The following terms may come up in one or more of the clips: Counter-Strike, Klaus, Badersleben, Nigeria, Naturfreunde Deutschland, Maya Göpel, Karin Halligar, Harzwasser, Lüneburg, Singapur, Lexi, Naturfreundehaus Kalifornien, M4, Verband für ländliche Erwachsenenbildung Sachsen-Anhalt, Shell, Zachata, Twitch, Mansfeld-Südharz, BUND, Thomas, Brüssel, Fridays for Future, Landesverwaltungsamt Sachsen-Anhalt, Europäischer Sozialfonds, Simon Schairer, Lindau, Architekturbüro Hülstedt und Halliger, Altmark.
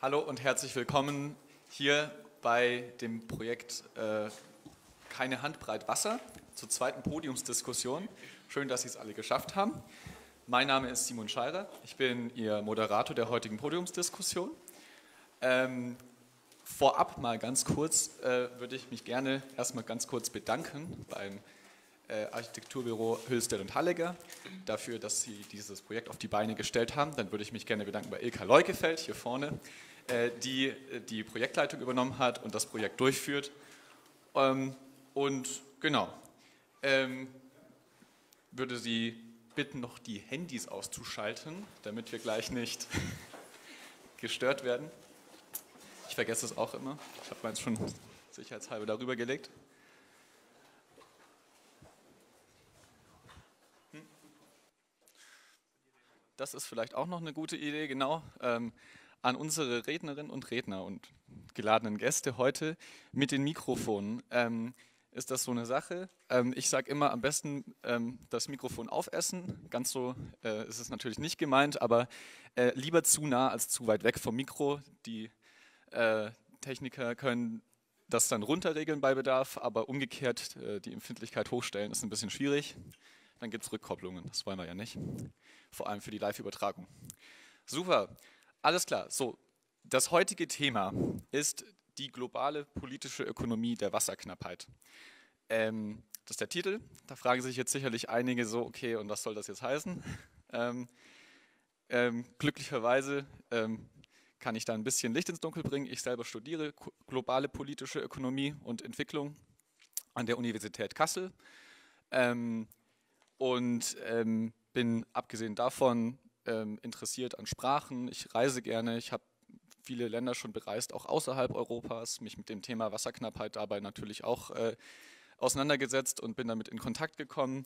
Hallo und herzlich willkommen hier bei dem Projekt Keine Handbreit Wasser zur zweiten Podiumsdiskussion. Schön, dass Sie es alle geschafft haben. Mein Name ist Simon Schairer, ich bin Ihr Moderator der heutigen Podiumsdiskussion. Vorab mal ganz kurz würde ich mich gerne erstmal ganz kurz bedanken beim Architekturbüro Hülstedt und Halliger dafür, dass sie dieses Projekt auf die Beine gestellt haben. Dann würde ich mich gerne bedanken bei Ilka Leukefeld hier vorne, die die Projektleitung übernommen hat und das Projekt durchführt. Und genau, würde Sie bitten, noch die Handys auszuschalten, damit wir gleich nicht gestört werden. Ich vergesse es auch immer. Ich habe meins schon sicherheitshalber darüber gelegt. Das ist vielleicht auch noch eine gute Idee, genau, an unsere Rednerinnen und Redner und geladenen Gäste heute mit den Mikrofonen. Ist das so eine Sache? Ich sage immer, am besten das Mikrofon aufessen. Ganz so ist es natürlich nicht gemeint, aber lieber zu nah als zu weit weg vom Mikro. Die Techniker können das dann runterregeln bei Bedarf, aber umgekehrt die Empfindlichkeit hochstellen ist ein bisschen schwierig. Dann gibt es Rückkopplungen, das wollen wir ja nicht. Vor allem für die Live-Übertragung. Super, alles klar. So, das heutige Thema ist die globale politische Ökonomie der Wasserknappheit. Das ist der Titel. Da fragen sich jetzt sicherlich einige so, okay, und was soll das jetzt heißen? Glücklicherweise kann ich da ein bisschen Licht ins Dunkel bringen. Ich selber studiere globale politische Ökonomie und Entwicklung an der Universität Kassel. Und bin abgesehen davon interessiert an Sprachen. Ich reise gerne, ich habe viele Länder schon bereist, auch außerhalb Europas, mich mit dem Thema Wasserknappheit dabei natürlich auch auseinandergesetzt und bin damit in Kontakt gekommen.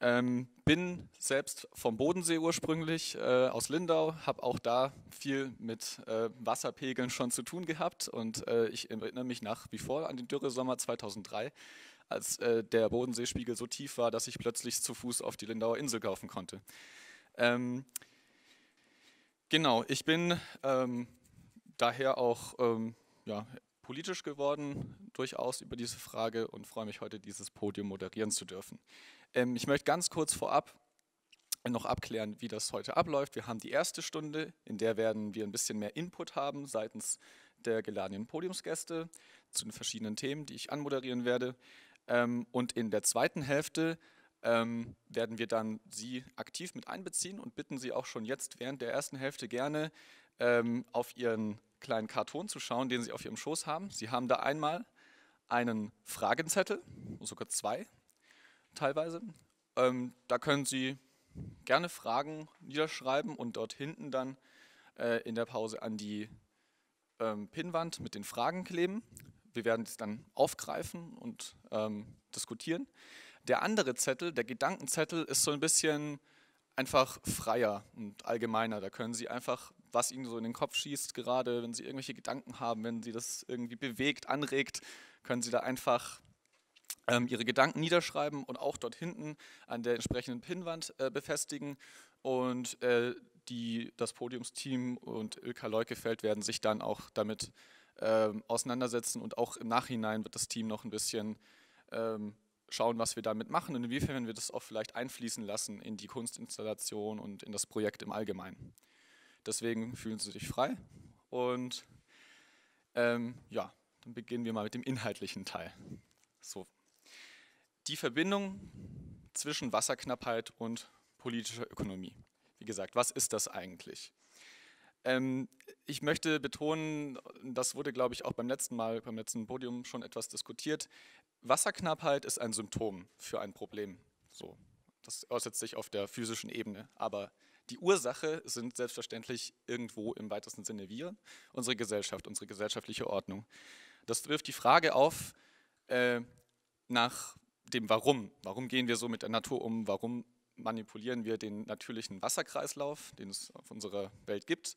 Bin selbst vom Bodensee ursprünglich, aus Lindau, habe auch da viel mit Wasserpegeln schon zu tun gehabt und ich erinnere mich nach wie vor an den Dürresommer 2003, als der Bodenseespiegel so tief war, dass ich plötzlich zu Fuß auf die Lindauer Insel laufen konnte. Genau, ich bin daher auch ja, politisch geworden, durchaus über diese Frage und freue mich heute, dieses Podium moderieren zu dürfen. Ich möchte ganz kurz vorab noch abklären, wie das heute abläuft. Wir haben die erste Stunde, in der werden wir ein bisschen mehr Input haben seitens der geladenen Podiumsgäste zu den verschiedenen Themen, die ich anmoderieren werde. Und in der zweiten Hälfte werden wir dann Sie aktiv mit einbeziehen und bitten Sie auch schon jetzt während der ersten Hälfte gerne auf Ihren kleinen Karton zu schauen, den Sie auf Ihrem Schoß haben. Sie haben da einmal einen Fragenzettel, sogar zwei teilweise. Da können Sie gerne Fragen niederschreiben und dort hinten dann in der Pause an die Pinnwand mit den Fragen kleben. Wir werden es dann aufgreifen und diskutieren. Der andere Zettel, der Gedankenzettel, ist so ein bisschen einfach freier und allgemeiner. Da können Sie einfach, was Ihnen so in den Kopf schießt, gerade wenn Sie irgendwelche Gedanken haben, wenn Sie das irgendwie bewegt, anregt, können Sie da einfach Ihre Gedanken niederschreiben und auch dort hinten an der entsprechenden Pinnwand befestigen. Und das Podiumsteam und Ilka Leukefeld werden sich dann auch damit auseinandersetzen und auch im Nachhinein wird das Team noch ein bisschen schauen, was wir damit machen und inwiefern wir das auch vielleicht einfließen lassen in die Kunstinstallation und in das Projekt im Allgemeinen. Deswegen fühlen Sie sich frei und ja, dann beginnen wir mal mit dem inhaltlichen Teil. So. Die Verbindung zwischen Wasserknappheit und politischer Ökonomie. Wie gesagt, was ist das eigentlich? Ich möchte betonen, das wurde, glaube ich, auch beim letzten Podium schon etwas diskutiert. Wasserknappheit ist ein Symptom für ein Problem. So, das äußert sich auf der physischen Ebene. Aber die Ursache sind selbstverständlich irgendwo im weitesten Sinne wir, unsere Gesellschaft, unsere gesellschaftliche Ordnung. Das wirft die Frage auf nach dem Warum. Warum gehen wir so mit der Natur um? Warum manipulieren wir den natürlichen Wasserkreislauf, den es auf unserer Welt gibt,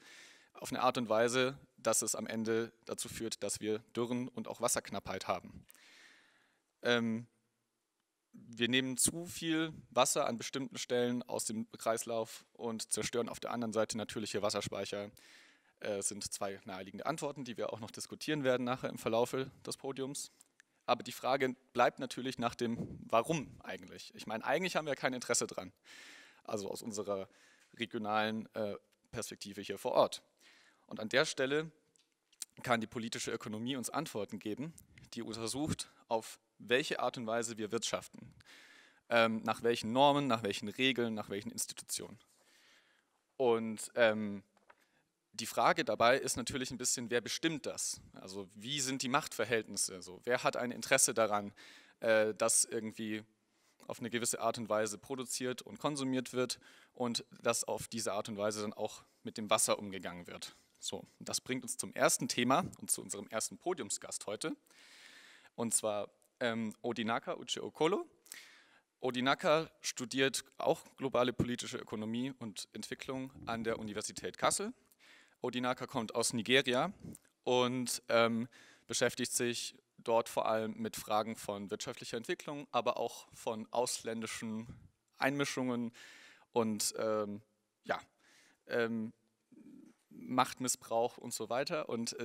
auf eine Art und Weise, dass es am Ende dazu führt, dass wir Dürren und auch Wasserknappheit haben. Wir nehmen zu viel Wasser an bestimmten Stellen aus dem Kreislauf und zerstören auf der anderen Seite natürliche Wasserspeicher. sind zwei naheliegende Antworten, die wir auch noch diskutieren werden nachher im Verlaufe des Podiums. Aber die Frage bleibt natürlich nach dem Warum eigentlich. Ich meine, eigentlich haben wir kein Interesse dran, also aus unserer regionalen Perspektive hier vor Ort. Und an der Stelle kann die politische Ökonomie uns Antworten geben, die untersucht, auf welche Art und Weise wir wirtschaften, nach welchen Normen, nach welchen Regeln, nach welchen Institutionen. Und die Frage dabei ist natürlich ein bisschen, wer bestimmt das? Also wie sind die Machtverhältnisse? Also, wer hat ein Interesse daran, dass irgendwie auf eine gewisse Art und Weise produziert und konsumiert wird und dass auf diese Art und Weise dann auch mit dem Wasser umgegangen wird? So, das bringt uns zum ersten Thema und zu unserem ersten Podiumsgast heute, und zwar Odinaka Uche Okolo. Odinaka studiert auch globale politische Ökonomie und Entwicklung an der Universität Kassel. Odinaka kommt aus Nigeria und beschäftigt sich dort vor allem mit Fragen von wirtschaftlicher Entwicklung, aber auch von ausländischen Einmischungen und Machtmissbrauch und so weiter. Und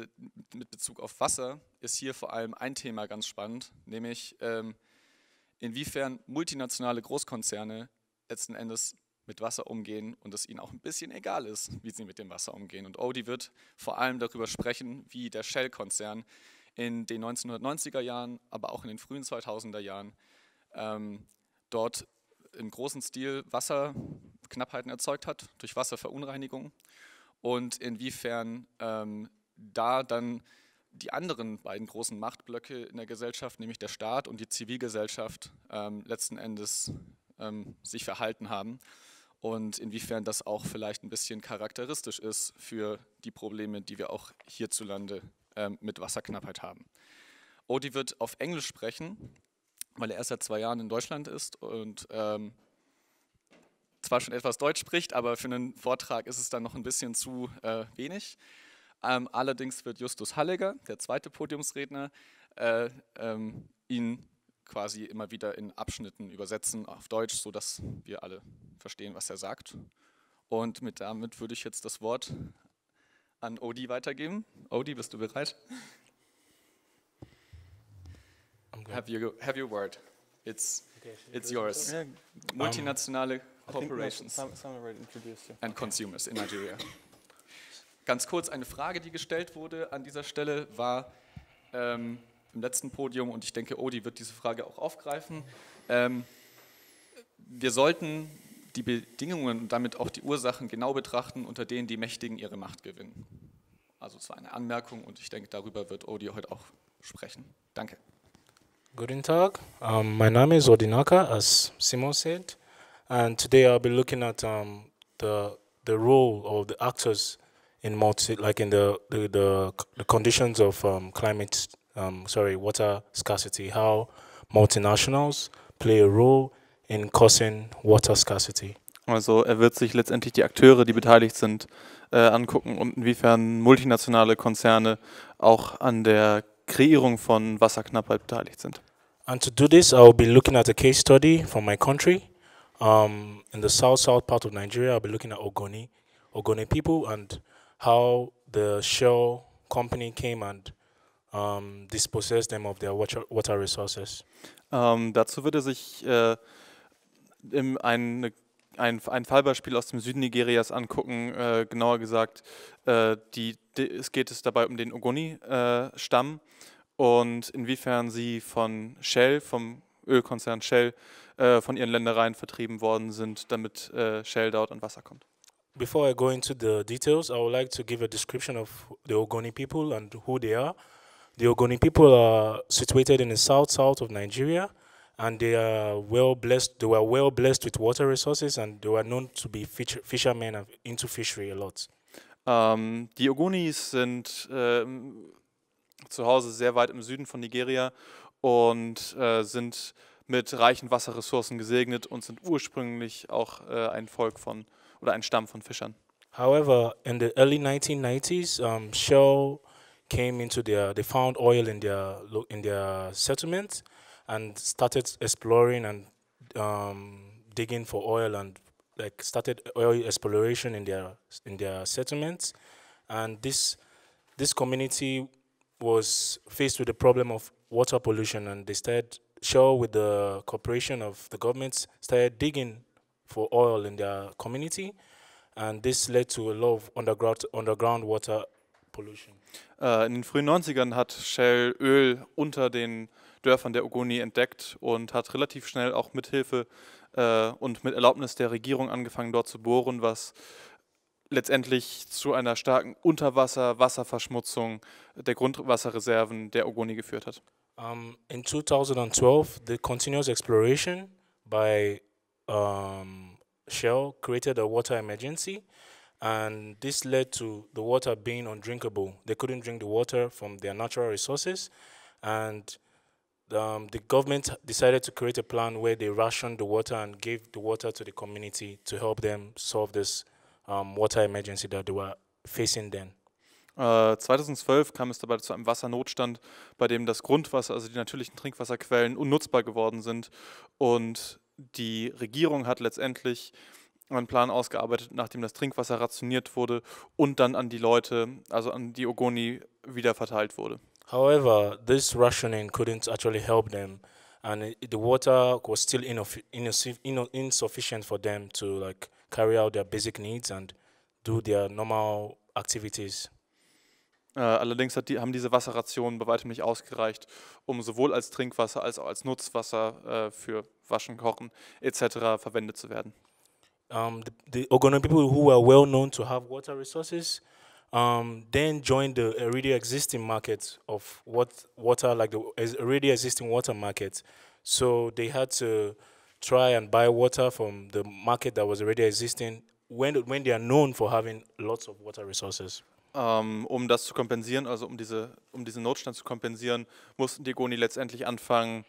mit Bezug auf Wasser ist hier vor allem ein Thema ganz spannend, nämlich inwiefern multinationale Großkonzerne letzten Endes mit Wasser umgehen und es ihnen auch ein bisschen egal ist, wie sie mit dem Wasser umgehen. Und Odi wird vor allem darüber sprechen, wie der Shell-Konzern in den 1990er Jahren, aber auch in den frühen 2000er Jahren dort im großen Stil Wasserknappheiten erzeugt hat, durch Wasserverunreinigung, und inwiefern da dann die anderen beiden großen Machtblöcke in der Gesellschaft, nämlich der Staat und die Zivilgesellschaft, letzten Endes sich verhalten haben und inwiefern das auch vielleicht ein bisschen charakteristisch ist für die Probleme, die wir auch hierzulande mit Wasserknappheit haben. Odi wird auf Englisch sprechen, weil er erst seit 2 Jahren in Deutschland ist und zwar schon etwas Deutsch spricht, aber für einen Vortrag ist es dann noch ein bisschen zu wenig. Allerdings wird Justus Halligar, der zweite Podiumsredner, ihn quasi immer wieder in Abschnitten übersetzen auf Deutsch, sodass wir alle verstehen, was er sagt. Und damit würde ich jetzt das Wort an Odi weitergeben. Odi, bist du bereit? Have your word. It's yours. Yeah. Multinationale corporations and consumers in Nigeria. Ganz kurz, eine Frage, die gestellt wurde an dieser Stelle, war im letzten Podium, und ich denke, Odi wird diese Frage auch aufgreifen. Wir sollten die Bedingungen und damit auch die Ursachen genau betrachten, unter denen die Mächtigen ihre Macht gewinnen. Also es war eine Anmerkung, und ich denke, darüber wird Odi heute auch sprechen. Danke. Guten Tag, mein Name ist Odinaka, as Simon said, and today I'll be looking at the role of the actors in the conditions of water scarcity, how multinationals play a role in causing water scarcity. Also er wird sich letztendlich die Akteure, die beteiligt sind, angucken und inwiefern multinationale Konzerne auch an der Kreierung von Wasserknappheit beteiligt sind. And to do this, I will be looking at a case study from my country. In the south part of Nigeria, I'll be looking at Ogoni people and how the Shell company came and dispossessed them of their water resources. Dazu wird er sich ein Fallbeispiel aus dem Süden Nigerias angucken, genauer gesagt, es geht dabei um den Ogoni-Stamm und inwiefern sie von Shell, vom Ölkonzern Shell, von ihren Ländereien vertrieben worden sind, damit Shell dort an Wasser kommt. Before I go into the details, I would like to give a description of the Ogoni people and who they are. The Ogoni people are situated in the south of Nigeria, and they were well blessed with water resources, and they were known to be fishermen and into fishery a lot. Die Ogonis sind zu Hause sehr weit im Süden von Nigeria und sind mit reichen Wasserressourcen gesegnet und sind ursprünglich auch ein Volk von oder ein Stamm von Fischern. However, in the early 1990s, Shell came into they found oil in their settlement and started exploring and digging for oil and started oil exploration in their settlements, And this community was faced with the problem of water pollution, and they started, Shell with the cooperation of the governments, started digging for oil in their community, and this led to a lot of underground water pollution. In den frühen 90ern hat Shell Öl unter den Dörfern der Ogoni entdeckt und hat relativ schnell auch mit Hilfe und mit Erlaubnis der Regierung angefangen, dort zu bohren, was letztendlich zu einer starken Unterwasserverschmutzung der Grundwasserreserven der Ogoni geführt hat. In 2012, the continuous exploration by Shell created a water emergency, and this led to the water being undrinkable. They couldn't drink the water from their natural resources, and the government decided to create a plan where they rationed the water and gave the water to the community to help them solve this water emergency that they were facing then. 2012 kam es dabei zu einem Wassernotstand, bei dem das Grundwasser, also die natürlichen Trinkwasserquellen, unnutzbar geworden sind. Und die Regierung hat letztendlich einen Plan ausgearbeitet, nachdem das Trinkwasser rationiert wurde und dann an die Leute, also an die Ogoni, wieder verteilt wurde. However, this rationing couldn't actually help them, and the water was still insufficient for them to like carry out their basic needs and do their normal activities. Allerdings haben diese Wasserrationen bei weitem nicht ausgereicht, um sowohl als Trinkwasser als auch als Nutzwasser für Waschen, Kochen etc. verwendet zu werden. The Ogoni people, who were well known to have water resources, then joined the already existing market of water, like the already existing water market. So they had to try and buy water from the market that was already existing when they are known for having lots of water resources. Um das zu kompensieren, also um diesen Notstand zu kompensieren, mussten die Ogoni letztendlich anfangen,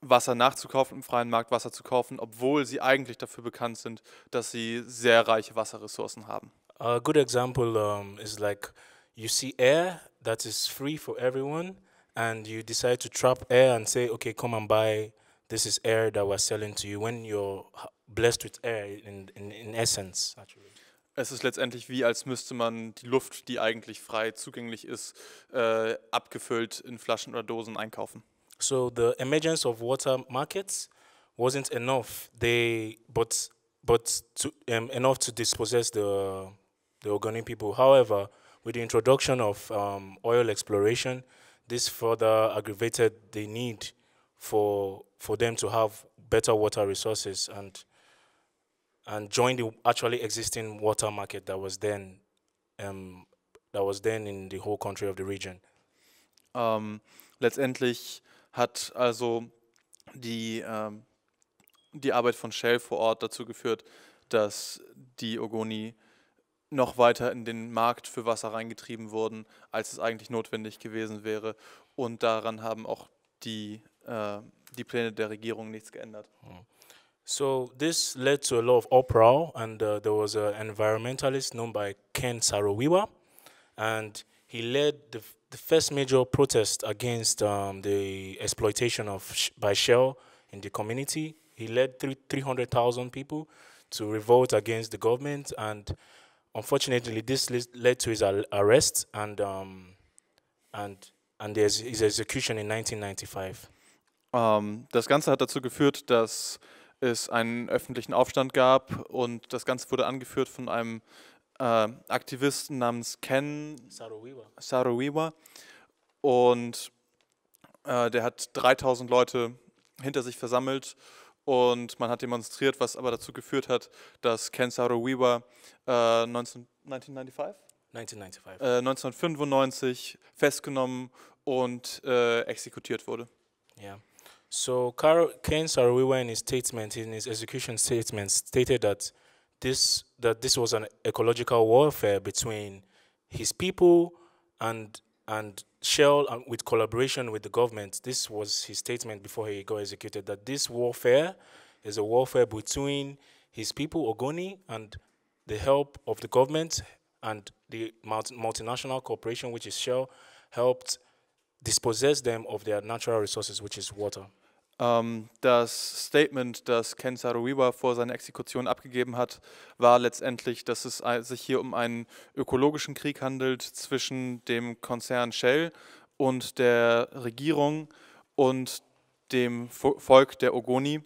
Wasser nachzukaufen, im freien Markt Wasser zu kaufen, obwohl sie eigentlich dafür bekannt sind, dass sie sehr reiche Wasserressourcen haben. A good example is like you see air that is free for everyone, and you decide to trap air and say, okay, come and buy. This is air that we're selling to you when you're blessed with air in essence, actually. Es ist letztendlich wie, als müsste man die Luft, die eigentlich frei zugänglich ist, abgefüllt in Flaschen oder Dosen einkaufen. So the emergence of water markets wasn't enough. Enough to dispossess the Ogoni people. However, with the introduction of oil exploration, this further aggravated the need for them to have better water resources and join the actually existing water market that was then in the whole country of the region. Letztendlich hat also die Arbeit von Shell vor Ort dazu geführt, dass die Ogoni noch weiter in den Markt für Wasser reingetrieben wurden, als es eigentlich notwendig gewesen wäre. Und daran haben auch die Pläne der Regierung nichts geändert. Mhm. So this led to a lot of uproar, and there was an environmentalist known by Ken Saro-Wiwa, and he led the first major protest against the exploitation by Shell in the community. He led 300,000 people to revolt against the government, and unfortunately, this led to his arrest and his execution in 1995. Das Ganze hat dazu geführt, dass es einen öffentlichen Aufstand gab, und das Ganze wurde angeführt von einem Aktivisten namens Ken Saro-Wiwa, und der hat 3000 Leute hinter sich versammelt, und man hat demonstriert, was aber dazu geführt hat, dass Ken Saro-Wiwa 1995 festgenommen und exekutiert wurde. Yeah. So Ken Saro-Wiwa, in his statement, in his execution statement, stated that this was an ecological warfare between his people and Shell, and with collaboration with the government. This was his statement before he got executed. That this warfare is a warfare between his people Ogoni and the help of the government, and the multinational corporation, which is Shell, helped dispossess them of their natural resources, which is water. Das Statement, das Ken Saro-Wiwa vor seiner Exekution abgegeben hat, war letztendlich, dass es sich hier um einen ökologischen Krieg handelt zwischen dem Konzern Shell und der Regierung und dem Volk der Ogoni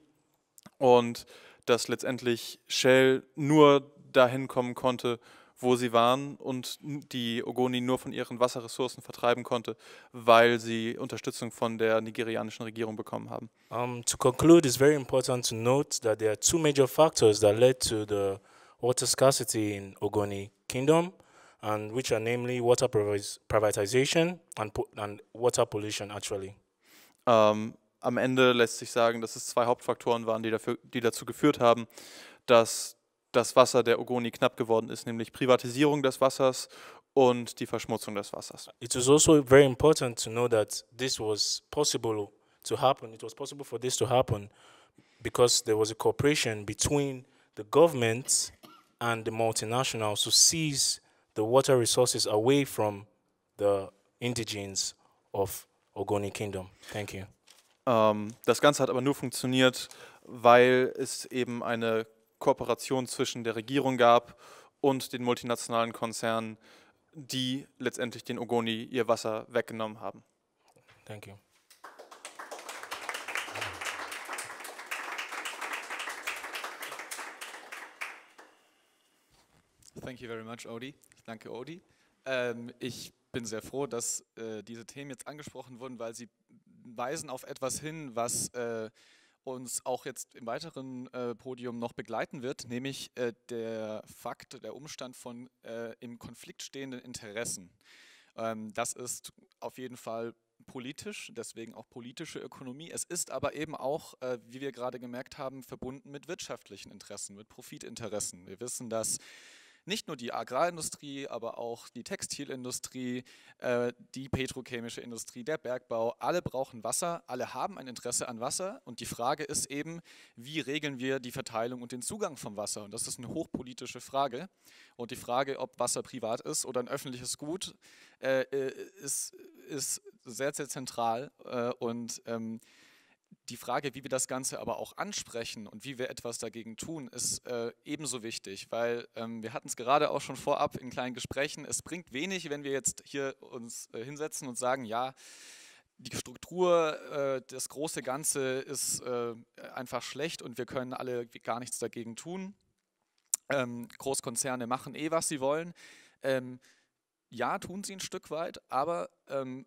und dass letztendlich Shell nur dahin kommen konnte, wo sie waren und die Ogoni nur von ihren Wasserressourcen vertreiben konnte, weil sie Unterstützung von der nigerianischen Regierung bekommen haben. To conclude, it's very important to note that there are two major factors that led to the water scarcity in Ogoni Kingdom, and which are namely water privatization and water pollution actually. Am Ende lässt sich sagen, dass es zwei Hauptfaktoren waren, die dazu geführt haben, dass das Wasser der Ogoni knapp geworden ist, nämlich Privatisierung des Wassers und die Verschmutzung des Wassers. It is also very important to know that this was possible to happen. It was possible for this to happen because there was a cooperation between the government and the multinationals to seize the water resources away from the indigenes of Ogoni Kingdom. Thank you. Das Ganze hat aber nur funktioniert, weil es eben eine Kooperation zwischen der Regierung gab und den multinationalen Konzernen, die letztendlich den Ogoni ihr Wasser weggenommen haben. Thank you. Thank you very much, Odi. Danke, Odi. Ich bin sehr froh, dass diese Themen jetzt angesprochen wurden, weil sie weisen auf etwas hin, was uns auch jetzt im weiteren Podium noch begleiten wird, nämlich der Fakt, der Umstand von im Konflikt stehenden Interessen. Das ist auf jeden Fall politisch, deswegen auch politische Ökonomie. Es ist aber eben auch, wie wir gerade gemerkt haben, verbunden mit wirtschaftlichen Interessen, mit Profitinteressen. Wir wissen, dass nicht nur die Agrarindustrie, aber auch die Textilindustrie, die petrochemische Industrie, der Bergbau, alle brauchen Wasser, alle haben ein Interesse an Wasser und die Frage ist eben, wie regeln wir die Verteilung und den Zugang vom Wasser? Und das ist eine hochpolitische Frage und die Frage, ob Wasser privat ist oder ein öffentliches Gut, ist sehr, sehr zentral und die Frage, wie wir das Ganze aber auch ansprechen und wie wir etwas dagegen tun, ist ebenso wichtig, weil wir hatten es gerade auch schon vorab in kleinen Gesprächen, es bringt wenig, wenn wir jetzt hier uns hinsetzen und sagen, ja, die Struktur, das große Ganze ist einfach schlecht und wir können alle gar nichts dagegen tun. Großkonzerne machen eh, was sie wollen. Ja, tun sie ein Stück weit, aber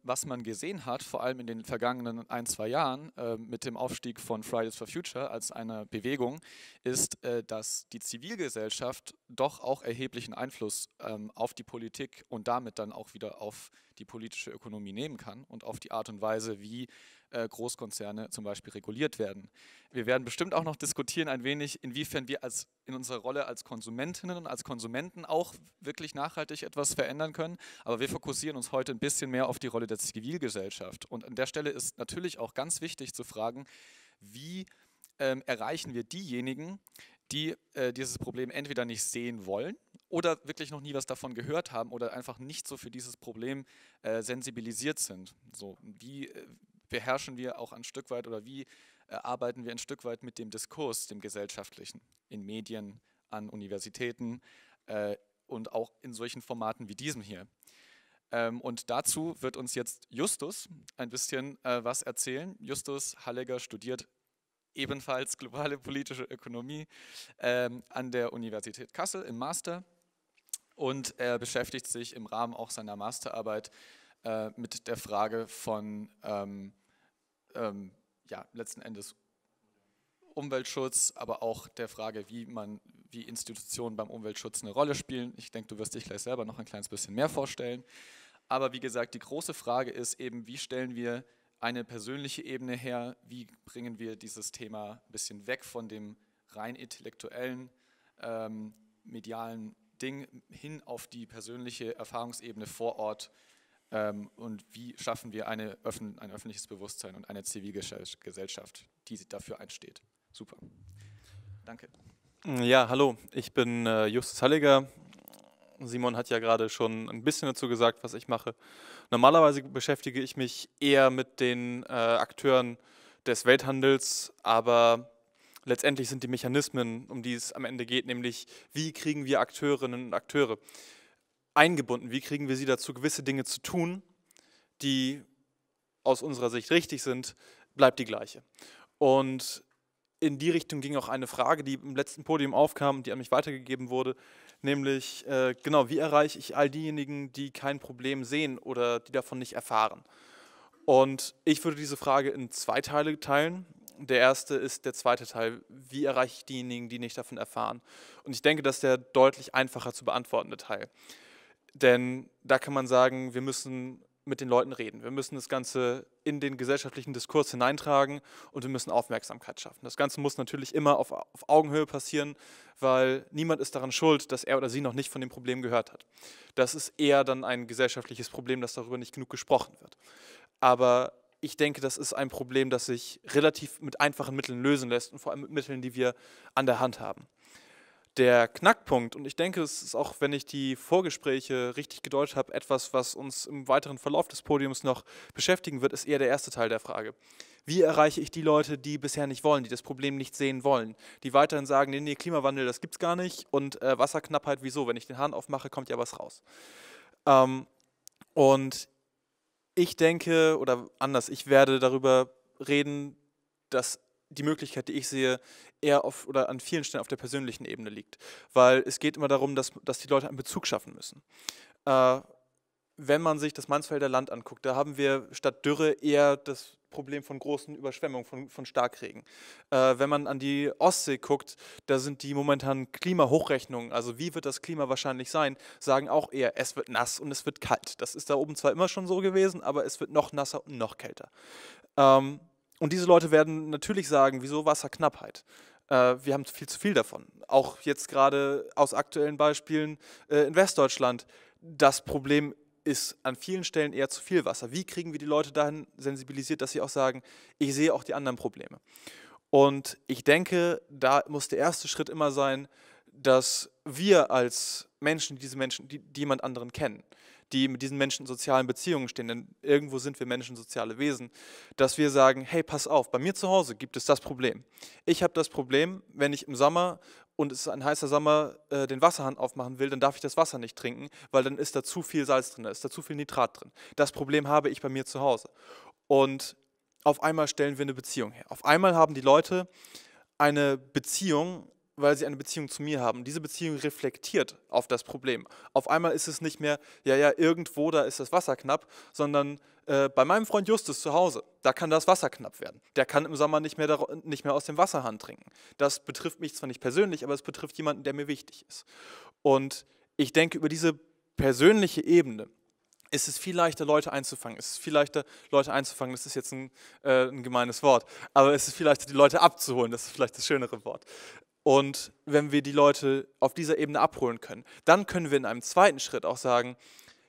was man gesehen hat, vor allem in den vergangenen 1–2 Jahren mit dem Aufstieg von Fridays for Future als einer Bewegung, ist, dass die Zivilgesellschaft doch auch erheblichen Einfluss auf die Politik und damit dann auch wieder auf die politische Ökonomie nehmen kann und auf die Art und Weise, wie Großkonzerne zum Beispiel reguliert werden. Wir werden bestimmt auch noch diskutieren ein wenig, inwiefern wir in unserer Rolle als Konsumentinnen und als Konsumenten auch wirklich nachhaltig etwas verändern können, aber wir fokussieren uns heute ein bisschen mehr auf die Rolle der Zivilgesellschaft. Und an der Stelle ist natürlich auch ganz wichtig zu fragen, wie erreichen wir diejenigen, die dieses Problem entweder nicht sehen wollen oder wirklich noch nie was davon gehört haben oder einfach nicht so für dieses Problem sensibilisiert sind. So, wie beherrschen wir auch ein Stück weit oder wie arbeiten wir ein Stück weit mit dem Diskurs, dem gesellschaftlichen, in Medien, an Universitäten und auch in solchen Formaten wie diesem hier. Und dazu wird uns jetzt Justus ein bisschen was erzählen. Justus Halligar studiert ebenfalls globale politische Ökonomie an der Universität Kassel im Master und er beschäftigt sich im Rahmen auch seiner Masterarbeit mit der Frage von ja, letzten Endes Umweltschutz, aber auch der Frage, wie Institutionen beim Umweltschutz eine Rolle spielen. Ich denke, du wirst dich gleich selber noch ein kleines bisschen mehr vorstellen. Aber wie gesagt, die große Frage ist eben, wie stellen wir eine persönliche Ebene her, wie bringen wir dieses Thema ein bisschen weg von dem rein intellektuellen, medialen Ding hin auf die persönliche Erfahrungsebene vor Ort und wie schaffen wir ein öffentliches Bewusstsein und eine Zivilgesellschaft, die dafür einsteht. Super. Danke. Ja, hallo, ich bin Justus Halligar. Simon hat ja gerade schon ein bisschen dazu gesagt, was ich mache. Normalerweise beschäftige ich mich eher mit den Akteuren, des Welthandels, aber letztendlich sind die Mechanismen, um die es am Ende geht, nämlich wie kriegen wir Akteurinnen und Akteure eingebunden, wie kriegen wir sie dazu, gewisse Dinge zu tun, die aus unserer Sicht richtig sind, bleibt die gleiche. Und in die Richtung ging auch eine Frage, die im letzten Podium aufkam und die an mich weitergegeben wurde, nämlich, genau, wie erreiche ich all diejenigen, die kein Problem sehen oder die davon nicht erfahren? Und ich würde diese Frage in zwei Teile teilen. Der erste ist der zweite Teil, wie erreiche ich diejenigen, die nicht davon erfahren? Und ich denke, das ist der deutlich einfacher zu beantwortende Teil. Denn da kann man sagen, wir müssen mit den Leuten reden. Wir müssen das Ganze in den gesellschaftlichen Diskurs hineintragen und wir müssen Aufmerksamkeit schaffen. Das Ganze muss natürlich immer auf Augenhöhe passieren, weil niemand ist daran schuld, dass er oder sie noch nicht von dem Problem gehört hat. Das ist eher dann ein gesellschaftliches Problem, dass darüber nicht genug gesprochen wird. Aber ich denke, das ist ein Problem, das sich relativ mit einfachen Mitteln lösen lässt und vor allem mit Mitteln, die wir an der Hand haben. Der Knackpunkt, und ich denke, es ist auch, wenn ich die Vorgespräche richtig gedeutet habe, etwas, was uns im weiteren Verlauf des Podiums noch beschäftigen wird, ist eher der erste Teil der Frage. Wie erreiche ich die Leute, die bisher nicht wollen, die das Problem nicht sehen wollen, die weiterhin sagen, nee, Klimawandel, das gibt's gar nicht und Wasserknappheit, wieso? Wenn ich den Hahn aufmache, kommt ja was raus. Und ich denke, oder anders, ich werde darüber reden, dass die Möglichkeit, die ich sehe, eher auf oder an vielen Stellen auf der persönlichen Ebene liegt. Weil es geht immer darum, dass die Leute einen Bezug schaffen müssen. Wenn man sich das Mansfelder Land anguckt, da haben wir statt Dürre eher das Problem von großen Überschwemmungen, von Starkregen. Wenn man an die Ostsee guckt, da sind die momentanen Klimahochrechnungen, also wie wird das Klima wahrscheinlich sein, sagen auch eher, es wird nass und es wird kalt. Das ist da oben zwar immer schon so gewesen, aber es wird noch nasser und noch kälter. Und diese Leute werden natürlich sagen, wieso Wasserknappheit? Wir haben viel zu viel davon. Auch jetzt gerade aus aktuellen Beispielen in Westdeutschland. Das Problem ist an vielen Stellen eher zu viel Wasser. Wie kriegen wir die Leute dahin sensibilisiert, dass sie auch sagen, ich sehe auch die anderen Probleme? Und ich denke, da muss der erste Schritt immer sein, dass wir als Menschen, die jemand anderen kennen, die mit diesen Menschen in sozialen Beziehungen stehen, denn irgendwo sind wir Menschen soziale Wesen, dass wir sagen, hey, pass auf, bei mir zu Hause gibt es das Problem. Ich habe das Problem, wenn ich im Sommer, und es ist ein heißer Sommer, den Wasserhahn aufmachen will, dann darf ich das Wasser nicht trinken, weil dann ist da zu viel Salz drin, da ist da zu viel Nitrat drin. Das Problem habe ich bei mir zu Hause. Und auf einmal stellen wir eine Beziehung her. Auf einmal haben die Leute eine Beziehung, weil sie eine Beziehung zu mir haben. Diese Beziehung reflektiert auf das Problem. Auf einmal ist es nicht mehr, ja, irgendwo, da ist das Wasser knapp, sondern bei meinem Freund Justus zu Hause, da kann das Wasser knapp werden. Der kann im Sommer nicht mehr aus dem Wasserhahn trinken. Das betrifft mich zwar nicht persönlich, aber es betrifft jemanden, der mir wichtig ist. Und ich denke, über diese persönliche Ebene ist es viel leichter, Leute einzufangen. Es ist viel leichter, Leute einzufangen, das ist jetzt ein gemeines Wort, aber es ist viel leichter, die Leute abzuholen, das ist vielleicht das schönere Wort. Und wenn wir die Leute auf dieser Ebene abholen können, dann können wir in einem zweiten Schritt auch sagen,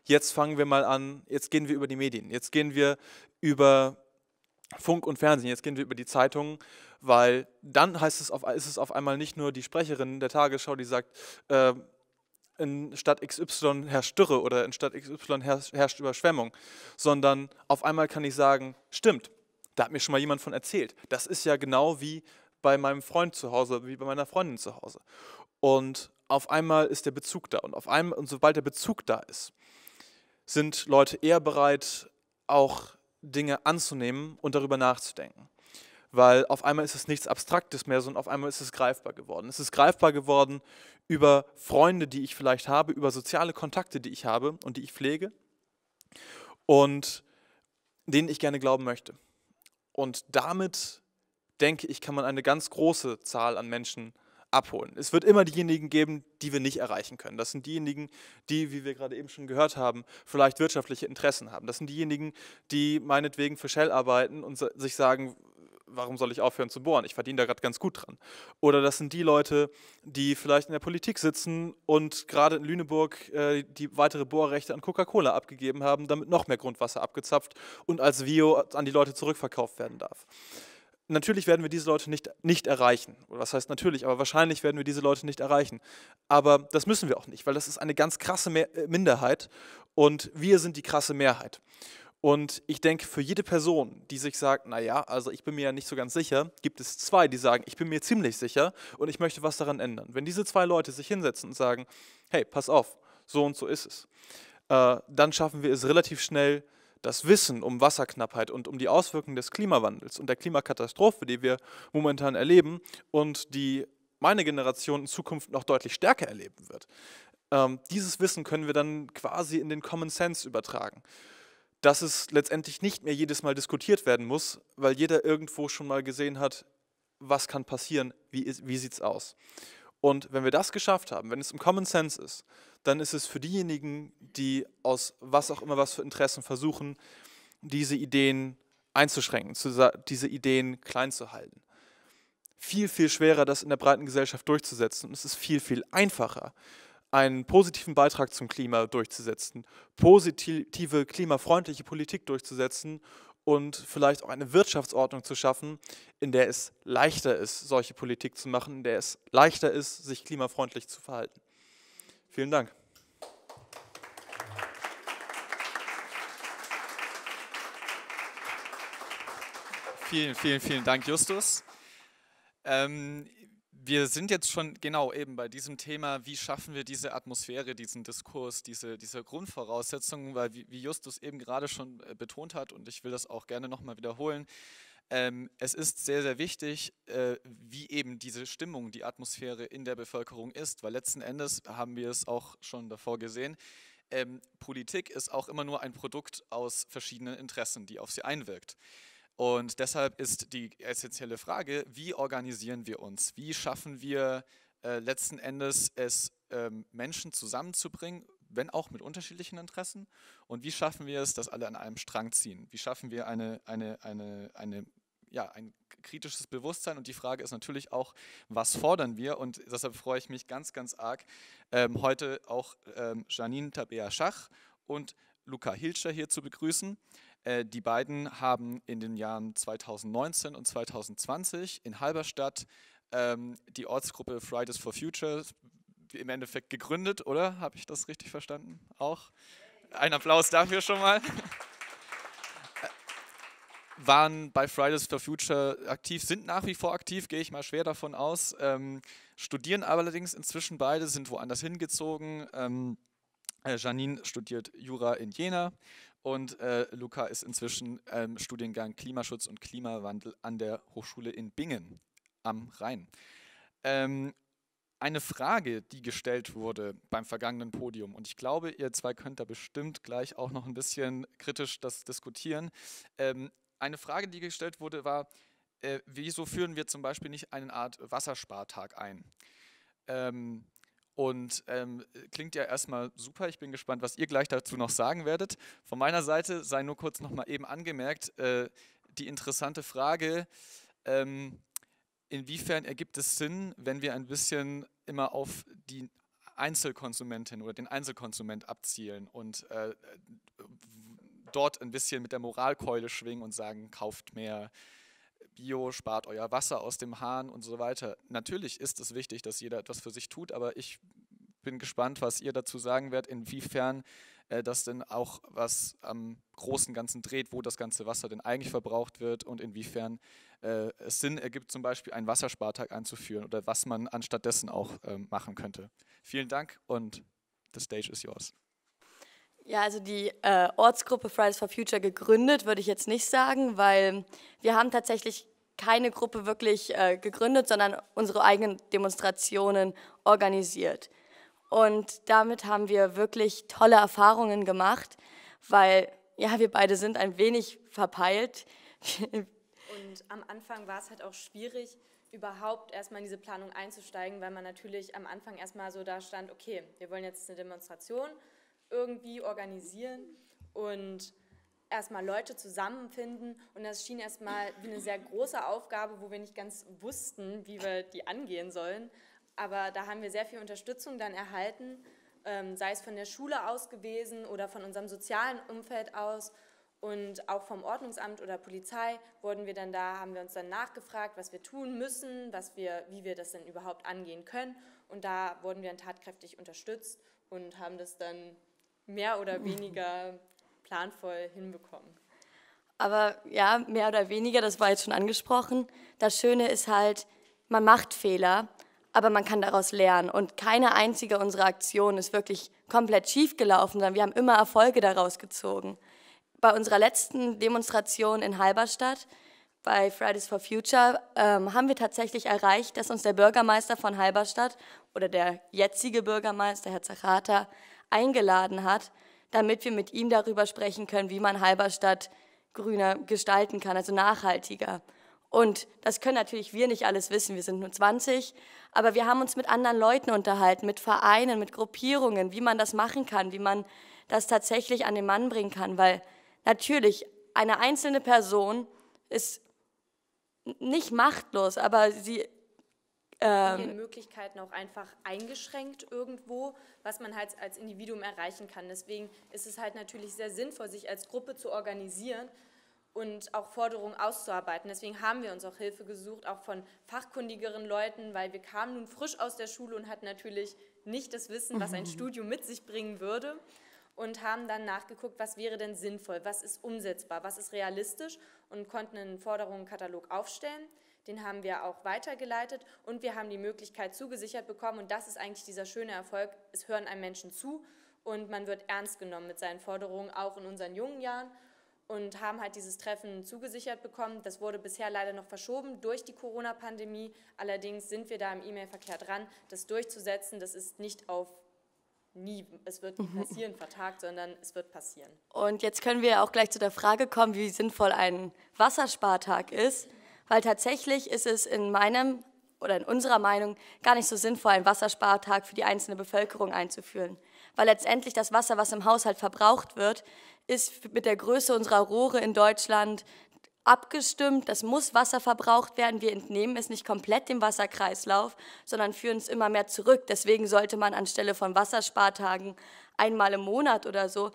jetzt fangen wir mal an, jetzt gehen wir über die Medien, jetzt gehen wir über Funk und Fernsehen, jetzt gehen wir über die Zeitungen, weil dann ist es auf einmal nicht nur die Sprecherin der Tagesschau, die sagt, in Stadt XY herrscht Dürre oder in Stadt XY herrscht Überschwemmung, sondern auf einmal kann ich sagen, stimmt, da hat mir schon mal jemand von erzählt. Das ist ja genau wie bei meinem Freund zu Hause, wie bei meiner Freundin zu Hause. Und auf einmal ist der Bezug da. Und sobald der Bezug da ist, sind Leute eher bereit, auch Dinge anzunehmen und darüber nachzudenken. Weil auf einmal ist es nichts Abstraktes mehr, sondern auf einmal ist es greifbar geworden. Es ist greifbar geworden über Freunde, die ich vielleicht habe, über soziale Kontakte, die ich habe und die ich pflege und denen ich gerne glauben möchte. Und damit denke ich, kann man eine ganz große Zahl an Menschen abholen. Es wird immer diejenigen geben, die wir nicht erreichen können. Das sind diejenigen, die, wie wir gerade eben schon gehört haben, vielleicht wirtschaftliche Interessen haben. Das sind diejenigen, die meinetwegen für Shell arbeiten und sich sagen, warum soll ich aufhören zu bohren? Ich verdiene da gerade ganz gut dran. Oder das sind die Leute, die vielleicht in der Politik sitzen und gerade in Lüneburg die weitere Bohrrechte an Coca-Cola abgegeben haben, damit noch mehr Grundwasser abgezapft und als Vio an die Leute zurückverkauft werden darf. Natürlich werden wir diese Leute nicht erreichen. Oder was heißt natürlich, aber wahrscheinlich werden wir diese Leute nicht erreichen. Aber das müssen wir auch nicht, weil das ist eine ganz krasse Minderheit und wir sind die krasse Mehrheit. Und ich denke, für jede Person, die sich sagt, naja, also ich bin mir ja nicht so ganz sicher, gibt es zwei, die sagen, ich bin mir ziemlich sicher und ich möchte was daran ändern. Wenn diese zwei Leute sich hinsetzen und sagen, hey, pass auf, so und so ist es, dann schaffen wir es relativ schnell, das Wissen um Wasserknappheit und um die Auswirkungen des Klimawandels und der Klimakatastrophe, die wir momentan erleben und die meine Generation in Zukunft noch deutlich stärker erleben wird. Dieses Wissen können wir dann quasi in den Common Sense übertragen. Dass es letztendlich nicht mehr jedes Mal diskutiert werden muss, weil jeder irgendwo schon mal gesehen hat, was kann passieren, wie sieht es aus. Und wenn wir das geschafft haben, wenn es im Common Sense ist, dann ist es für diejenigen, die aus was auch immer was für Interessen versuchen, diese Ideen einzuschränken, diese Ideen klein zu halten. Viel, viel schwerer, das in der breiten Gesellschaft durchzusetzen. Und es ist viel, viel einfacher, einen positiven Beitrag zum Klima durchzusetzen, positive, klimafreundliche Politik durchzusetzen und vielleicht auch eine Wirtschaftsordnung zu schaffen, in der es leichter ist, solche Politik zu machen, in der es leichter ist, sich klimafreundlich zu verhalten. Vielen Dank. Vielen, vielen, vielen Dank, Justus. Wir sind jetzt schon genau eben bei diesem Thema, wie schaffen wir diese Atmosphäre, diesen Diskurs, diese Grundvoraussetzungen, weil wie Justus eben gerade schon betont hat, und ich will das auch gerne nochmal wiederholen, es ist sehr, sehr wichtig, wie eben diese Stimmung, die Atmosphäre in der Bevölkerung ist, weil letzten Endes haben wir es auch schon davor gesehen, Politik ist auch immer nur ein Produkt aus verschiedenen Interessen, die auf sie einwirkt. Und deshalb ist die essentielle Frage, wie organisieren wir uns? Wie schaffen wir letzten Endes es, Menschen zusammenzubringen, wenn auch mit unterschiedlichen Interessen? Und wie schaffen wir es, dass alle an einem Strang ziehen? Wie schaffen wir ein kritisches Bewusstsein? Und die Frage ist natürlich auch, was fordern wir? Und deshalb freue ich mich ganz, ganz arg, heute auch Janine Tabea Schach und Luca Hielscher hier zu begrüßen. Die beiden haben in den Jahren 2019 und 2020 in Halberstadt die Ortsgruppe Fridays for Future im Endeffekt gegründet, oder? Habe ich das richtig verstanden? Auch? Ein Applaus dafür schon mal. Waren bei Fridays for Future aktiv, sind nach wie vor aktiv, gehe ich mal schwer davon aus, studieren aber allerdings inzwischen beide, sind woanders hingezogen. Janine studiert Jura in Jena. Und Luca ist inzwischen Studiengang Klimaschutz und Klimawandel an der Hochschule in Bingen am Rhein. Eine Frage, die gestellt wurde beim vergangenen Podium, und ich glaube, ihr zwei könnt da bestimmt gleich auch noch ein bisschen kritisch das diskutieren. Eine Frage, die gestellt wurde, war, wieso führen wir zum Beispiel nicht eine Art Wasserspartag ein? Und klingt ja erstmal super, ich bin gespannt, was ihr gleich dazu noch sagen werdet. Von meiner Seite sei nur kurz nochmal eben angemerkt, die interessante Frage, inwiefern ergibt es Sinn, wenn wir ein bisschen immer auf die Einzelkonsumentin oder den Einzelkonsument abzielen und dort ein bisschen mit der Moralkeule schwingen und sagen, kauft mehr Bio, spart euer Wasser aus dem Hahn und so weiter. Natürlich ist es wichtig, dass jeder etwas für sich tut, aber ich bin gespannt, was ihr dazu sagen werdet, inwiefern das denn auch was am großen Ganzen dreht, wo das ganze Wasser denn eigentlich verbraucht wird und inwiefern es Sinn ergibt, zum Beispiel einen Wasserspartag einzuführen oder was man anstattdessen auch machen könnte. Vielen Dank und the stage is yours. Ja, also die Ortsgruppe Fridays for Future gegründet, würde ich jetzt nicht sagen, weil wir haben tatsächlich keine Gruppe wirklich gegründet, sondern unsere eigenen Demonstrationen organisiert. Und damit haben wir wirklich tolle Erfahrungen gemacht, weil ja, wir beide sind ein wenig verpeilt. Und am Anfang war es halt auch schwierig, überhaupt erstmal in diese Planung einzusteigen, weil man natürlich am Anfang erstmal so da stand, okay, wir wollen jetzt eine Demonstration irgendwie organisieren und erstmal Leute zusammenfinden. Und das schien erstmal wie eine sehr große Aufgabe, wo wir nicht ganz wussten, wie wir die angehen sollen. Aber da haben wir sehr viel Unterstützung dann erhalten, sei es von der Schule aus gewesen oder von unserem sozialen Umfeld aus. Und auch vom Ordnungsamt oder Polizei wurden wir dann da, haben wir uns dann nachgefragt, was wir tun müssen, wie wir das denn überhaupt angehen können. Und da wurden wir dann tatkräftig unterstützt und haben das dann mehr oder weniger planvoll hinbekommen. Aber ja, mehr oder weniger, das war jetzt schon angesprochen. Das Schöne ist halt, man macht Fehler, aber man kann daraus lernen. Und keine einzige unserer Aktionen ist wirklich komplett schief gelaufen, sondern wir haben immer Erfolge daraus gezogen. Bei unserer letzten Demonstration in Halberstadt, bei Fridays for Future, haben wir tatsächlich erreicht, dass uns der Bürgermeister von Halberstadt oder der jetzige Bürgermeister, Herr Zachata, eingeladen hat, damit wir mit ihm darüber sprechen können, wie man Halberstadt grüner gestalten kann, also nachhaltiger. Und das können natürlich wir nicht alles wissen, wir sind nur 20, aber wir haben uns mit anderen Leuten unterhalten, mit Vereinen, mit Gruppierungen, wie man das machen kann, wie man das tatsächlich an den Mann bringen kann, weil natürlich eine einzelne Person ist nicht machtlos, aber sie in den Möglichkeiten auch einfach eingeschränkt irgendwo, was man halt als Individuum erreichen kann. Deswegen ist es halt natürlich sehr sinnvoll, sich als Gruppe zu organisieren und auch Forderungen auszuarbeiten. Deswegen haben wir uns auch Hilfe gesucht, auch von fachkundigeren Leuten, weil wir kamen nun frisch aus der Schule und hatten natürlich nicht das Wissen, was ein Studium mit sich bringen würde, und haben dann nachgeguckt, was wäre denn sinnvoll, was ist umsetzbar, was ist realistisch, und konnten einen Forderungenkatalog aufstellen. Den haben wir auch weitergeleitet und wir haben die Möglichkeit zugesichert bekommen, und das ist eigentlich dieser schöne Erfolg, es hören einem Menschen zu und man wird ernst genommen mit seinen Forderungen, auch in unseren jungen Jahren, und haben halt dieses Treffen zugesichert bekommen. Das wurde bisher leider noch verschoben durch die Corona-Pandemie, allerdings sind wir da im E-Mail-Verkehr dran, das durchzusetzen. Das ist nicht auf nie, es wird nicht passieren, vertagt, sondern es wird passieren. Und jetzt können wir auch gleich zu der Frage kommen, wie sinnvoll ein Wasserspartag ist. Weil tatsächlich ist es in unserer Meinung gar nicht so sinnvoll, einen Wasserspartag für die einzelne Bevölkerung einzuführen. Weil letztendlich das Wasser, was im Haushalt verbraucht wird, ist mit der Größe unserer Rohre in Deutschland abgestimmt. Das muss Wasser verbraucht werden. Wir entnehmen es nicht komplett dem Wasserkreislauf, sondern führen es immer mehr zurück. Deswegen sollte man anstelle von Wasserspartagen einmal im Monat oder so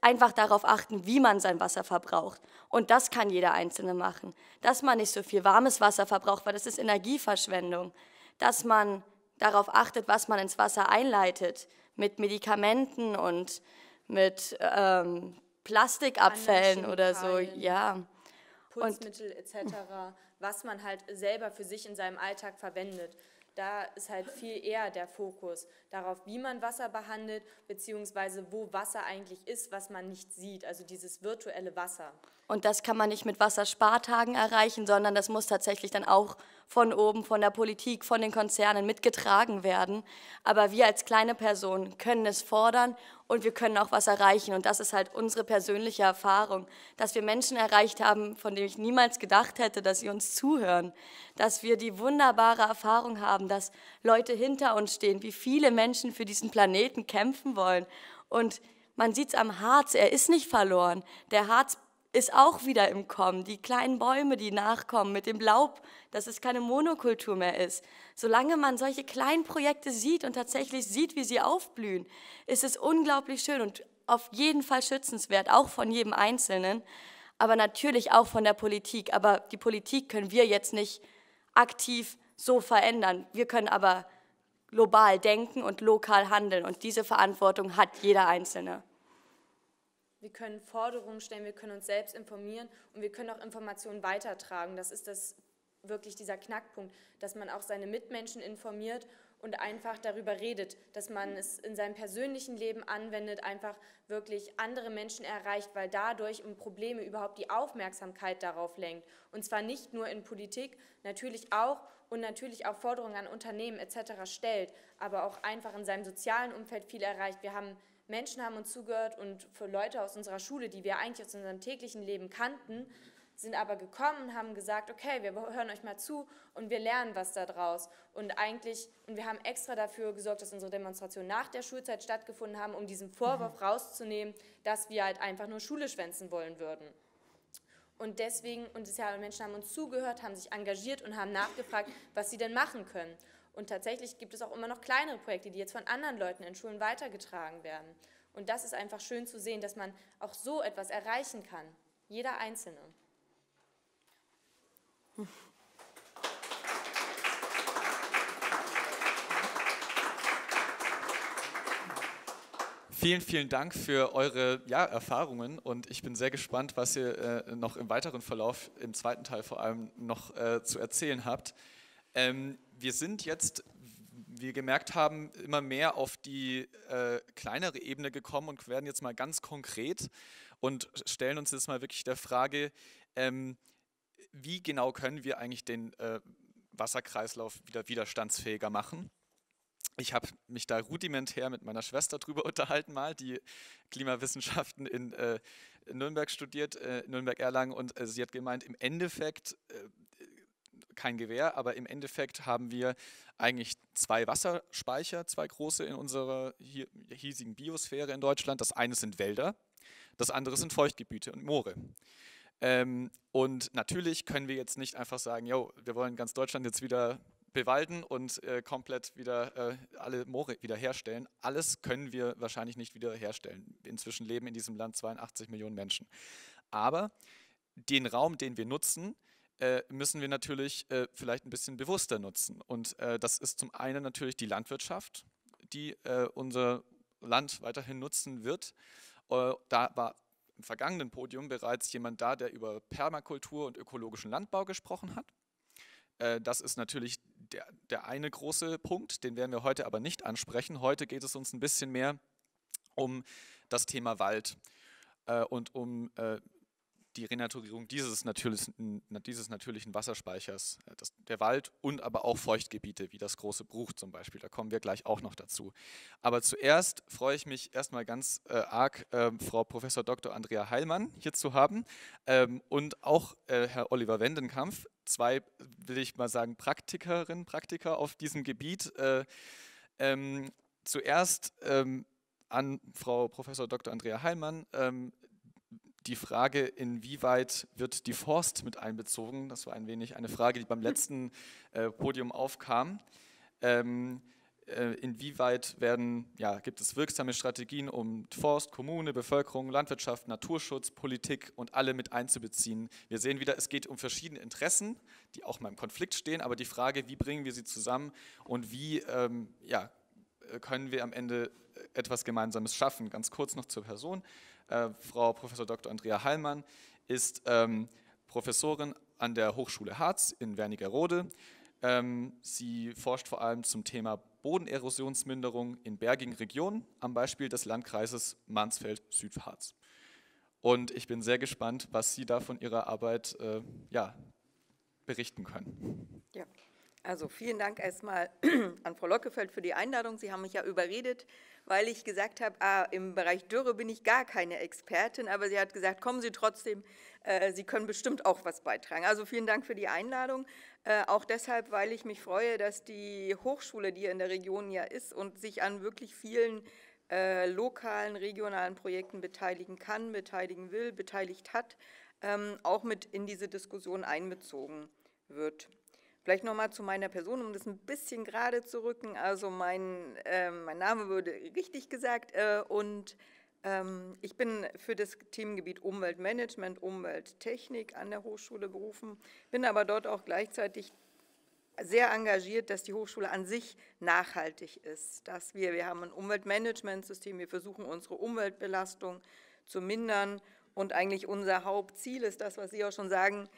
einfach darauf achten, wie man sein Wasser verbraucht. Und das kann jeder Einzelne machen. Dass man nicht so viel warmes Wasser verbraucht, weil das ist Energieverschwendung. Dass man darauf achtet, was man ins Wasser einleitet, mit Medikamenten und mit Plastikabfällen oder so. Ja. Putzmittel etc., was man halt selber für sich in seinem Alltag verwendet. Da ist halt viel eher der Fokus darauf, wie man Wasser behandelt, beziehungsweise wo Wasser eigentlich ist, was man nicht sieht, also dieses virtuelle Wasser. Und das kann man nicht mit Wasserspartagen erreichen, sondern das muss tatsächlich dann auch von oben, von der Politik, von den Konzernen mitgetragen werden. Aber wir als kleine Personen können es fordern und wir können auch was erreichen. Und das ist halt unsere persönliche Erfahrung, dass wir Menschen erreicht haben, von denen ich niemals gedacht hätte, dass sie uns zuhören. Dass wir die wunderbare Erfahrung haben, dass Leute hinter uns stehen, wie viele Menschen für diesen Planeten kämpfen wollen. Und man sieht es am Harz, er ist nicht verloren. Der Harz ist auch wieder im Kommen. Die kleinen Bäume, die nachkommen mit dem Laub, dass es keine Monokultur mehr ist. Solange man solche kleinen Projekte sieht und tatsächlich sieht, wie sie aufblühen, ist es unglaublich schön und auf jeden Fall schützenswert, auch von jedem Einzelnen, aber natürlich auch von der Politik. Aber die Politik können wir jetzt nicht aktiv so verändern. Wir können aber global denken und lokal handeln, und diese Verantwortung hat jeder Einzelne. Wir können Forderungen stellen, wir können uns selbst informieren und wir können auch Informationen weitertragen. Das ist wirklich dieser Knackpunkt, dass man auch seine Mitmenschen informiert und einfach darüber redet, dass man es in seinem persönlichen Leben anwendet, einfach wirklich andere Menschen erreicht, weil dadurch um Probleme überhaupt die Aufmerksamkeit darauf lenkt. Und zwar nicht nur in Politik, natürlich auch, und natürlich auch Forderungen an Unternehmen etc. stellt, aber auch einfach in seinem sozialen Umfeld viel erreicht. Menschen haben uns zugehört, und für Leute aus unserer Schule, die wir eigentlich aus unserem täglichen Leben kannten, sind aber gekommen und haben gesagt, okay, wir hören euch mal zu und wir lernen was daraus. Und wir haben extra dafür gesorgt, dass unsere Demonstrationen nach der Schulzeit stattgefunden haben, um diesen Vorwurf rauszunehmen, dass wir halt einfach nur Schule schwänzen wollen würden. Und deswegen, Menschen haben uns zugehört, haben sich engagiert und haben nachgefragt, was sie denn machen können. Und tatsächlich gibt es auch immer noch kleinere Projekte, die jetzt von anderen Leuten in Schulen weitergetragen werden. Und das ist einfach schön zu sehen, dass man auch so etwas erreichen kann. Jeder Einzelne. Vielen, vielen Dank für eure Erfahrungen und ich bin sehr gespannt, was ihr noch im weiteren Verlauf, im zweiten Teil vor allem, noch zu erzählen habt. Wir sind jetzt, wie wir gemerkt haben, immer mehr auf die kleinere Ebene gekommen und werden jetzt mal ganz konkret und stellen uns jetzt mal wirklich der Frage, wie genau können wir eigentlich den Wasserkreislauf wieder widerstandsfähiger machen? Ich habe mich da rudimentär mit meiner Schwester drüber unterhalten, die Klimawissenschaften in Nürnberg studiert, Nürnberg-Erlangen, und sie hat gemeint, im Endeffekt, kein Gewehr, aber im Endeffekt haben wir eigentlich zwei Wasserspeicher, zwei große in unserer hiesigen Biosphäre in Deutschland. Das eine sind Wälder, das andere sind Feuchtgebiete und Moore. Und natürlich können wir jetzt nicht einfach sagen, jo, wir wollen ganz Deutschland jetzt wieder bewalden und komplett wieder alle Moore wiederherstellen. Alles können wir wahrscheinlich nicht wiederherstellen. Inzwischen leben in diesem Land 82 Millionen Menschen. Aber den Raum, den wir nutzen, müssen wir natürlich vielleicht ein bisschen bewusster nutzen. Und das ist zum einen natürlich die Landwirtschaft, die unser Land weiterhin nutzen wird. Da war im vergangenen Podium bereits jemand da, der über Permakultur und ökologischen Landbau gesprochen hat. Das ist natürlich der eine große Punkt, den werden wir heute aber nicht ansprechen. Heute geht es uns ein bisschen mehr um das Thema Wald und um die Renaturierung dieses natürlichen Wasserspeichers, der Wald und aber auch Feuchtgebiete, wie das große Bruch zum Beispiel. Da kommen wir gleich auch noch dazu. Aber zuerst freue ich mich erstmal ganz arg, Frau Prof. Dr. Andrea Heilmann hier zu haben und auch Herr Oliver Wendenkampf, zwei, will ich mal sagen, Praktikerinnen, Praktiker auf diesem Gebiet. Zuerst an Frau Prof. Dr. Andrea Heilmann. Die Frage, inwieweit wird die Forst mit einbezogen, das war ein wenig eine Frage, die beim letzten Podium aufkam. Inwieweit gibt es wirksame Strategien, um Forst, Kommune, Bevölkerung, Landwirtschaft, Naturschutz, Politik und alle mit einzubeziehen? Wir sehen wieder, es geht um verschiedene Interessen, die auch mal im Konflikt stehen, aber die Frage, wie bringen wir sie zusammen und wie können wir am Ende etwas Gemeinsames schaffen? Ganz kurz noch zur Person. Frau Prof. Dr. Andrea Heilmann ist Professorin an der Hochschule Harz in Wernigerode. Sie forscht vor allem zum Thema Bodenerosionsminderung in bergigen Regionen am Beispiel des Landkreises Mansfeld-Südharz. Und ich bin sehr gespannt, was Sie da von Ihrer Arbeit berichten können. Ja. Also vielen Dank erstmal an Frau Leukefeld für die Einladung. Sie haben mich ja überredet, weil ich gesagt habe, im Bereich Dürre bin ich gar keine Expertin, aber sie hat gesagt, kommen Sie trotzdem, Sie können bestimmt auch was beitragen. Also vielen Dank für die Einladung, auch deshalb, weil ich mich freue, dass die Hochschule, die in der Region ja ist und sich an wirklich vielen lokalen, regionalen Projekten beteiligen kann, beteiligen will, beteiligt hat, auch mit in diese Diskussion einbezogen wird. Vielleicht nochmal zu meiner Person, um das ein bisschen gerade zu rücken. Also mein Name wurde richtig gesagt und ich bin für das Themengebiet Umweltmanagement, Umwelttechnik an der Hochschule berufen, bin aber dort auch gleichzeitig sehr engagiert, dass die Hochschule an sich nachhaltig ist. Dass wir haben ein Umweltmanagementsystem, wir versuchen unsere Umweltbelastung zu mindern und eigentlich unser Hauptziel ist das, was Sie auch schon sagen,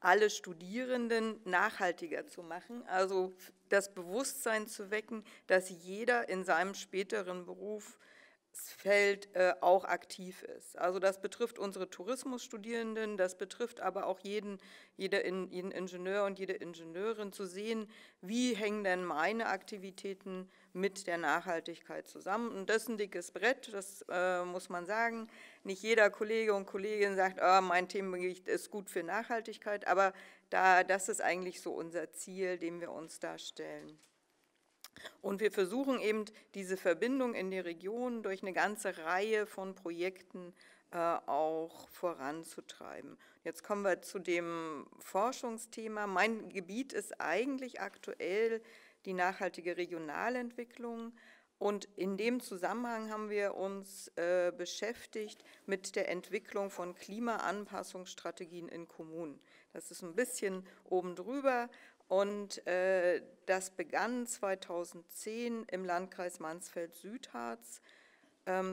alle Studierenden nachhaltiger zu machen, also das Bewusstsein zu wecken, dass jeder in seinem späteren Berufsfeld auch aktiv ist. Also das betrifft unsere Tourismusstudierenden, das betrifft aber auch jeden Ingenieur und jede Ingenieurin, zu sehen, wie hängen denn meine Aktivitäten mit der Nachhaltigkeit zusammen. Und das ist ein dickes Brett, das muss man sagen. Nicht jeder Kollege und Kollegin sagt, mein Themengebiet ist gut für Nachhaltigkeit, aber das ist eigentlich so unser Ziel, dem wir uns darstellen. Und wir versuchen eben diese Verbindung in die Region durch eine ganze Reihe von Projekten auch voranzutreiben. Jetzt kommen wir zu dem Forschungsthema. Mein Gebiet ist eigentlich aktuell die nachhaltige Regionalentwicklung. Und in dem Zusammenhang haben wir uns beschäftigt mit der Entwicklung von Klimaanpassungsstrategien in Kommunen. Das ist ein bisschen oben drüber und das begann 2010 im Landkreis Mansfeld-Südharz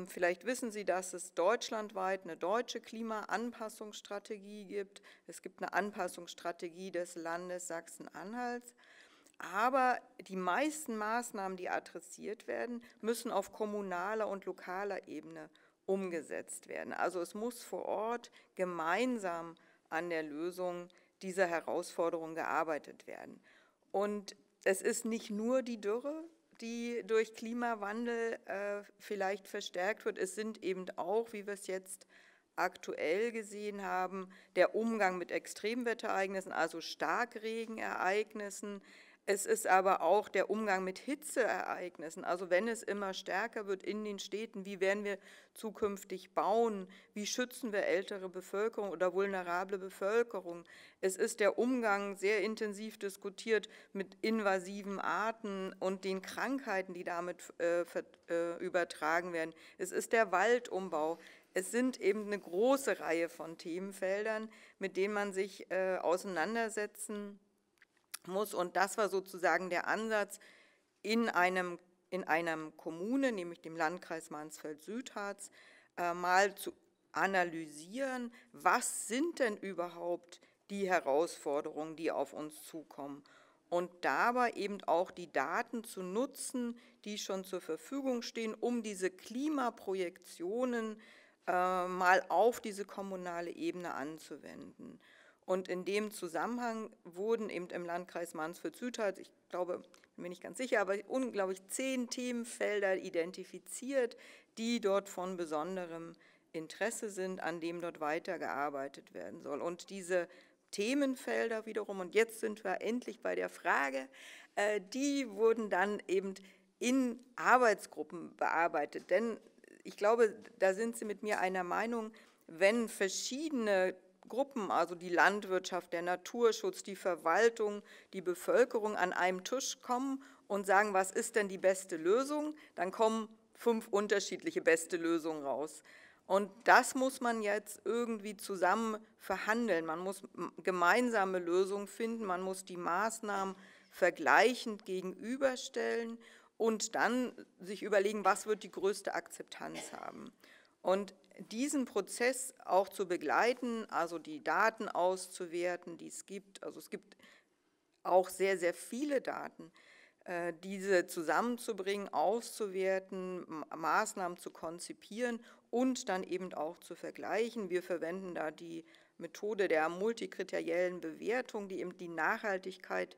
Vielleicht wissen Sie, dass es deutschlandweit eine deutsche Klimaanpassungsstrategie gibt. Es gibt eine Anpassungsstrategie des Landes Sachsen-Anhalts. Aber die meisten Maßnahmen, die adressiert werden, müssen auf kommunaler und lokaler Ebene umgesetzt werden. Also es muss vor Ort gemeinsam an der Lösung dieser Herausforderung gearbeitet werden. Und es ist nicht nur die Dürre, die durch Klimawandel vielleicht verstärkt wird. Es sind eben auch, wie wir es jetzt aktuell gesehen haben, der Umgang mit Extremwetterereignissen, also Starkregenereignissen. Es ist aber auch der Umgang mit Hitzeereignissen. Also wenn es immer stärker wird in den Städten, wie werden wir zukünftig bauen? Wie schützen wir ältere Bevölkerung oder vulnerable Bevölkerung? Es ist der Umgang, sehr intensiv diskutiert, mit invasiven Arten und den Krankheiten, die damit übertragen werden. Es ist der Waldumbau. Es sind eben eine große Reihe von Themenfeldern, mit denen man sich auseinandersetzen muss. Und das war sozusagen der Ansatz in einer Kommune, nämlich dem Landkreis Mansfeld-Südharz, mal zu analysieren, was sind denn überhaupt die Herausforderungen, die auf uns zukommen. Und dabei eben auch die Daten zu nutzen, die schon zur Verfügung stehen, um diese Klimaprojektionen mal auf diese kommunale Ebene anzuwenden. Und in dem Zusammenhang wurden eben im Landkreis Mansfeld-Südharz, ich glaube, bin mir nicht ganz sicher, aber unglaublich 10 Themenfelder identifiziert, die dort von besonderem Interesse sind, an dem dort weitergearbeitet werden soll. Und diese Themenfelder wiederum, und jetzt sind wir endlich bei der Frage, die wurden dann eben in Arbeitsgruppen bearbeitet. Denn ich glaube, da sind Sie mit mir einer Meinung, wenn verschiedene Gruppen, also die Landwirtschaft, der Naturschutz, die Verwaltung, die Bevölkerung an einem Tisch kommen und sagen, was ist denn die beste Lösung, dann kommen 5 unterschiedliche beste Lösungen raus. Und das muss man jetzt irgendwie zusammen verhandeln. Man muss gemeinsame Lösungen finden, man muss die Maßnahmen vergleichend gegenüberstellen und dann sich überlegen, was wird die größte Akzeptanz haben. Und diesen Prozess auch zu begleiten, also die Daten auszuwerten, die es gibt, also es gibt auch sehr, sehr viele Daten, diese zusammenzubringen, auszuwerten, Maßnahmen zu konzipieren und dann eben auch zu vergleichen. Wir verwenden da die Methode der multikriteriellen Bewertung, die eben die Nachhaltigkeit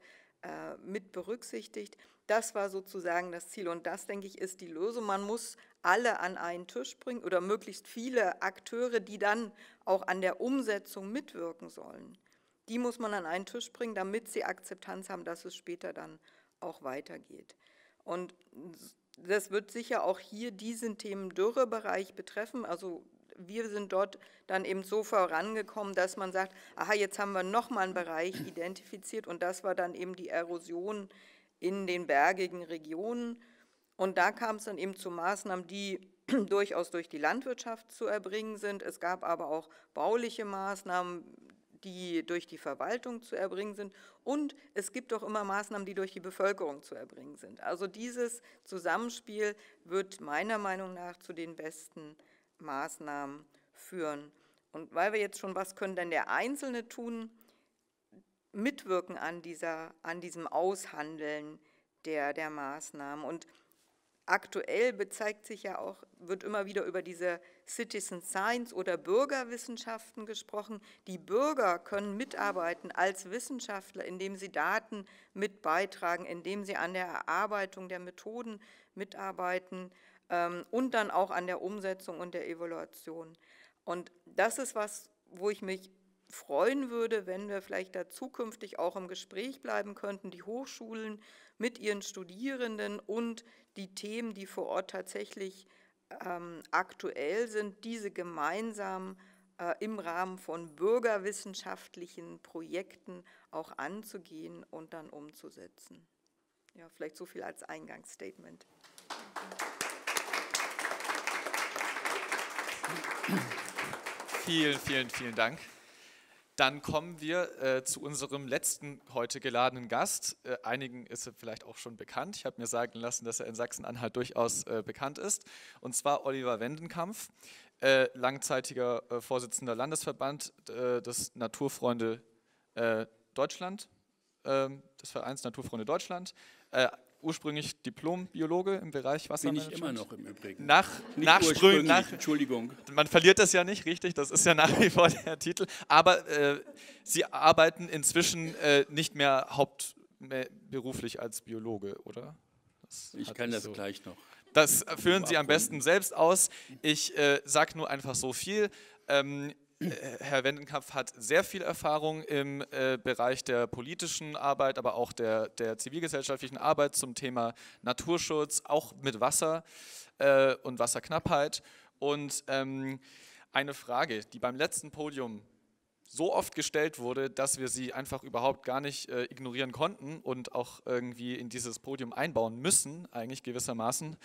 mit berücksichtigt. Das war sozusagen das Ziel und das, denke ich, ist die Lösung. Man muss alle an einen Tisch bringen oder möglichst viele Akteure, die dann auch an der Umsetzung mitwirken sollen. Die muss man an einen Tisch bringen, damit sie Akzeptanz haben, dass es später dann auch weitergeht. Und das wird sicher auch hier diesen Themen-Dürre-Bereich betreffen. Also wir sind dort dann eben so vorangekommen, dass man sagt, aha, jetzt haben wir nochmal einen Bereich identifiziert und das war dann eben die Erosion in den bergigen Regionen. Und da kam es dann eben zu Maßnahmen, die durchaus durch die Landwirtschaft zu erbringen sind. Es gab aber auch bauliche Maßnahmen, die durch die Verwaltung zu erbringen sind. Und es gibt auch immer Maßnahmen, die durch die Bevölkerung zu erbringen sind. Also dieses Zusammenspiel wird meiner Meinung nach zu den besten Maßnahmen führen. Und weil wir jetzt schon, was können denn der Einzelne tun, mitwirken an diesem Aushandeln der Maßnahmen. Und aktuell bezeigt sich ja auch, wird immer wieder über diese Citizen Science oder Bürgerwissenschaften gesprochen. Die Bürger können mitarbeiten als Wissenschaftler, indem sie Daten mit beitragen, indem sie an der Erarbeitung der Methoden mitarbeiten und dann auch an der Umsetzung und der Evaluation. Und das ist was, wo ich mich freuen würde, wenn wir vielleicht da zukünftig auch im Gespräch bleiben könnten, die Hochschulen mit ihren Studierenden und die Themen, die vor Ort tatsächlich aktuell sind, diese gemeinsam im Rahmen von bürgerwissenschaftlichen Projekten auch anzugehen und dann umzusetzen. Ja, vielleicht so viel als Eingangsstatement. Vielen, vielen, vielen Dank. Dann kommen wir zu unserem letzten heute geladenen Gast. Einigen ist er vielleicht auch schon bekannt. Ich habe mir sagen lassen, dass er in Sachsen-Anhalt durchaus bekannt ist. Und zwar Oliver Wendenkampf, langzeitiger Vorsitzender Landesverband des Naturfreunde Deutschland, des Vereins Naturfreunde Deutschland. Ursprünglich Diplom-Biologe im Bereich Wassermanagement. Bin ich immer noch im Übrigen. Entschuldigung. Man verliert das ja nicht, richtig, das ist ja nach wie vor der Titel. Aber Sie arbeiten inzwischen nicht mehr hauptberuflich als Biologe, oder? Ich kann das gleich noch. Das führen Sie am besten selbst aus. Ich sage nur einfach so viel. Herr Wendenkampf hat sehr viel Erfahrung im Bereich der politischen Arbeit, aber auch der zivilgesellschaftlichen Arbeit zum Thema Naturschutz, auch mit Wasser und Wasserknappheit. Und eine Frage, die beim letzten Podium so oft gestellt wurde, dass wir sie einfach überhaupt gar nicht ignorieren konnten und auch irgendwie in dieses Podium einbauen müssen, eigentlich gewissermaßen,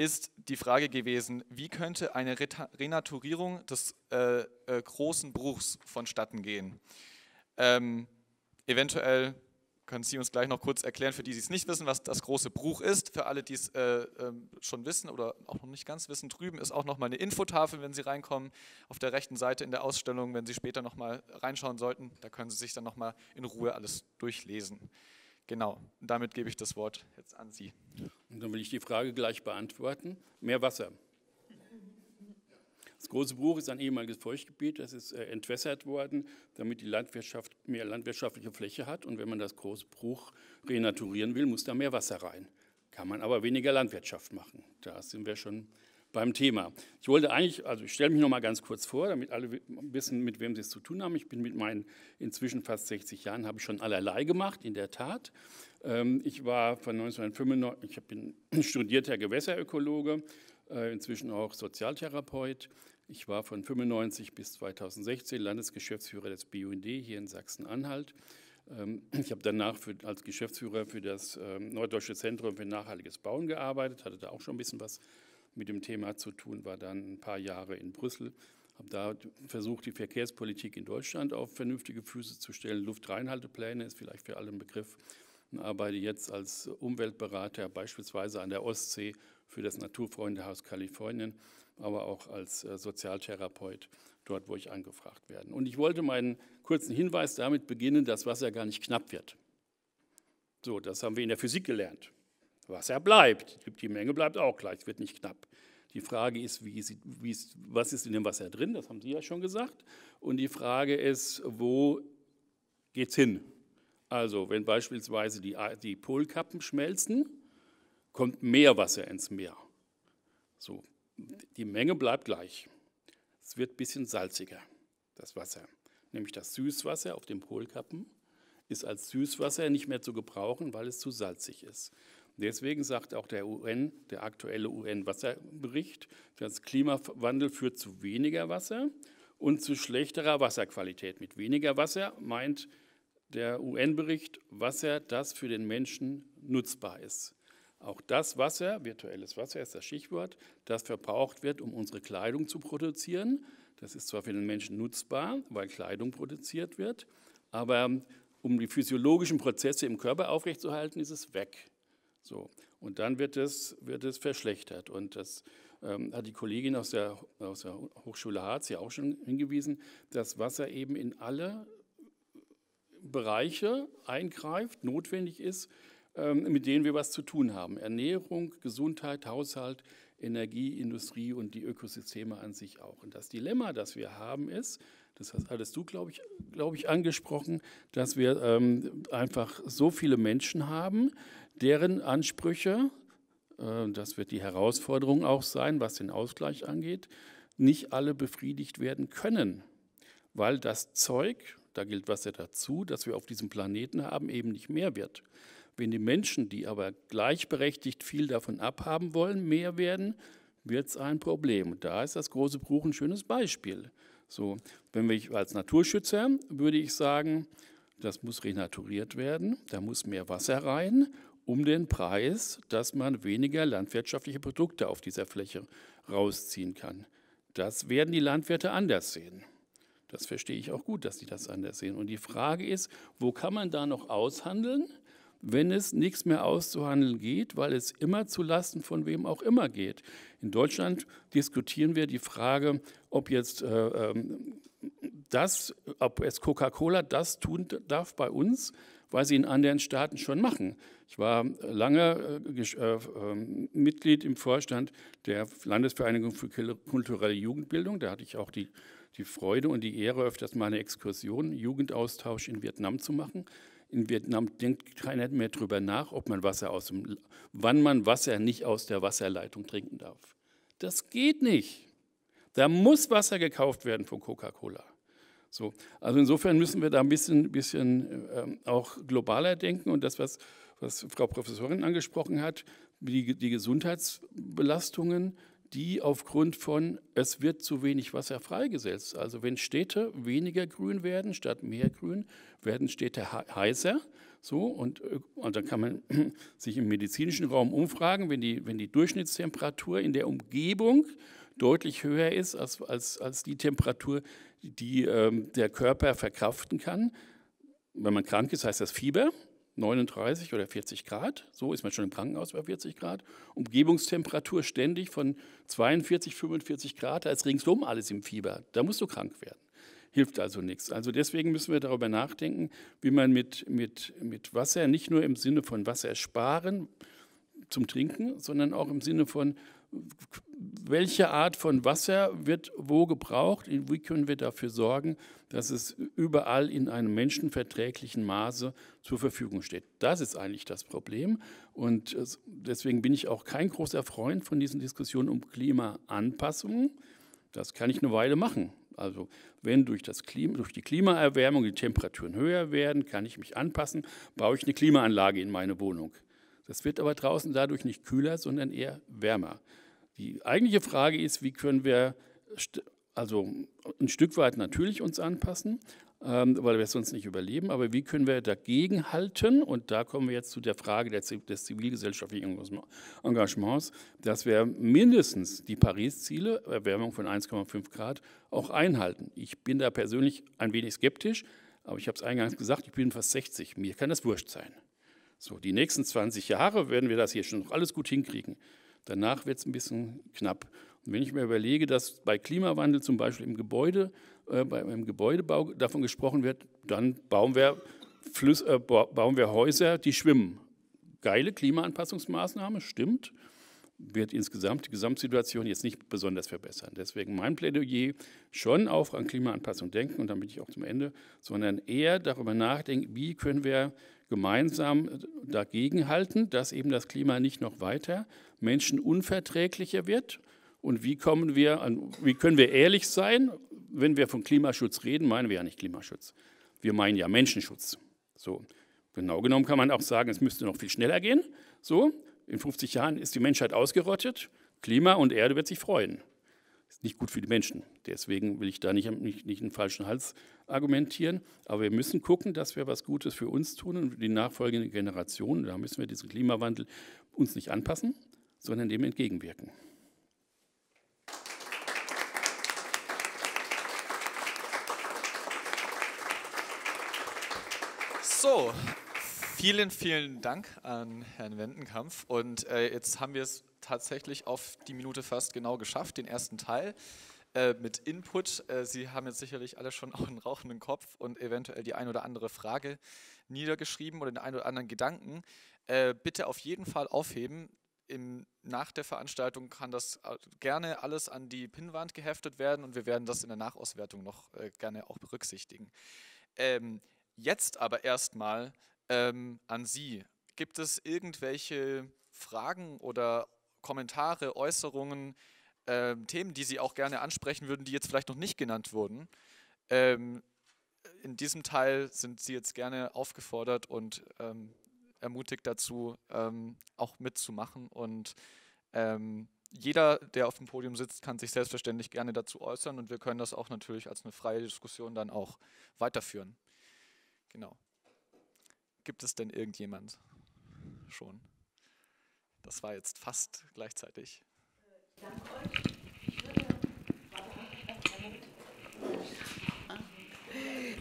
ist die Frage gewesen, wie könnte eine Renaturierung des großen Bruchs vonstatten gehen? Eventuell können Sie uns gleich noch kurz erklären, für die, die es nicht wissen, was das große Bruch ist. Für alle, die es schon wissen oder auch noch nicht ganz wissen, drüben ist auch nochmal eine Infotafel, wenn Sie reinkommen, auf der rechten Seite in der Ausstellung, wenn Sie später nochmal reinschauen sollten, da können Sie sich dann nochmal in Ruhe alles durchlesen. Genau, und damit gebe ich das Wort jetzt an Sie. Und dann will ich die Frage gleich beantworten. Mehr Wasser. Das große Bruch ist ein ehemaliges Feuchtgebiet, das ist entwässert worden, damit die Landwirtschaft mehr landwirtschaftliche Fläche hat. Und wenn man das große Bruch renaturieren will, muss da mehr Wasser rein. Kann man aber weniger Landwirtschaft machen. Da sind wir schon beim Thema. Ich wollte eigentlich, also ich stelle mich noch mal ganz kurz vor, damit alle wissen, mit wem sie es zu tun haben. Ich bin mit meinen inzwischen fast 60 Jahren, habe ich schon allerlei gemacht, in der Tat. Ich war von 1995, ich bin studierter Gewässerökologe, inzwischen auch Sozialtherapeut. Ich war von 1995 bis 2016 Landesgeschäftsführer des BUND hier in Sachsen-Anhalt. Ich habe danach als Geschäftsführer für das Norddeutsche Zentrum für nachhaltiges Bauen gearbeitet, hatte da auch schon ein bisschen was mit dem Thema zu tun, war dann ein paar Jahre in Brüssel, habe da versucht, die Verkehrspolitik in Deutschland auf vernünftige Füße zu stellen. Luftreinhaltepläne ist vielleicht für alle ein Begriff. Ich arbeite jetzt als Umweltberater beispielsweise an der Ostsee für das Naturfreundehaus Kalifornien, aber auch als Sozialtherapeut dort, wo ich angefragt werde. Und ich wollte meinen kurzen Hinweis damit beginnen, dass Wasser gar nicht knapp wird. So, das haben wir in der Physik gelernt. Wasser bleibt, die Menge bleibt auch gleich, wird nicht knapp. Die Frage ist, was ist in dem Wasser drin, das haben Sie ja schon gesagt. Und die Frage ist, wo geht's hin? Also wenn beispielsweise die Polkappen schmelzen, kommt mehr Wasser ins Meer. So, die Menge bleibt gleich. Es wird ein bisschen salziger, das Wasser. Nämlich das Süßwasser auf den Polkappen ist als Süßwasser nicht mehr zu gebrauchen, weil es zu salzig ist. Deswegen sagt auch der aktuelle UN-Wasserbericht, dass Klimawandel führt zu weniger Wasser und zu schlechterer Wasserqualität. Mit weniger Wasser meint der UN-Bericht Wasser, das für den Menschen nutzbar ist. Auch das Wasser, virtuelles Wasser ist das Stichwort, das verbraucht wird, um unsere Kleidung zu produzieren. Das ist zwar für den Menschen nutzbar, weil Kleidung produziert wird, aber um die physiologischen Prozesse im Körper aufrechtzuerhalten, ist es weg. So, und dann wird es verschlechtert. Und das hat die Kollegin aus der Hochschule Harz ja auch schon hingewiesen, dass Wasser eben in alle Bereiche eingreift, notwendig ist, mit denen wir was zu tun haben. Ernährung, Gesundheit, Haushalt, Energie, Industrie und die Ökosysteme an sich auch. Und das Dilemma, das wir haben, ist, das hattest du, glaube ich, angesprochen, dass wir einfach so viele Menschen haben, deren Ansprüche, das wird die Herausforderung auch sein, was den Ausgleich angeht, nicht alle befriedigt werden können, weil das Zeug, da gilt Wasser dazu, das wir auf diesem Planeten haben, eben nicht mehr wird. Wenn die Menschen, die aber gleichberechtigt viel davon abhaben wollen, mehr werden, wird es ein Problem. Und da ist das große Bruch ein schönes Beispiel. So, wenn wir als Naturschützer würde ich sagen, das muss renaturiert werden, da muss mehr Wasser rein, um den Preis, dass man weniger landwirtschaftliche Produkte auf dieser Fläche rausziehen kann. Das werden die Landwirte anders sehen. Das verstehe ich auch gut, dass Sie das anders sehen. Und die Frage ist, wo kann man da noch aushandeln, wenn es nichts mehr auszuhandeln geht, weil es immer zu Lasten von wem auch immer geht. In Deutschland diskutieren wir die Frage, ob jetzt ob es Coca-Cola das tun darf bei uns, weil sie in anderen Staaten schon machen. Ich war lange Mitglied im Vorstand der Landesvereinigung für kulturelle Jugendbildung. Da hatte ich auch die Freude und die Ehre, öfters mal eine Exkursion, Jugendaustausch in Vietnam zu machen. In Vietnam denkt keiner mehr darüber nach, ob man Wasser wann man Wasser nicht aus der Wasserleitung trinken darf. Das geht nicht. Da muss Wasser gekauft werden von Coca-Cola. So, also insofern müssen wir da ein bisschen auch globaler denken. Und das, was Frau Professorin angesprochen hat, die Gesundheitsbelastungen, die aufgrund von, es wird zu wenig Wasser freigesetzt. Also wenn Städte weniger grün werden, statt mehr grün, werden Städte heißer. So, und dann kann man sich im medizinischen Raum umfragen, wenn die Durchschnittstemperatur in der Umgebung deutlich höher ist als die Temperatur, die der Körper verkraften kann. Wenn man krank ist, heißt das Fieber. 39 oder 40 Grad, so ist man schon im Krankenhaus bei 40 Grad, Umgebungstemperatur ständig von 42, 45 Grad, da ist ringsum alles im Fieber, da musst du krank werden, hilft also nichts. Also deswegen müssen wir darüber nachdenken, wie man mit Wasser, nicht nur im Sinne von Wasser sparen zum Trinken, sondern auch im Sinne von, welche Art von Wasser wird wo gebraucht, wie können wir dafür sorgen, dass es überall in einem menschenverträglichen Maße zur Verfügung steht. Das ist eigentlich das Problem und deswegen bin ich auch kein großer Freund von diesen Diskussionen um Klimaanpassungen. Das kann ich eine Weile machen. Also wenn durch die Klimaerwärmung die Temperaturen höher werden, kann ich mich anpassen, baue ich eine Klimaanlage in meine Wohnung. Das wird aber draußen dadurch nicht kühler, sondern eher wärmer. Die eigentliche Frage ist, wie können wir also ein Stück weit natürlich uns anpassen, weil wir es sonst nicht überleben, aber wie können wir dagegen halten? Und da kommen wir jetzt zu der Frage des zivilgesellschaftlichen Engagements, dass wir mindestens die Paris-Ziele, Erwärmung von 1,5 Grad, auch einhalten. Ich bin da persönlich ein wenig skeptisch, aber ich habe es eingangs gesagt, ich bin fast 60, mir kann das wurscht sein. So, die nächsten 20 Jahre werden wir das hier schon noch alles gut hinkriegen. Danach wird es ein bisschen knapp. Und wenn ich mir überlege, dass bei Klimawandel zum Beispiel beim Gebäudebau davon gesprochen wird, dann bauen wir Häuser, die schwimmen. Geile Klimaanpassungsmaßnahme, stimmt, wird insgesamt die Gesamtsituation jetzt nicht besonders verbessern. Deswegen mein Plädoyer, schon auch an Klimaanpassung denken, und dann bin ich auch zum Ende, sondern eher darüber nachdenken, wie können wir gemeinsam dagegenhalten, dass eben das Klima nicht noch weiter menschenunverträglicher wird. Und wie können wir ehrlich sein, wenn wir von Klimaschutz reden, meinen wir ja nicht Klimaschutz. Wir meinen ja Menschenschutz. So. Genau genommen kann man auch sagen, es müsste noch viel schneller gehen. So. In 50 Jahren ist die Menschheit ausgerottet. Klima und Erde wird sich freuen. Ist nicht gut für die Menschen. Deswegen will ich da nicht einen falschen Hals argumentieren. Aber wir müssen gucken, dass wir was Gutes für uns tun und die nachfolgende Generation. Da müssen wir diesen Klimawandel uns nicht anpassen, sondern dem entgegenwirken. So, vielen, vielen Dank an Herrn Wendenkampf. Und jetzt haben wir es tatsächlich auf die Minute fast genau geschafft, den ersten Teil mit Input. Sie haben jetzt sicherlich alle schon auch einen rauchenden Kopf und eventuell die ein oder andere Frage niedergeschrieben oder den ein oder anderen Gedanken. Bitte auf jeden Fall aufheben. Nach der Veranstaltung kann das gerne alles an die Pinnwand geheftet werden und wir werden das in der Nachauswertung noch gerne auch berücksichtigen. Jetzt aber erstmal an Sie. Gibt es irgendwelche Fragen oder Kommentare, Äußerungen, Themen, die Sie auch gerne ansprechen würden, die jetzt vielleicht noch nicht genannt wurden? In diesem Teil sind Sie jetzt gerne aufgefordert und ermutigt dazu, auch mitzumachen. Und jeder, der auf dem Podium sitzt, kann sich selbstverständlich gerne dazu äußern und wir können das auch natürlich als eine freie Diskussion dann auch weiterführen. Genau. Gibt es denn irgendjemand schon? Das war jetzt fast gleichzeitig.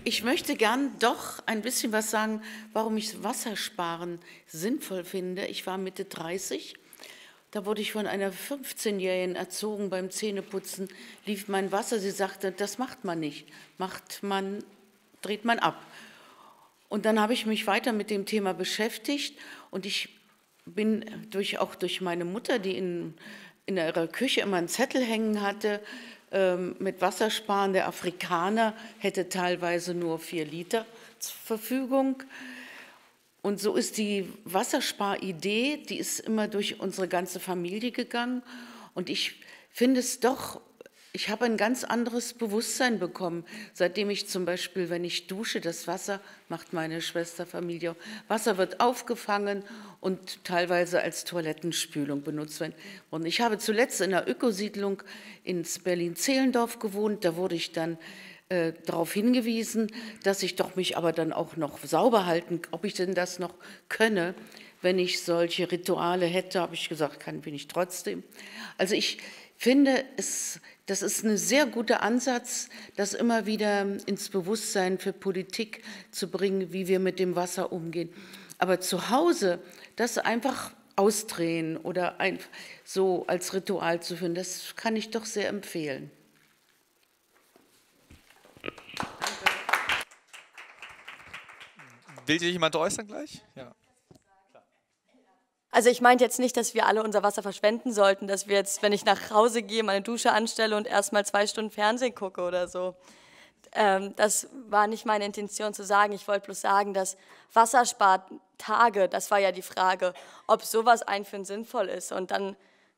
Ich möchte gern doch ein bisschen was sagen, warum ich Wassersparen sinnvoll finde. Ich war Mitte 30, da wurde ich von einer 15-Jährigen erzogen, beim Zähneputzen lief mein Wasser. Sie sagte, das macht man nicht, dreht man ab. Und dann habe ich mich weiter mit dem Thema beschäftigt und ich bin auch durch meine Mutter, die in ihrer Küche immer einen Zettel hängen hatte, mit Wassersparen, der Afrikaner hätte teilweise nur 4 Liter zur Verfügung. Und so ist die Wassersparidee, die ist immer durch unsere ganze Familie gegangen. Und ich finde es doch, ich habe ein ganz anderes Bewusstsein bekommen, seitdem ich zum Beispiel, wenn ich dusche, das Wasser macht meine Schwesterfamilie. Wasser wird aufgefangen und teilweise als Toilettenspülung benutzt werden. Und ich habe zuletzt in einer Ökosiedlung in Berlin-Zehlendorf gewohnt. Da wurde ich dann darauf hingewiesen, dass ich doch mich aber dann auch noch sauber halten, ob ich denn das noch könne, wenn ich solche Rituale hätte. Habe ich gesagt, bin ich trotzdem. Also ich finde, das ist ein sehr guter Ansatz, das immer wieder ins Bewusstsein für Politik zu bringen, wie wir mit dem Wasser umgehen. Aber zu Hause das einfach ausdrehen oder so als Ritual zu führen, das kann ich doch sehr empfehlen. Will sich jemand äußern gleich? Ja. Also ich meinte jetzt nicht, dass wir alle unser Wasser verschwenden sollten, dass wir jetzt, wenn ich nach Hause gehe, meine Dusche anstelle und erstmal 2 Stunden Fernsehen gucke oder so. Das war nicht meine Intention zu sagen. Ich wollte bloß sagen, dass Wasserspartage, das war ja die Frage, ob sowas einführen sinnvoll ist. Und dann,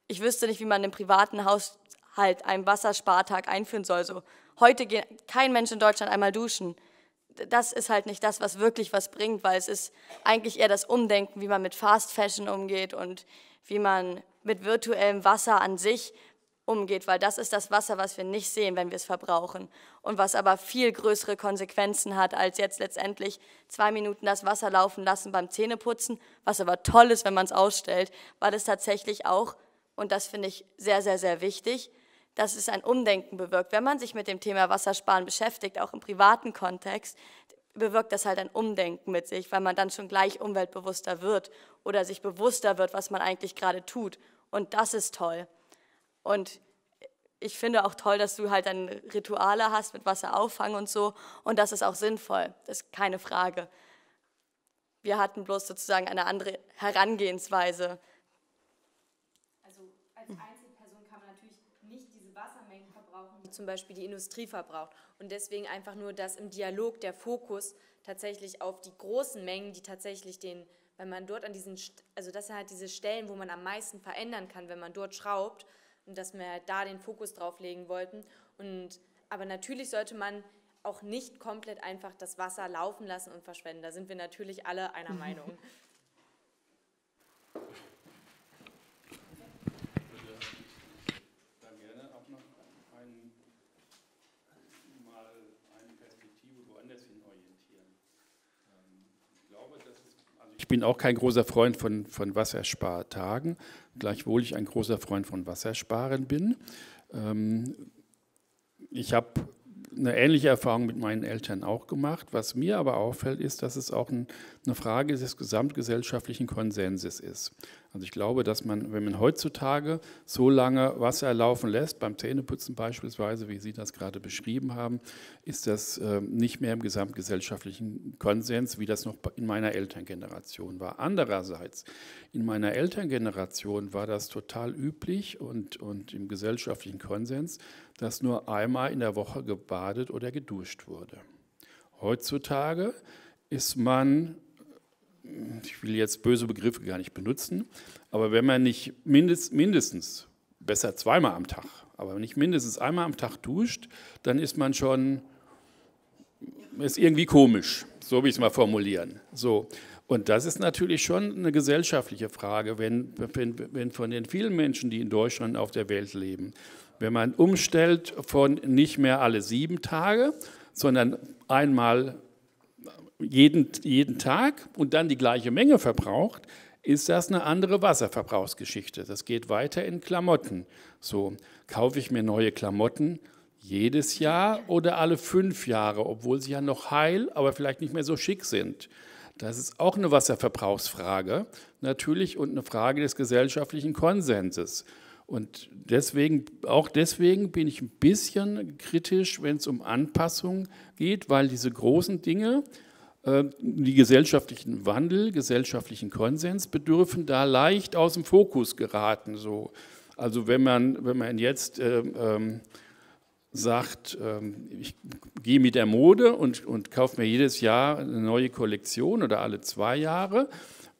ich wüsste nicht, wie man im privaten Haushalt einen Wasserspartag einführen soll. So, heute geht kein Mensch in Deutschland einmal duschen. Das ist halt nicht das, was wirklich was bringt, weil es ist eigentlich eher das Umdenken, wie man mit Fast Fashion umgeht und wie man mit virtuellem Wasser an sich umgeht, weil das ist das Wasser, was wir nicht sehen, wenn wir es verbrauchen und was aber viel größere Konsequenzen hat, als jetzt letztendlich 2 Minuten das Wasser laufen lassen beim Zähneputzen, was aber toll ist, wenn man es ausstellt, weil es tatsächlich auch, und das finde ich sehr, sehr, sehr wichtig, dass es ein Umdenken bewirkt. Wenn man sich mit dem Thema Wassersparen beschäftigt, auch im privaten Kontext, bewirkt das halt ein Umdenken mit sich, weil man dann schon gleich umweltbewusster wird oder sich bewusster wird, was man eigentlich gerade tut. Und das ist toll. Und ich finde auch toll, dass du halt dann Rituale hast mit Wasser auffangen und so. Und das ist auch sinnvoll, das ist keine Frage. Wir hatten bloß sozusagen eine andere Herangehensweise. Zum Beispiel die Industrie verbraucht. Und deswegen einfach nur, dass im Dialog der Fokus tatsächlich auf die großen Mengen, die tatsächlich weil man dort an diesen, also das sind halt diese Stellen, wo man am meisten verändern kann, wenn man dort schraubt, und dass wir halt da den Fokus drauf legen wollten. Aber natürlich sollte man auch nicht komplett einfach das Wasser laufen lassen und verschwenden. Da sind wir natürlich alle einer Meinung. Ich bin auch kein großer Freund von Wasserspartagen, gleichwohl ich ein großer Freund von Wassersparen bin. Ich habe eine ähnliche Erfahrung mit meinen Eltern auch gemacht. Was mir aber auffällt, ist, dass es auch eine Frage des gesamtgesellschaftlichen Konsenses ist. Also ich glaube, dass man, wenn man heutzutage so lange Wasser laufen lässt, beim Zähneputzen beispielsweise, wie Sie das gerade beschrieben haben, ist das nicht mehr im gesamtgesellschaftlichen Konsens, wie das noch in meiner Elterngeneration war. Andererseits, in meiner Elterngeneration war das total üblich und im gesellschaftlichen Konsens, dass nur einmal in der Woche gebadet oder geduscht wurde. Heutzutage ist man, ich will jetzt böse Begriffe gar nicht benutzen, aber wenn man nicht mindestens, besser zweimal am Tag, aber wenn nicht mindestens einmal am Tag duscht, dann ist man schon, ist irgendwie komisch, so will ich es mal formulieren. So. Und das ist natürlich schon eine gesellschaftliche Frage, wenn von den vielen Menschen, die in Deutschland auf der Welt leben, wenn man umstellt von nicht mehr alle 7 Tage, sondern einmal jeden Tag und dann die gleiche Menge verbraucht, ist das eine andere Wasserverbrauchsgeschichte. Das geht weiter in Klamotten. So, kaufe ich mir neue Klamotten, Jedes Jahr oder alle 5 Jahre, obwohl sie ja noch heil, aber vielleicht nicht mehr so schick sind? Das ist auch eine Wasserverbrauchsfrage natürlich und eine Frage des gesellschaftlichen Konsenses. Und deswegen, auch deswegen bin ich ein bisschen kritisch, wenn es um Anpassung geht, weil diese großen Dinge, die gesellschaftlichen Wandel, gesellschaftlichen Konsens bedürfen, da leicht aus dem Fokus geraten. So. Also wenn man jetzt sagt, ich gehe mit der Mode und kaufe mir jedes Jahr eine neue Kollektion oder alle 2 Jahre.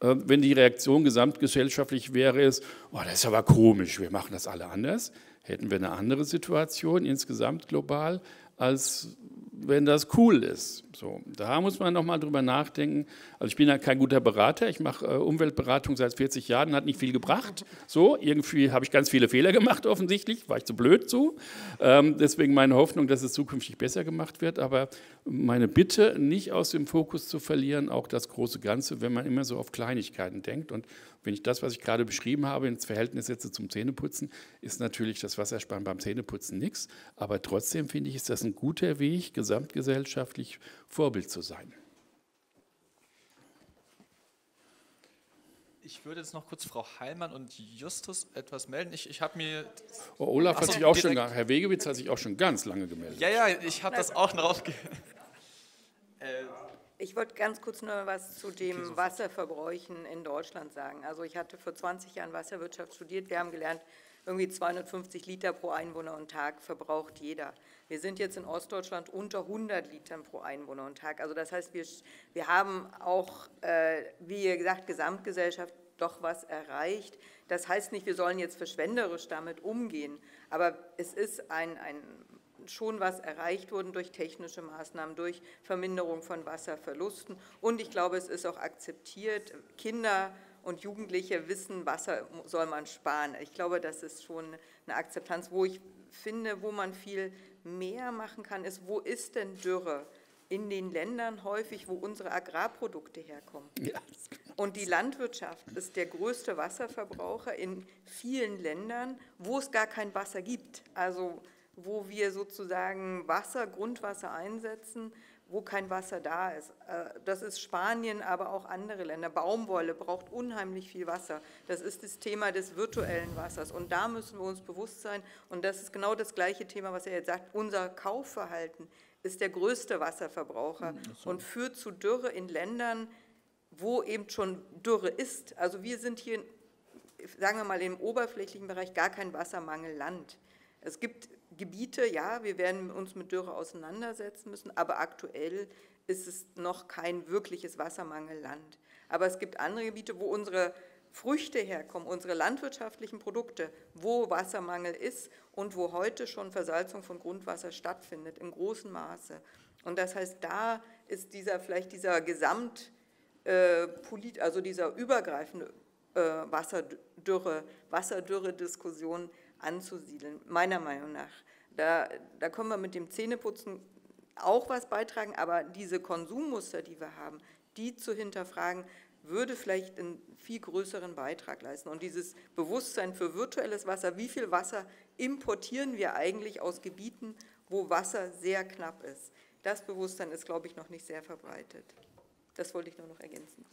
Wenn die Reaktion gesamtgesellschaftlich wäre, ist, oh, das ist aber komisch, wir machen das alle anders, hätten wir eine andere Situation insgesamt global, als wenn das cool ist. So, da muss man nochmal drüber nachdenken. Also ich bin ja kein guter Berater, ich mache Umweltberatung seit 40 Jahren, hat nicht viel gebracht. So, irgendwie habe ich ganz viele Fehler gemacht offensichtlich, war ich zu blöd zu. Deswegen meine Hoffnung, dass es zukünftig besser gemacht wird, aber meine Bitte, nicht aus dem Fokus zu verlieren, auch das große Ganze, wenn man immer so auf Kleinigkeiten denkt. Und wenn ich das, was ich gerade beschrieben habe, ins Verhältnis setze zum Zähneputzen, ist natürlich das Wassersparen beim Zähneputzen nichts, aber trotzdem finde ich, ist das ein guter Weg, gesamtgesellschaftlich Vorbild zu sein. Ich würde jetzt noch kurz Frau Heilmann und Justus etwas melden. Ich habe mir... Oh, Olaf hat sich auch schon... Herr Wegewitz hat sich auch schon ganz lange gemeldet. Ja, ja, ich habe das auch drauf... Ich wollte ganz kurz nur was zu dem Wasserverbräuchen in Deutschland sagen. Also ich hatte vor 20 Jahren Wasserwirtschaft studiert. Wir haben gelernt, irgendwie 250 Liter pro Einwohner und Tag verbraucht jeder. Wir sind jetzt in Ostdeutschland unter 100 Litern pro Einwohner und Tag. Also das heißt, wir haben auch, wie gesagt, Gesamtgesellschaft doch was erreicht. Das heißt nicht, wir sollen jetzt verschwenderisch damit umgehen, aber es ist schon was erreicht worden durch technische Maßnahmen, durch Verminderung von Wasserverlusten. Und ich glaube, es ist auch akzeptiert, Kinder und Jugendliche wissen, Wasser soll man sparen. Ich glaube, das ist schon eine Akzeptanz, wo ich finde, wo man viel mehr machen kann, ist, wo ist denn Dürre? In den Ländern häufig, wo unsere Agrarprodukte herkommen. Und die Landwirtschaft ist der größte Wasserverbraucher in vielen Ländern, wo es gar kein Wasser gibt. Also wo wir sozusagen Wasser, Grundwasser einsetzen, wo kein Wasser da ist. Das ist Spanien, aber auch andere Länder. Baumwolle braucht unheimlich viel Wasser. Das ist das Thema des virtuellen Wassers. Und da müssen wir uns bewusst sein. Und das ist genau das gleiche Thema, was er jetzt sagt. Unser Kaufverhalten ist der größte Wasserverbraucher und führt zu Dürre in Ländern, wo eben schon Dürre ist. Also wir sind hier, sagen wir mal, im oberflächlichen Bereich gar kein Wassermangelland. Es gibt Gebiete, ja, wir werden uns mit Dürre auseinandersetzen müssen, aber aktuell ist es noch kein wirkliches Wassermangelland. Aber es gibt andere Gebiete, wo unsere Früchte herkommen, unsere landwirtschaftlichen Produkte, wo Wassermangel ist und wo heute schon Versalzung von Grundwasser stattfindet, in großem Maße. Und das heißt, da ist vielleicht dieser dieser übergreifende Wasserdürre-Diskussion anzusiedeln, meiner Meinung nach. Da können wir mit dem Zähneputzen auch was beitragen, aber diese Konsummuster, die wir haben, die zu hinterfragen, würde vielleicht einen viel größeren Beitrag leisten. Und dieses Bewusstsein für virtuelles Wasser, wie viel Wasser importieren wir eigentlich aus Gebieten, wo Wasser sehr knapp ist, das Bewusstsein ist, glaube ich, noch nicht sehr verbreitet. Das wollte ich nur noch ergänzen.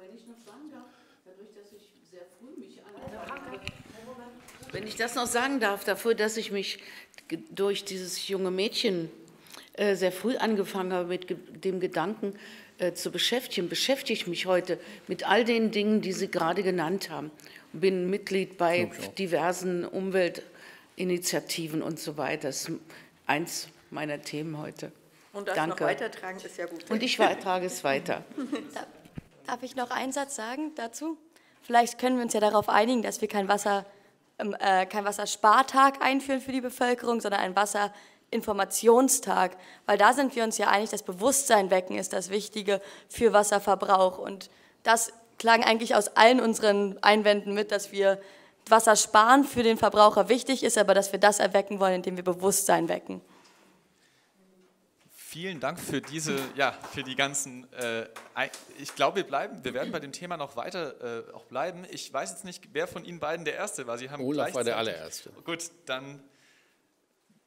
Wenn ich noch sagen darf, dadurch, dass ich sehr früh mich angefangen habe. Wenn ich das noch sagen darf, dafür, dass ich mich durch dieses junge Mädchen sehr früh angefangen habe mit dem Gedanken zu beschäftigen, beschäftige ich mich heute mit all den Dingen, die Sie gerade genannt haben. Bin Mitglied bei diversen Umweltinitiativen und so weiter. Das ist eins meiner Themen heute. Und das Danke. Noch weitertragen ist ja gut. Und ich trage es weiter. Darf ich noch einen Satz sagen dazu? Vielleicht können wir uns ja darauf einigen, dass wir keinen Wasserspartag einführen für die Bevölkerung, sondern einen Wasserinformationstag. Weil da sind wir uns ja einig, das Bewusstsein wecken ist das Wichtige für Wasserverbrauch. Und das klang eigentlich aus allen unseren Einwänden mit, dass wir Wassersparen für den Verbraucher wichtig ist, aber dass wir das erwecken wollen, indem wir Bewusstsein wecken. Vielen Dank für die ganzen, ich glaube, wir werden bei dem Thema noch weiter auch bleiben. Ich weiß jetzt nicht, wer von Ihnen beiden der Erste war. Olaf war der allererste. Gut, dann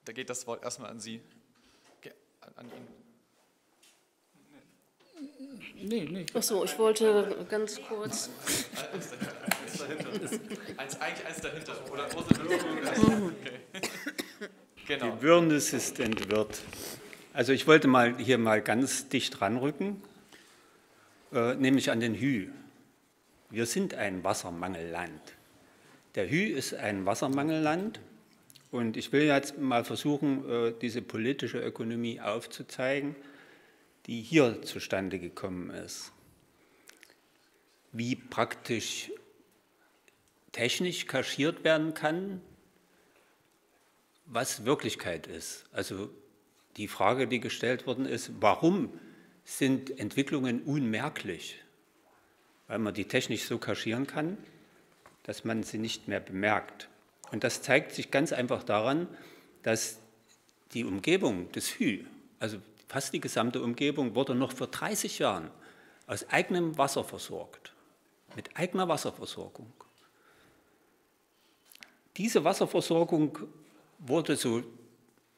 Da geht das Wort erstmal an Sie, an ihn. Nee. Achso, ich wollte ganz kurz. Eins dahinter. Oder okay. Genau. Die Würnis ist entwirrt. Also ich wollte mal hier ganz dicht ranrücken, nämlich an den Huy. Wir sind ein Wassermangelland. Der Huy ist ein Wassermangelland. Und ich will jetzt mal versuchen, diese politische Ökonomie aufzuzeigen, die hier zustande gekommen ist. Wie praktisch technisch kaschiert werden kann, was Wirklichkeit ist. Also die Frage, die gestellt worden ist, warum sind Entwicklungen unmerklich? Weil man die technisch so kaschieren kann, dass man sie nicht mehr bemerkt. Und das zeigt sich ganz einfach daran, dass die Umgebung des Huy, also fast die gesamte Umgebung, wurde noch vor 30 Jahren aus eigenem Wasser versorgt, mit eigener Wasserversorgung. Diese Wasserversorgung wurde so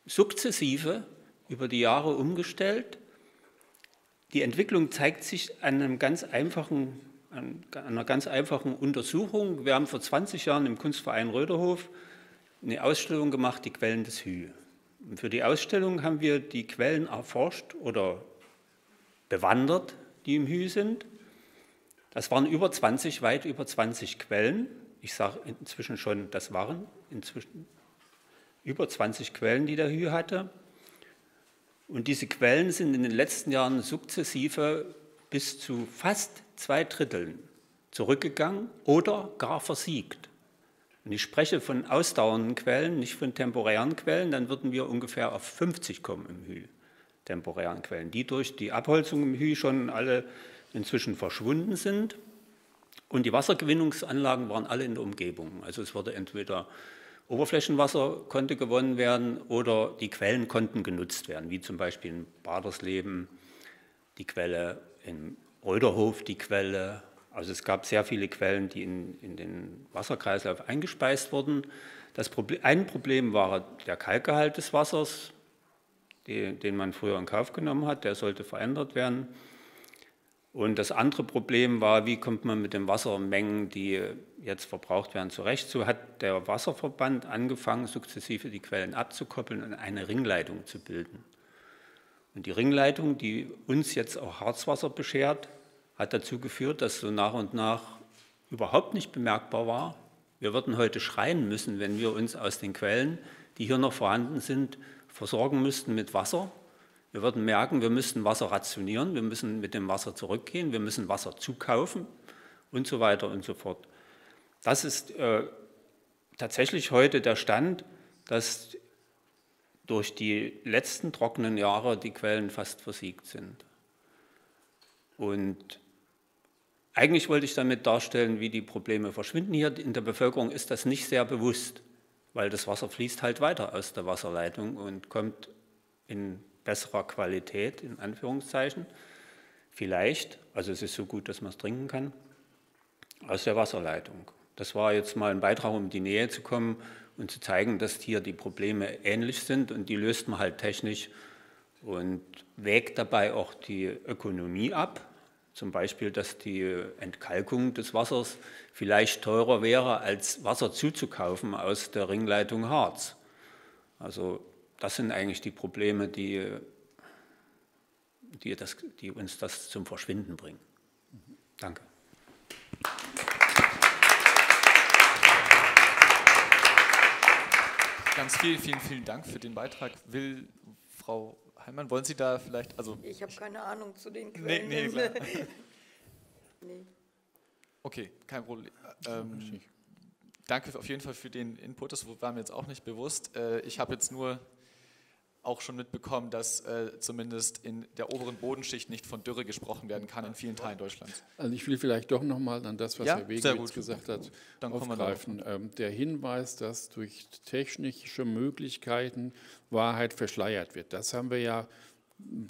sukzessive über die Jahre umgestellt. Die Entwicklung zeigt sich an einem ganz einfachen Untersuchung. Wir haben vor 20 Jahren im Kunstverein Röderhof eine Ausstellung gemacht, die Quellen des Huy. Und für die Ausstellung haben wir die Quellen erforscht oder bewandert, die im Huy sind. Das waren über 20, weit über 20 Quellen. Ich sage inzwischen schon, das waren inzwischen über 20 Quellen, die der Huy hatte. Und diese Quellen sind in den letzten Jahren sukzessive bis zu fast 2/3 zurückgegangen oder gar versiegt. Und ich spreche von ausdauernden Quellen, nicht von temporären Quellen, dann würden wir ungefähr auf 50 kommen im Huy, temporären Quellen, die durch die Abholzung im Huy schon alle inzwischen verschwunden sind. Und die Wassergewinnungsanlagen waren alle in der Umgebung. Also es wurde entweder Oberflächenwasser konnte gewonnen werden oder die Quellen konnten genutzt werden, wie zum Beispiel in Badersleben die Quelle, in Röderhof die Quelle. Also es gab sehr viele Quellen, die in den Wasserkreislauf eingespeist wurden. Ein Problem war der Kalkgehalt des Wassers, den man früher in Kauf genommen hat. Der sollte verändert werden. Und das andere Problem war, wie kommt man mit den Wassermengen, die jetzt verbraucht werden, zurecht. So hat der Wasserverband angefangen, sukzessive die Quellen abzukoppeln und eine Ringleitung zu bilden. Und die Ringleitung, die uns jetzt auch Harzwasser beschert, hat dazu geführt, dass so nach und nach überhaupt nicht bemerkbar war. Wir würden heute schreien müssen, wenn wir uns aus den Quellen, die hier noch vorhanden sind, versorgen müssten mit Wasser. Wir würden merken, wir müssten Wasser rationieren, wir müssen mit dem Wasser zurückgehen, wir müssen Wasser zukaufen und so weiter und so fort. Das ist tatsächlich heute der Stand, dass durch die letzten trockenen Jahre die Quellen fast versiegt sind. Und eigentlich wollte ich damit darstellen, wie die Probleme verschwinden. Hier in der Bevölkerung ist das nicht sehr bewusst, weil das Wasser fließt halt weiter aus der Wasserleitung und kommt in besserer Qualität, in Anführungszeichen, vielleicht, also es ist so gut, dass man es trinken kann, aus der Wasserleitung. Das war jetzt mal ein Beitrag, um in die Nähe zu kommen und zu zeigen, dass hier die Probleme ähnlich sind und die löst man halt technisch und wägt dabei auch die Ökonomie ab. Zum Beispiel, dass die Entkalkung des Wassers vielleicht teurer wäre, als Wasser zuzukaufen aus der Ringleitung Harz. Also das sind eigentlich die Probleme, die uns das zum Verschwinden bringen. Danke. Ganz vielen Dank für den Beitrag. Will Frau Heilmann, wollen Sie da vielleicht... Also ich habe keine Ahnung zu den Quellen. Nee. Okay, kein Problem. Danke auf jeden Fall für den Input, das war mir jetzt auch nicht bewusst. Ich habe jetzt nur auch schon mitbekommen, dass zumindest in der oberen Bodenschicht nicht von Dürre gesprochen werden kann in vielen Teilen Deutschlands. Also ich will vielleicht doch nochmal an das, was Herr Wegewitz gesagt hat, aufgreifen. Der Hinweis, dass durch technische Möglichkeiten Wahrheit verschleiert wird, das haben wir ja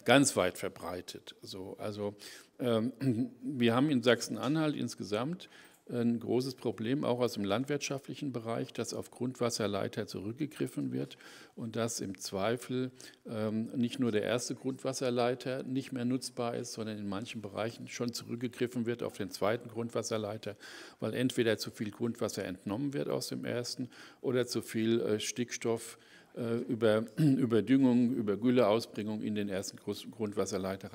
ganz weit verbreitet. So, also wir haben in Sachsen-Anhalt insgesamt ein großes Problem, auch aus dem landwirtschaftlichen Bereich, dass auf Grundwasserleiter zurückgegriffen wird und dass im Zweifel nicht nur der erste Grundwasserleiter nicht mehr nutzbar ist, sondern in manchen Bereichen schon zurückgegriffen wird auf den zweiten Grundwasserleiter, weil entweder zu viel Grundwasser entnommen wird aus dem ersten oder zu viel Stickstoff über Düngung, über Gülleausbringung in den ersten Grundwasserleiter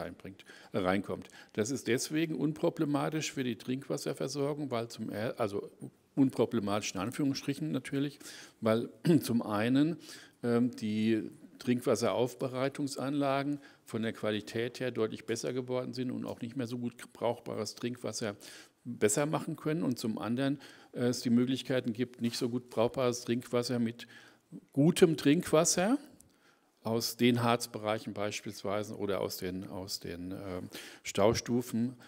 reinkommt. Das ist deswegen unproblematisch für die Trinkwasserversorgung, weil also unproblematisch in Anführungsstrichen natürlich, weil zum einen die Trinkwasseraufbereitungsanlagen von der Qualität her deutlich besser geworden sind und auch nicht mehr so gut brauchbares Trinkwasser besser machen können und zum anderen es die Möglichkeiten gibt, nicht so gut brauchbares Trinkwasser mit gutem Trinkwasser aus den Harzbereichen beispielsweise oder aus den Staustufen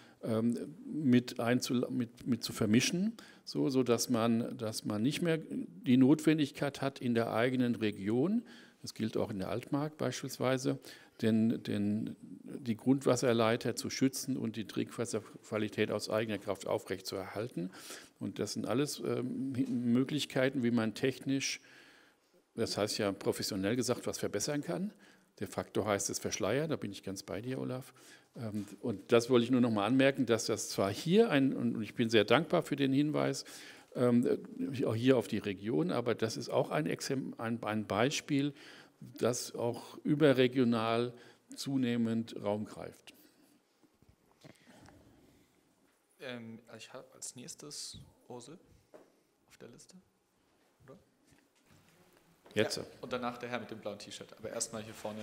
mit zu vermischen, sodass man nicht mehr die Notwendigkeit hat, in der eigenen Region, das gilt auch in der Altmark beispielsweise, die Grundwasserleiter zu schützen und die Trinkwasserqualität aus eigener Kraft aufrechtzuerhalten. Und das sind alles Möglichkeiten, wie man technisch, das heißt ja professionell gesagt, was verbessern kann. De facto heißt es Verschleier, da bin ich ganz bei dir, Olaf. Und das wollte ich nur noch mal anmerken, dass das zwar hier, und ich bin sehr dankbar für den Hinweis, auch hier auf die Region, aber das ist auch ein Beispiel, das auch überregional zunehmend Raum greift. Ich habe als nächstes Ursel auf der Liste. Jetzt. Ja, und danach der Herr mit dem blauen T-Shirt. Aber erstmal hier vorne.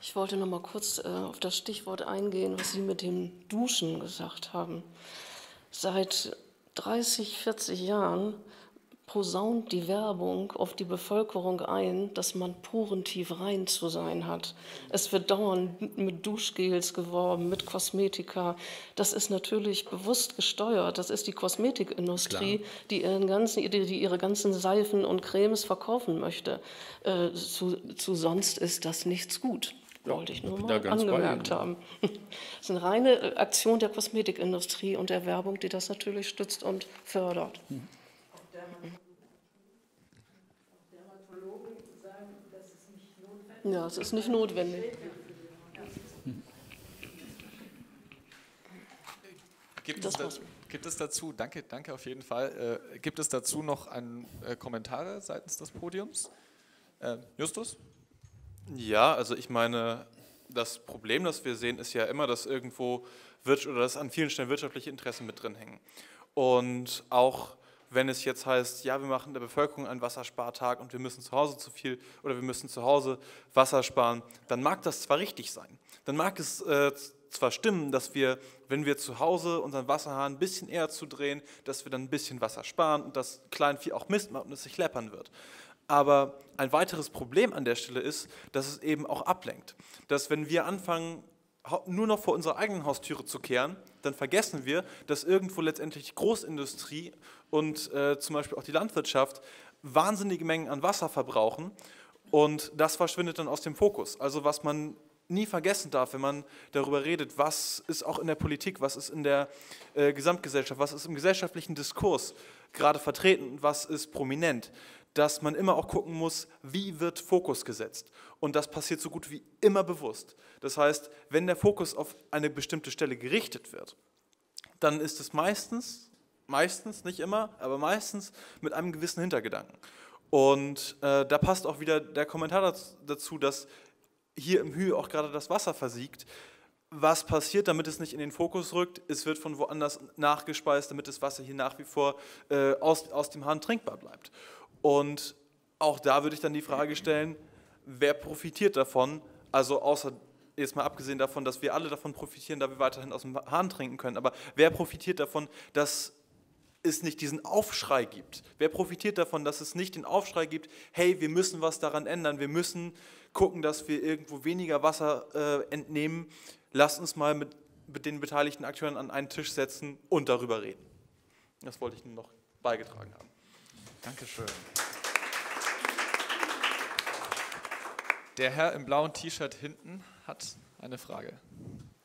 Ich wollte noch mal kurz auf das Stichwort eingehen, was Sie mit dem Duschen gesagt haben. Seit 30, 40 Jahren posaunt die Werbung auf die Bevölkerung ein, dass man porentief rein zu sein hat. Es wird dauernd mit Duschgels geworben, mit Kosmetika. Das ist natürlich bewusst gesteuert. Das ist die Kosmetikindustrie, die ihre ganzen Seifen und Cremes verkaufen möchte. Zu sonst ist das nichts gut. Ja, wollte ich nur mal angemerkt haben. Das ist eine reine Aktion der Kosmetikindustrie und der Werbung, die das natürlich stützt und fördert. Hm. Dermatologen sagen, das ist nicht notwendig. Ja, es ist nicht notwendig. Gibt es dazu, danke auf jeden Fall, gibt es dazu noch einen Kommentar seitens des Podiums? Justus? Ja, also ich meine, das Problem, das wir sehen, ist ja immer, dass irgendwo dass an vielen Stellen wirtschaftliche Interessen mit drin hängen. Und auch wenn es jetzt heißt, ja, wir machen der Bevölkerung einen Wasserspartag und wir müssen zu Hause Wasser sparen, dann mag das zwar richtig sein, dann mag es zwar stimmen, dass wir, wenn wir zu Hause unseren Wasserhahn ein bisschen eher zudrehen, dass wir dann ein bisschen Wasser sparen und das Kleinvieh auch Mist macht und es sich läppern wird. Aber ein weiteres Problem an der Stelle ist, dass es eben auch ablenkt. Dass wenn wir anfangen, nur noch vor unserer eigenen Haustüre zu kehren, dann vergessen wir, dass irgendwo letztendlich die Großindustrie und zum Beispiel auch die Landwirtschaft wahnsinnige Mengen an Wasser verbrauchen und das verschwindet dann aus dem Fokus. Also was man nie vergessen darf, wenn man darüber redet, was ist auch in der Politik, was ist in der Gesamtgesellschaft, was ist im gesellschaftlichen Diskurs gerade vertreten und was ist prominent, dass man immer auch gucken muss, wie wird Fokus gesetzt. Und das passiert so gut wie immer bewusst. Das heißt, wenn der Fokus auf eine bestimmte Stelle gerichtet wird, dann ist es meistens, nicht immer, aber meistens mit einem gewissen Hintergedanken. Und da passt auch wieder der Kommentar dazu, dass hier im Huy auch gerade das Wasser versiegt. Was passiert, damit es nicht in den Fokus rückt? Es wird von woanders nachgespeist, damit das Wasser hier nach wie vor aus dem Hahn trinkbar bleibt. Und auch da würde ich dann die Frage stellen, wer profitiert davon? Also außer, jetzt mal abgesehen davon, dass wir alle davon profitieren, da wir weiterhin aus dem Hahn trinken können, aber wer profitiert davon, dass es nicht diesen Aufschrei gibt? Wer profitiert davon, dass es nicht den Aufschrei gibt, hey, wir müssen was daran ändern, wir müssen gucken, dass wir irgendwo weniger Wasser entnehmen, lasst uns mal mit den beteiligten Akteuren an einen Tisch setzen und darüber reden. Das wollte ich noch beigetragen haben. Dankeschön. Der Herr im blauen T-Shirt hinten hat eine Frage.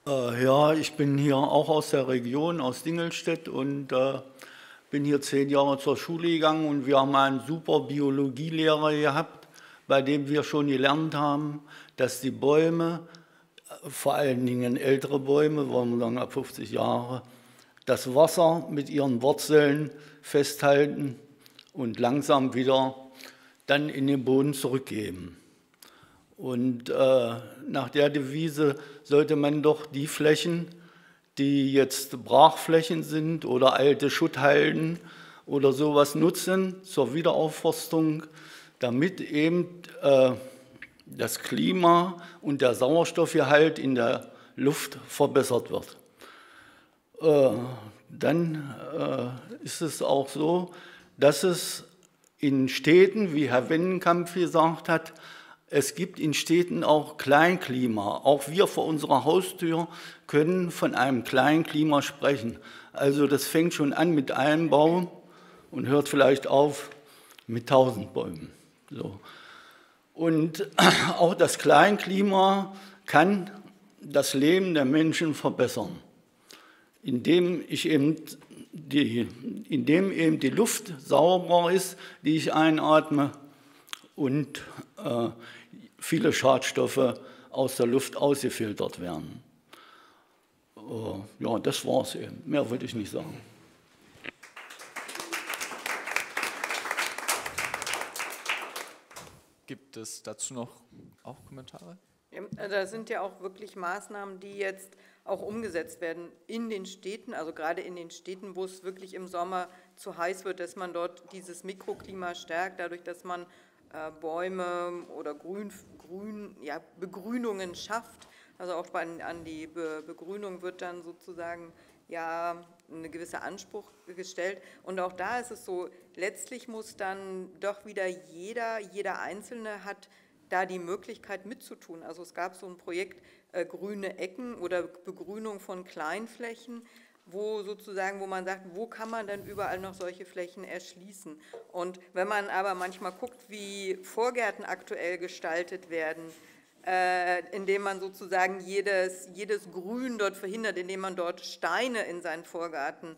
Ja, ich bin hier auch aus der Region, aus Dingelstedt und bin hier 10 Jahre zur Schule gegangen und wir haben einen super Biologielehrer gehabt, bei dem wir schon gelernt haben, dass die Bäume, vor allen Dingen ältere Bäume, wollen wir sagen ab 50 Jahre, das Wasser mit ihren Wurzeln festhalten und langsam wieder dann in den Boden zurückgeben. Und nach der Devise sollte man doch die Flächen, die jetzt Brachflächen sind oder alte Schutthalden oder sowas nutzen zur Wiederaufforstung, damit eben das Klima und der Sauerstoffgehalt in der Luft verbessert wird. Dann ist es auch so, dass es in Städten, wie Herr Wendenkampf gesagt hat, es gibt in Städten auch Kleinklima. Auch wir vor unserer Haustür können von einem Kleinklima sprechen. Also das fängt schon an mit einem Baum und hört vielleicht auf mit 1000 Bäumen. So. Und auch das Kleinklima kann das Leben der Menschen verbessern, indem eben die Luft sauberer ist, die ich einatme, und viele Schadstoffe aus der Luft ausgefiltert werden. Ja, das war's eben. Mehr wollte ich nicht sagen. Gibt es dazu noch auch Kommentare? Da sind ja auch wirklich Maßnahmen, die jetzt auch umgesetzt werden in den Städten, also gerade in den Städten, wo es wirklich im Sommer zu heiß wird, dass man dort dieses Mikroklima stärkt, dadurch, dass man Bäume oder Begrünungen schafft. Also auch an die Begrünung wird dann sozusagen ja ein gewisser Anspruch gestellt. Und auch da ist es so, letztlich muss dann doch wieder jeder Einzelne hat da die Möglichkeit mitzutun. Also es gab so ein Projekt grüne Ecken oder Begrünung von Kleinflächen, wo man sagt, wo kann man denn überall noch solche Flächen erschließen? Und wenn man aber manchmal guckt, wie Vorgärten aktuell gestaltet werden, indem man sozusagen jedes Grün dort verhindert, indem man dort Steine in seinen Vorgarten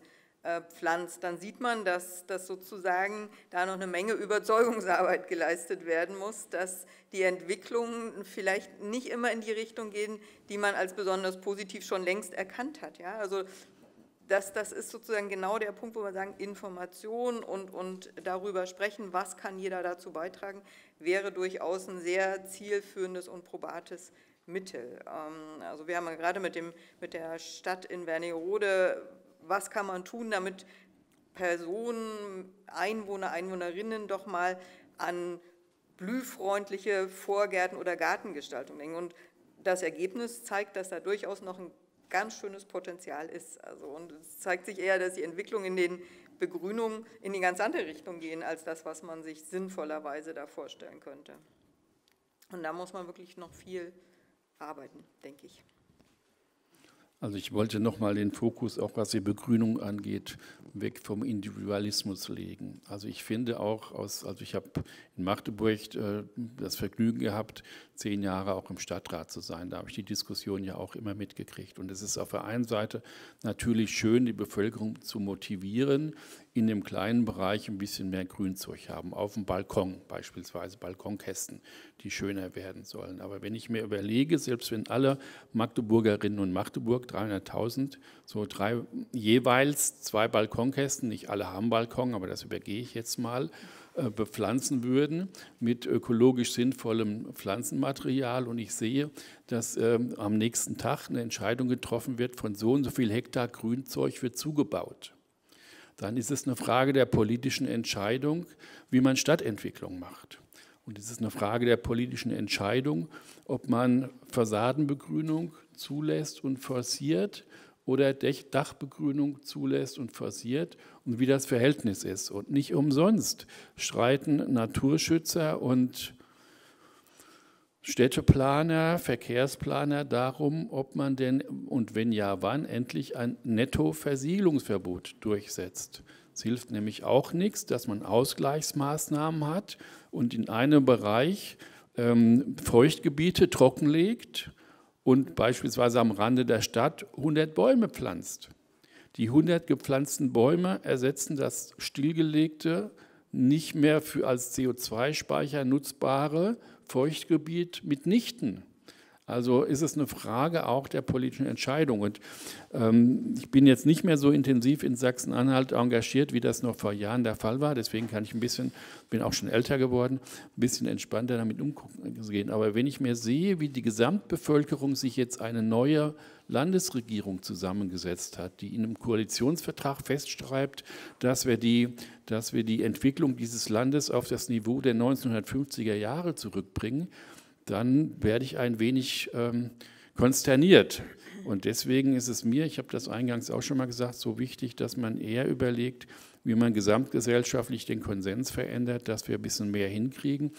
pflanzt, dann sieht man, dass sozusagen da noch eine Menge Überzeugungsarbeit geleistet werden muss, dass die Entwicklungen vielleicht nicht immer in die Richtung gehen, die man als besonders positiv schon längst erkannt hat. Ja? Also das ist sozusagen genau der Punkt, wo wir sagen, Information und darüber sprechen, was kann jeder dazu beitragen, wäre durchaus ein sehr zielführendes und probates Mittel. Also wir haben ja gerade mit der Stadt in Wernigerode, was kann man tun, damit Personen, Einwohner, Einwohnerinnen doch mal an blühfreundliche Vorgärten oder Gartengestaltung denken. Und das Ergebnis zeigt, dass da durchaus noch ein ganz schönes Potenzial ist. Also, und es zeigt sich eher, dass die Entwicklung in den Begrünungen in die ganz andere Richtung gehen, als das, was man sich sinnvollerweise da vorstellen könnte. Und da muss man wirklich noch viel arbeiten, denke ich. Also ich wollte nochmal den Fokus, auch was die Begrünung angeht, weg vom Individualismus legen. Also ich finde auch, ich habe in Magdeburg das Vergnügen gehabt, 10 Jahre auch im Stadtrat zu sein. Da habe ich die Diskussion ja auch immer mitgekriegt. Und es ist auf der einen Seite natürlich schön, die Bevölkerung zu motivieren, in dem kleinen Bereich ein bisschen mehr Grünzeug haben, auf dem Balkon beispielsweise, Balkonkästen, die schöner werden sollen. Aber wenn ich mir überlege, selbst wenn alle Magdeburgerinnen und Magdeburg, 300.000, jeweils 2 Balkonkästen, nicht alle haben Balkon, aber das übergehe ich jetzt mal, bepflanzen würden mit ökologisch sinnvollem Pflanzenmaterial und ich sehe, dass am nächsten Tag eine Entscheidung getroffen wird, von so und so viel Hektar Grünzeug wird zugebaut. Dann ist es eine Frage der politischen Entscheidung, wie man Stadtentwicklung macht. Und es ist eine Frage der politischen Entscheidung, ob man Fassadenbegrünung zulässt und forciert oder Dachbegrünung zulässt und forciert und wie das Verhältnis ist. Und nicht umsonst streiten Naturschützer und Städteplaner, Verkehrsplaner darum, ob man denn und wenn ja, wann endlich ein Nettoversiegelungsverbot durchsetzt. Es hilft nämlich auch nichts, dass man Ausgleichsmaßnahmen hat und in einem Bereich Feuchtgebiete trockenlegt und beispielsweise am Rande der Stadt 100 Bäume pflanzt. Die 100 gepflanzten Bäume ersetzen das stillgelegte, nicht mehr für als CO2-Speicher nutzbare Feuchtgebiet mitnichten. Also ist es eine Frage auch der politischen Entscheidung. Und ich bin jetzt nicht mehr so intensiv in Sachsen-Anhalt engagiert, wie das noch vor Jahren der Fall war. Deswegen kann ich ein bisschen, bin auch schon älter geworden, ein bisschen entspannter damit umgehen. Aber wenn ich mir sehe, wie die Gesamtbevölkerung sich jetzt eine neue Landesregierung zusammengesetzt hat, die in einem Koalitionsvertrag festschreibt, dass wir die Entwicklung dieses Landes auf das Niveau der 1950er Jahre zurückbringen, dann werde ich ein wenig konsterniert. Und deswegen ist es mir, ich habe das eingangs auch schon mal gesagt, so wichtig, dass man eher überlegt, wie man gesamtgesellschaftlich den Konsens verändert, dass wir ein bisschen mehr hinkriegen.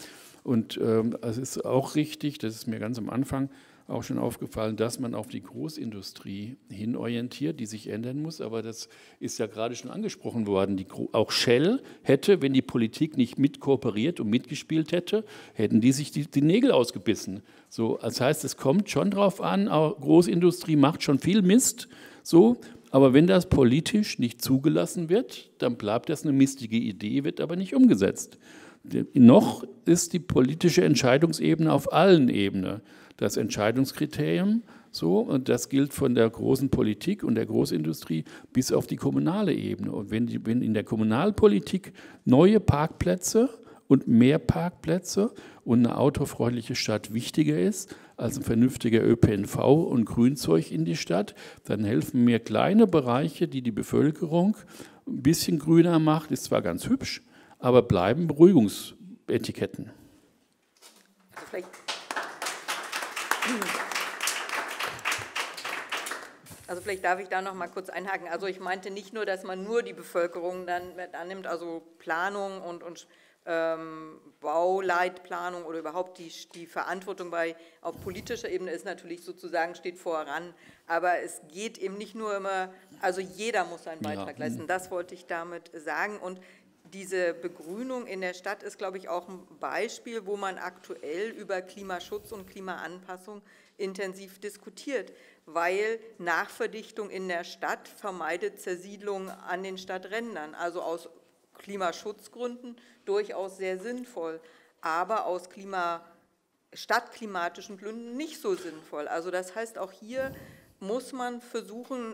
Und es ist auch richtig, das ist mir ganz am Anfang auch schon aufgefallen, dass man auf die Großindustrie hin orientiert, die sich ändern muss. Aber das ist ja gerade schon angesprochen worden. Auch Shell hätte, wenn die Politik nicht mitkooperiert und mitgespielt hätte, hätten die sich die Nägel ausgebissen. So, das heißt, es kommt schon drauf an, auch Großindustrie macht schon viel Mist, so. Aber wenn das politisch nicht zugelassen wird, dann bleibt das eine mistige Idee, wird aber nicht umgesetzt. Noch ist die politische Entscheidungsebene auf allen Ebenen das Entscheidungskriterium, so, und das gilt von der großen Politik und der Großindustrie bis auf die kommunale Ebene. Und wenn in der Kommunalpolitik neue Parkplätze und mehr Parkplätze und eine autofreundliche Stadt wichtiger ist als ein vernünftiger ÖPNV und Grünzeug in die Stadt, dann helfen mir kleine Bereiche, die die Bevölkerung ein bisschen grüner macht, ist zwar ganz hübsch, aber bleiben Beruhigungsetiketten. Also vielleicht darf ich da noch mal kurz einhaken. Also ich meinte nicht nur, dass man nur die Bevölkerung dann annimmt, also Planung und Bauleitplanung oder überhaupt die Verantwortung auf politischer Ebene ist natürlich sozusagen, steht voran. Aber es geht eben nicht nur immer, also jeder muss seinen Beitrag leisten. Das wollte ich damit sagen. Und diese Begrünung in der Stadt ist, glaube ich, auch ein Beispiel, wo man aktuell über Klimaschutz und Klimaanpassung intensiv diskutiert, weil Nachverdichtung in der Stadt vermeidet Zersiedlung an den Stadträndern, also aus Klimaschutzgründen durchaus sehr sinnvoll, aber aus stadtklimatischen Gründen nicht so sinnvoll. Also das heißt, auch hier muss man versuchen,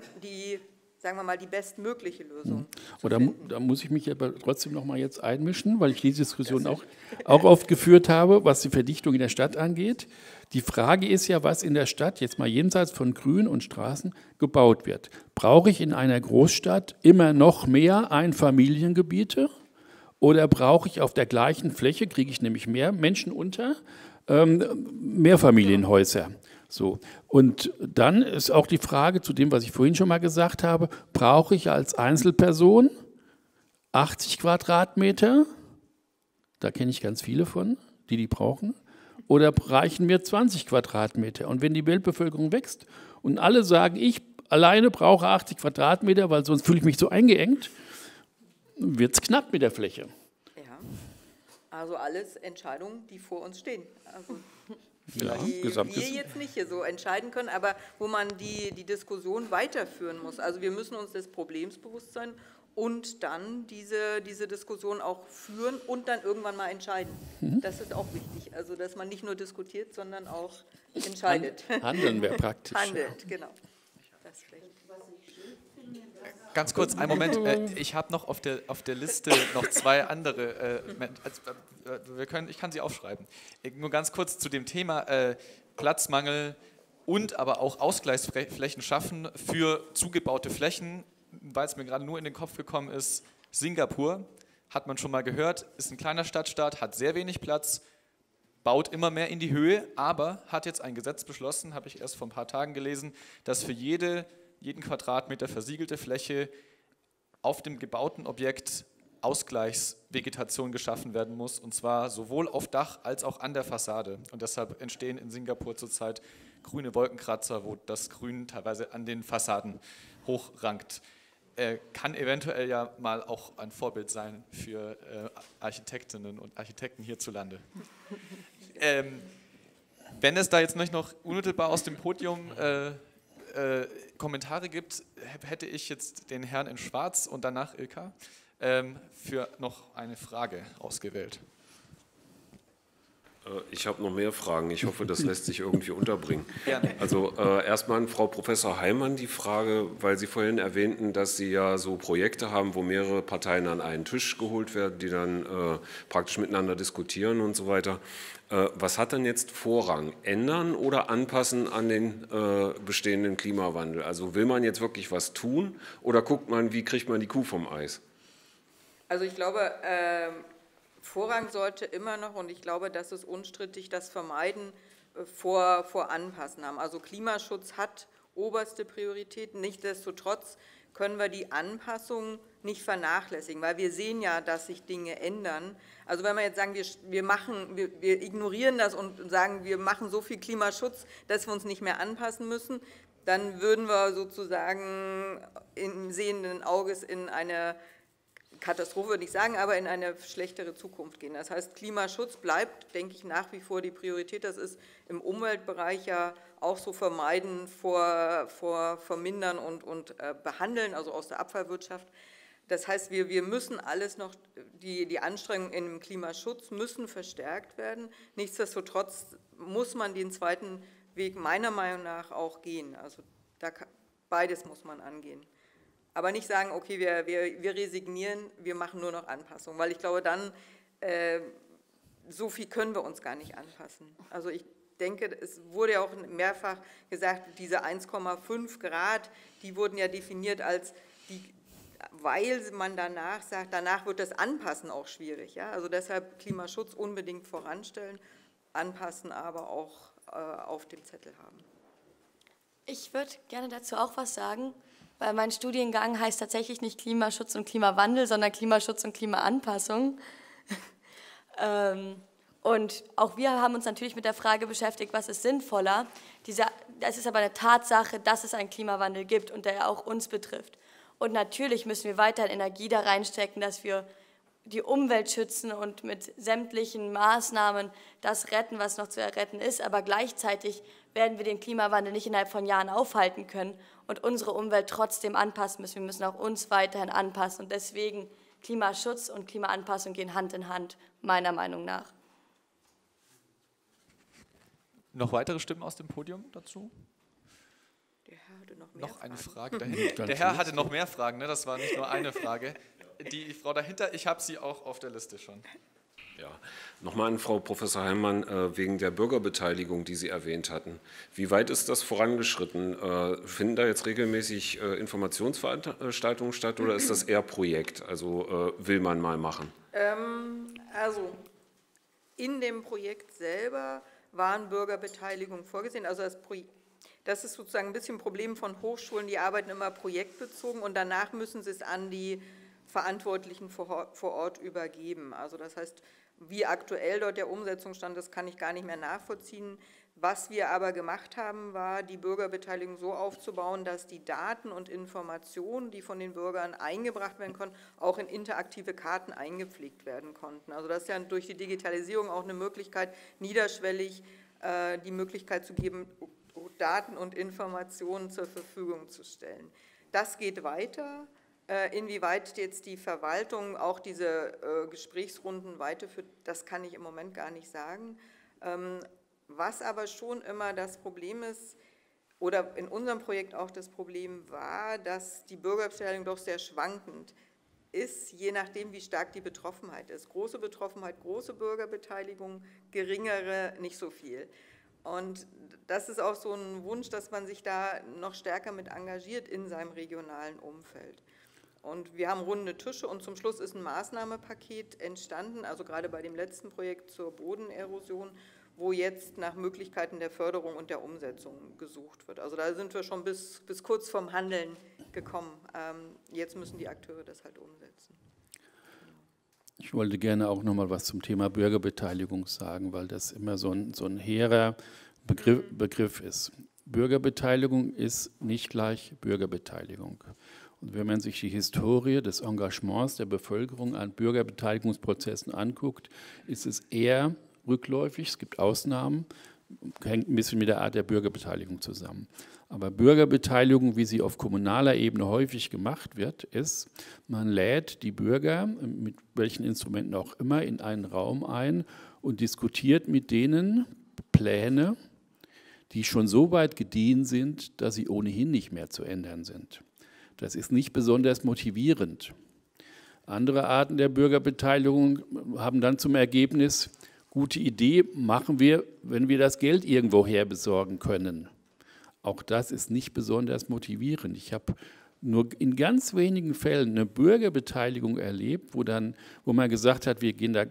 sagen wir mal, die bestmögliche Lösung. Da muss ich mich aber trotzdem noch mal jetzt einmischen, weil ich diese Diskussion auch oft geführt habe, was die Verdichtung in der Stadt angeht. Die Frage ist ja, was in der Stadt, jetzt mal jenseits von Grün und Straßen, gebaut wird. Brauche ich in einer Großstadt immer noch mehr Einfamiliengebiete? Oder brauche ich auf der gleichen Fläche, kriege ich nämlich mehr Menschen unter, Mehrfamilienhäuser? So. Und dann ist auch die Frage zu dem, was ich vorhin schon mal gesagt habe, brauche ich als Einzelperson 80 Quadratmeter, da kenne ich ganz viele von, die brauchen, oder reichen mir 20 Quadratmeter? Und wenn die Weltbevölkerung wächst und alle sagen, ich alleine brauche 80 Quadratmeter, weil sonst fühle ich mich so eingeengt, wird es knapp mit der Fläche. Ja, also alles Entscheidungen, die vor uns stehen. Also die wir jetzt nicht hier so entscheiden können, aber wo man die Diskussion weiterführen muss. Also wir müssen uns des Problems bewusst sein und dann diese Diskussion auch führen und dann irgendwann mal entscheiden. Das ist auch wichtig, also dass man nicht nur diskutiert, sondern auch entscheidet. Handeln wäre praktisch. Handelt, genau. Das vielleicht. Ganz kurz, einen Moment. Ich habe noch auf der Liste noch zwei andere. Ich kann sie aufschreiben. Nur ganz kurz zu dem Thema Platzmangel und aber auch Ausgleichsflächen schaffen für zugebaute Flächen, weil es mir gerade nur in den Kopf gekommen ist. Singapur, hat man schon mal gehört, ist ein kleiner Stadtstaat, hat sehr wenig Platz, baut immer mehr in die Höhe, aber hat jetzt ein Gesetz beschlossen, habe ich erst vor ein paar Tagen gelesen, dass für jeden Quadratmeter versiegelte Fläche auf dem gebauten Objekt Ausgleichsvegetation geschaffen werden muss, und zwar sowohl auf Dach als auch an der Fassade. Und deshalb entstehen in Singapur zurzeit grüne Wolkenkratzer, wo das Grün teilweise an den Fassaden hochrankt. Kann eventuell ja mal auch ein Vorbild sein für Architektinnen und Architekten hierzulande. Wenn es da jetzt nicht noch unmittelbar aus dem Podium Kommentare gibt, hätte ich jetzt den Herrn in Schwarz und danach Ilka für noch eine Frage ausgewählt. Ich habe noch mehr Fragen. Ich hoffe, das lässt sich irgendwie unterbringen. Gerne. Also erstmal an Frau Professor Heilmann die Frage, weil Sie vorhin erwähnten, dass Sie ja so Projekte haben, wo mehrere Parteien an einen Tisch geholt werden, die dann praktisch miteinander diskutieren und so weiter. Was hat denn jetzt Vorrang? Ändern oder anpassen an den bestehenden Klimawandel? Also will man jetzt wirklich was tun oder guckt man, wie kriegt man die Kuh vom Eis? Also ich glaube, Vorrang sollte immer noch, und ich glaube, das ist unstrittig, das Vermeiden vor Anpassen haben. Also Klimaschutz hat oberste Priorität. Nichtsdestotrotz können wir die Anpassung nicht vernachlässigen, weil wir sehen ja, dass sich Dinge ändern. Also wenn wir jetzt sagen, wir ignorieren das und sagen, wir machen so viel Klimaschutz, dass wir uns nicht mehr anpassen müssen, dann würden wir sozusagen im sehenden Auges in eine Katastrophe würde ich sagen, aber in eine schlechtere Zukunft gehen. Das heißt, Klimaschutz bleibt, denke ich, nach wie vor die Priorität. Das ist im Umweltbereich ja auch so vermeiden, vermindern und behandeln, also aus der Abfallwirtschaft. Das heißt, wir müssen alles noch, die Anstrengungen im Klimaschutz müssen verstärkt werden. Nichtsdestotrotz muss man den zweiten Weg meiner Meinung nach auch gehen. Also beides muss man angehen. Aber nicht sagen, okay, wir resignieren, wir machen nur noch Anpassungen, weil ich glaube, dann so viel können wir uns gar nicht anpassen. Also ich denke, es wurde ja auch mehrfach gesagt, diese 1,5 Grad, die wurden ja definiert als, weil man danach sagt, danach wird das Anpassen auch schwierig. Ja? Also deshalb Klimaschutz unbedingt voranstellen, Anpassen aber auch auf dem Zettel haben. Ich würde gerne dazu auch was sagen. Weil mein Studiengang heißt tatsächlich nicht Klimaschutz und Klimawandel, sondern Klimaschutz und Klimaanpassung. Und auch wir haben uns natürlich mit der Frage beschäftigt, was ist sinnvoller. Es ist aber eine Tatsache, dass es einen Klimawandel gibt und der auch uns betrifft. Und natürlich müssen wir weiterhin Energie da reinstecken, dass wir die Umwelt schützen und mit sämtlichen Maßnahmen das retten, was noch zu retten ist. Aber gleichzeitig werden wir den Klimawandel nicht innerhalb von Jahren aufhalten können und unsere Umwelt trotzdem anpassen müssen. Wir müssen auch uns weiterhin anpassen. Und deswegen Klimaschutz und Klimaanpassung gehen Hand in Hand, meiner Meinung nach. Noch weitere Stimmen aus dem Podium dazu? Der Herr hatte noch mehr Fragen. Noch eine Frage dahinter. Der Herr hatte noch mehr Fragen, ne? Das war nicht nur eine Frage. Die Frau dahinter, ich habe sie auch auf der Liste schon. Ja. Nochmal an Frau Professor Heilmann wegen der Bürgerbeteiligung, die Sie erwähnt hatten. Wie weit ist das vorangeschritten? Finden da jetzt regelmäßig Informationsveranstaltungen statt oder ist das eher Projekt? Also will man mal machen? Also in dem Projekt selber waren Bürgerbeteiligungen vorgesehen. Also das ist sozusagen ein bisschen ein Problem von Hochschulen, die arbeiten immer projektbezogen und danach müssen sie es an die Verantwortlichen vor Ort übergeben. Also das heißt, wie aktuell dort der Umsetzungsstand ist, kann ich gar nicht mehr nachvollziehen. Was wir aber gemacht haben, war, die Bürgerbeteiligung so aufzubauen, dass die Daten und Informationen, die von den Bürgern eingebracht werden konnten, auch in interaktive Karten eingepflegt werden konnten. Also das ist ja durch die Digitalisierung auch eine Möglichkeit, niederschwellig die Möglichkeit zu geben, Daten und Informationen zur Verfügung zu stellen. Das geht weiter. Inwieweit jetzt die Verwaltung auch diese Gesprächsrunden weiterführt, das kann ich im Moment gar nicht sagen. Was aber schon immer das Problem ist, oder in unserem Projekt auch das Problem war, dass die Bürgerbeteiligung doch sehr schwankend ist, je nachdem, wie stark die Betroffenheit ist. Große Betroffenheit, große Bürgerbeteiligung, geringere nicht so viel. Und das ist auch so ein Wunsch, dass man sich da noch stärker mit engagiert in seinem regionalen Umfeld. Und wir haben runde Tische und zum Schluss ist ein Maßnahmenpaket entstanden, also gerade bei dem letzten Projekt zur Bodenerosion, wo jetzt nach Möglichkeiten der Förderung und der Umsetzung gesucht wird. Also da sind wir schon bis kurz vorm Handeln gekommen. Jetzt müssen die Akteure das halt umsetzen. Ich wollte gerne auch noch mal was zum Thema Bürgerbeteiligung sagen, weil das immer so ein hehrer Begriff ist. Bürgerbeteiligung ist nicht gleich Bürgerbeteiligung. Und wenn man sich die Historie des Engagements der Bevölkerung an Bürgerbeteiligungsprozessen anguckt, ist es eher rückläufig, es gibt Ausnahmen, hängt ein bisschen mit der Art der Bürgerbeteiligung zusammen. Aber Bürgerbeteiligung, wie sie auf kommunaler Ebene häufig gemacht wird, ist, man lädt die Bürger, mit welchen Instrumenten auch immer, in einen Raum ein und diskutiert mit denen Pläne, die schon so weit gediehen sind, dass sie ohnehin nicht mehr zu ändern sind. Das ist nicht besonders motivierend. Andere Arten der Bürgerbeteiligung haben dann zum Ergebnis, gute Idee machen wir, wenn wir das Geld irgendwoher besorgen können. Auch das ist nicht besonders motivierend. Ich habe nur in ganz wenigen Fällen eine Bürgerbeteiligung erlebt, wo man gesagt hat, wir gehen da,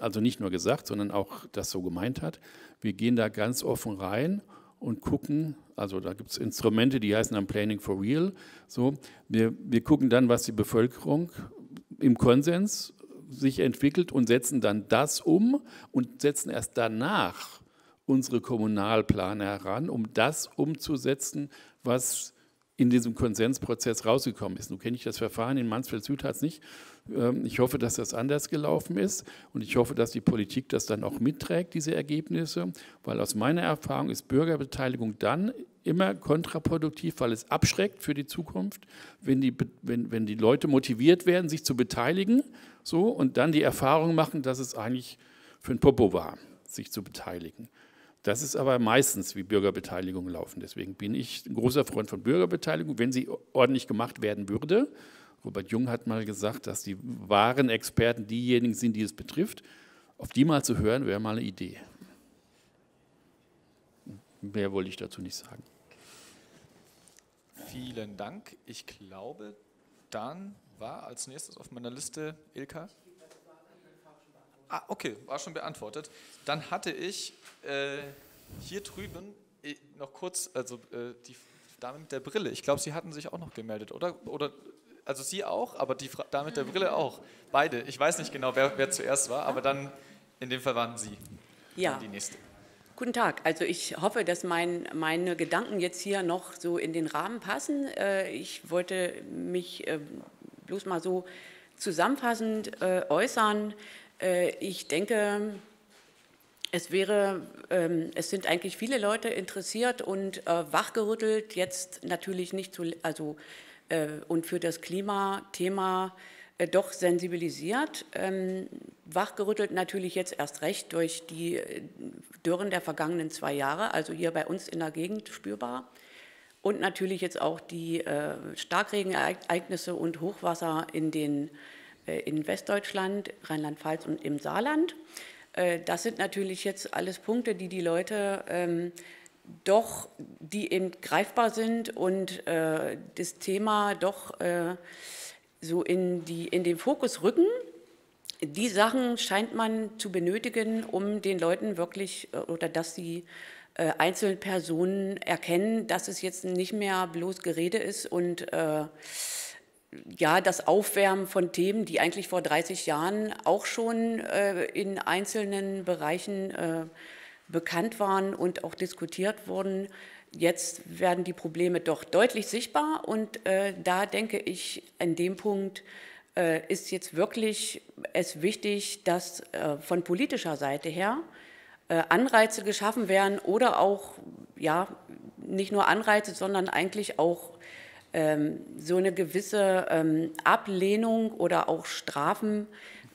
also nicht nur gesagt, sondern auch das so gemeint hat, wir gehen da ganz offen rein und gucken, also da gibt es Instrumente, die heißen dann Planning for Real, so, wir gucken dann, was die Bevölkerung im Konsens sich entwickelt und setzen dann das um und setzen erst danach unsere Kommunalplaner heran, um das umzusetzen, was in diesem Konsensprozess rausgekommen ist. Nun kenne ich das Verfahren in Mansfeld-Südharz nicht. Ich hoffe, dass das anders gelaufen ist und ich hoffe, dass die Politik das dann auch mitträgt, diese Ergebnisse, weil aus meiner Erfahrung ist Bürgerbeteiligung dann immer kontraproduktiv, weil es abschreckt für die Zukunft, wenn die Leute motiviert werden, sich zu beteiligen, so, und dann die Erfahrung machen, dass es eigentlich für ein Popo war, sich zu beteiligen. Das ist aber meistens, wie Bürgerbeteiligungen laufen. Deswegen bin ich ein großer Freund von Bürgerbeteiligung, wenn sie ordentlich gemacht werden würde. Robert Jung hat mal gesagt, dass die wahren Experten diejenigen sind, die es betrifft. Auf die mal zu hören, wäre mal eine Idee. Mehr wollte ich dazu nicht sagen. Vielen Dank. Ich glaube, dann war als nächstes auf meiner Liste Ilka. Ah, okay, war schon beantwortet. Dann hatte ich hier drüben noch kurz, also die Dame mit der Brille. Ich glaube, Sie hatten sich auch noch gemeldet, oder? Oder also Sie auch, aber die Dame mit der Brille auch. Beide. Ich weiß nicht genau, wer zuerst war, aber dann in dem Fall waren Sie. Ja. Die nächste. Guten Tag. Also ich hoffe, dass meine Gedanken jetzt hier noch so in den Rahmen passen. Ich wollte mich bloß mal so zusammenfassend äußern. Ich denke, es sind eigentlich viele Leute interessiert und wachgerüttelt, jetzt natürlich nicht zu, also und für das Klimathema doch sensibilisiert, wachgerüttelt natürlich jetzt erst recht durch die Dürren der vergangenen 2 Jahre, also hier bei uns in der Gegend spürbar, und natürlich jetzt auch die Starkregenereignisse und Hochwasser in Westdeutschland, Rheinland-Pfalz und im Saarland. Das sind natürlich jetzt alles Punkte, die die Leute doch, die eben greifbar sind und das Thema doch so in den Fokus rücken. Die Sachen scheint man zu benötigen, um den Leuten wirklich, oder dass sie einzelne Personen erkennen, dass es jetzt nicht mehr bloß Gerede ist und ja, das Aufwärmen von Themen, die eigentlich vor 30 Jahren auch schon in einzelnen Bereichen bekannt waren und auch diskutiert wurden. Jetzt werden die Probleme doch deutlich sichtbar und da denke ich, an dem Punkt ist jetzt wirklich es wichtig, dass von politischer Seite her Anreize geschaffen werden oder auch, ja, nicht nur Anreize, sondern eigentlich auch so eine gewisse Ablehnung oder auch Strafen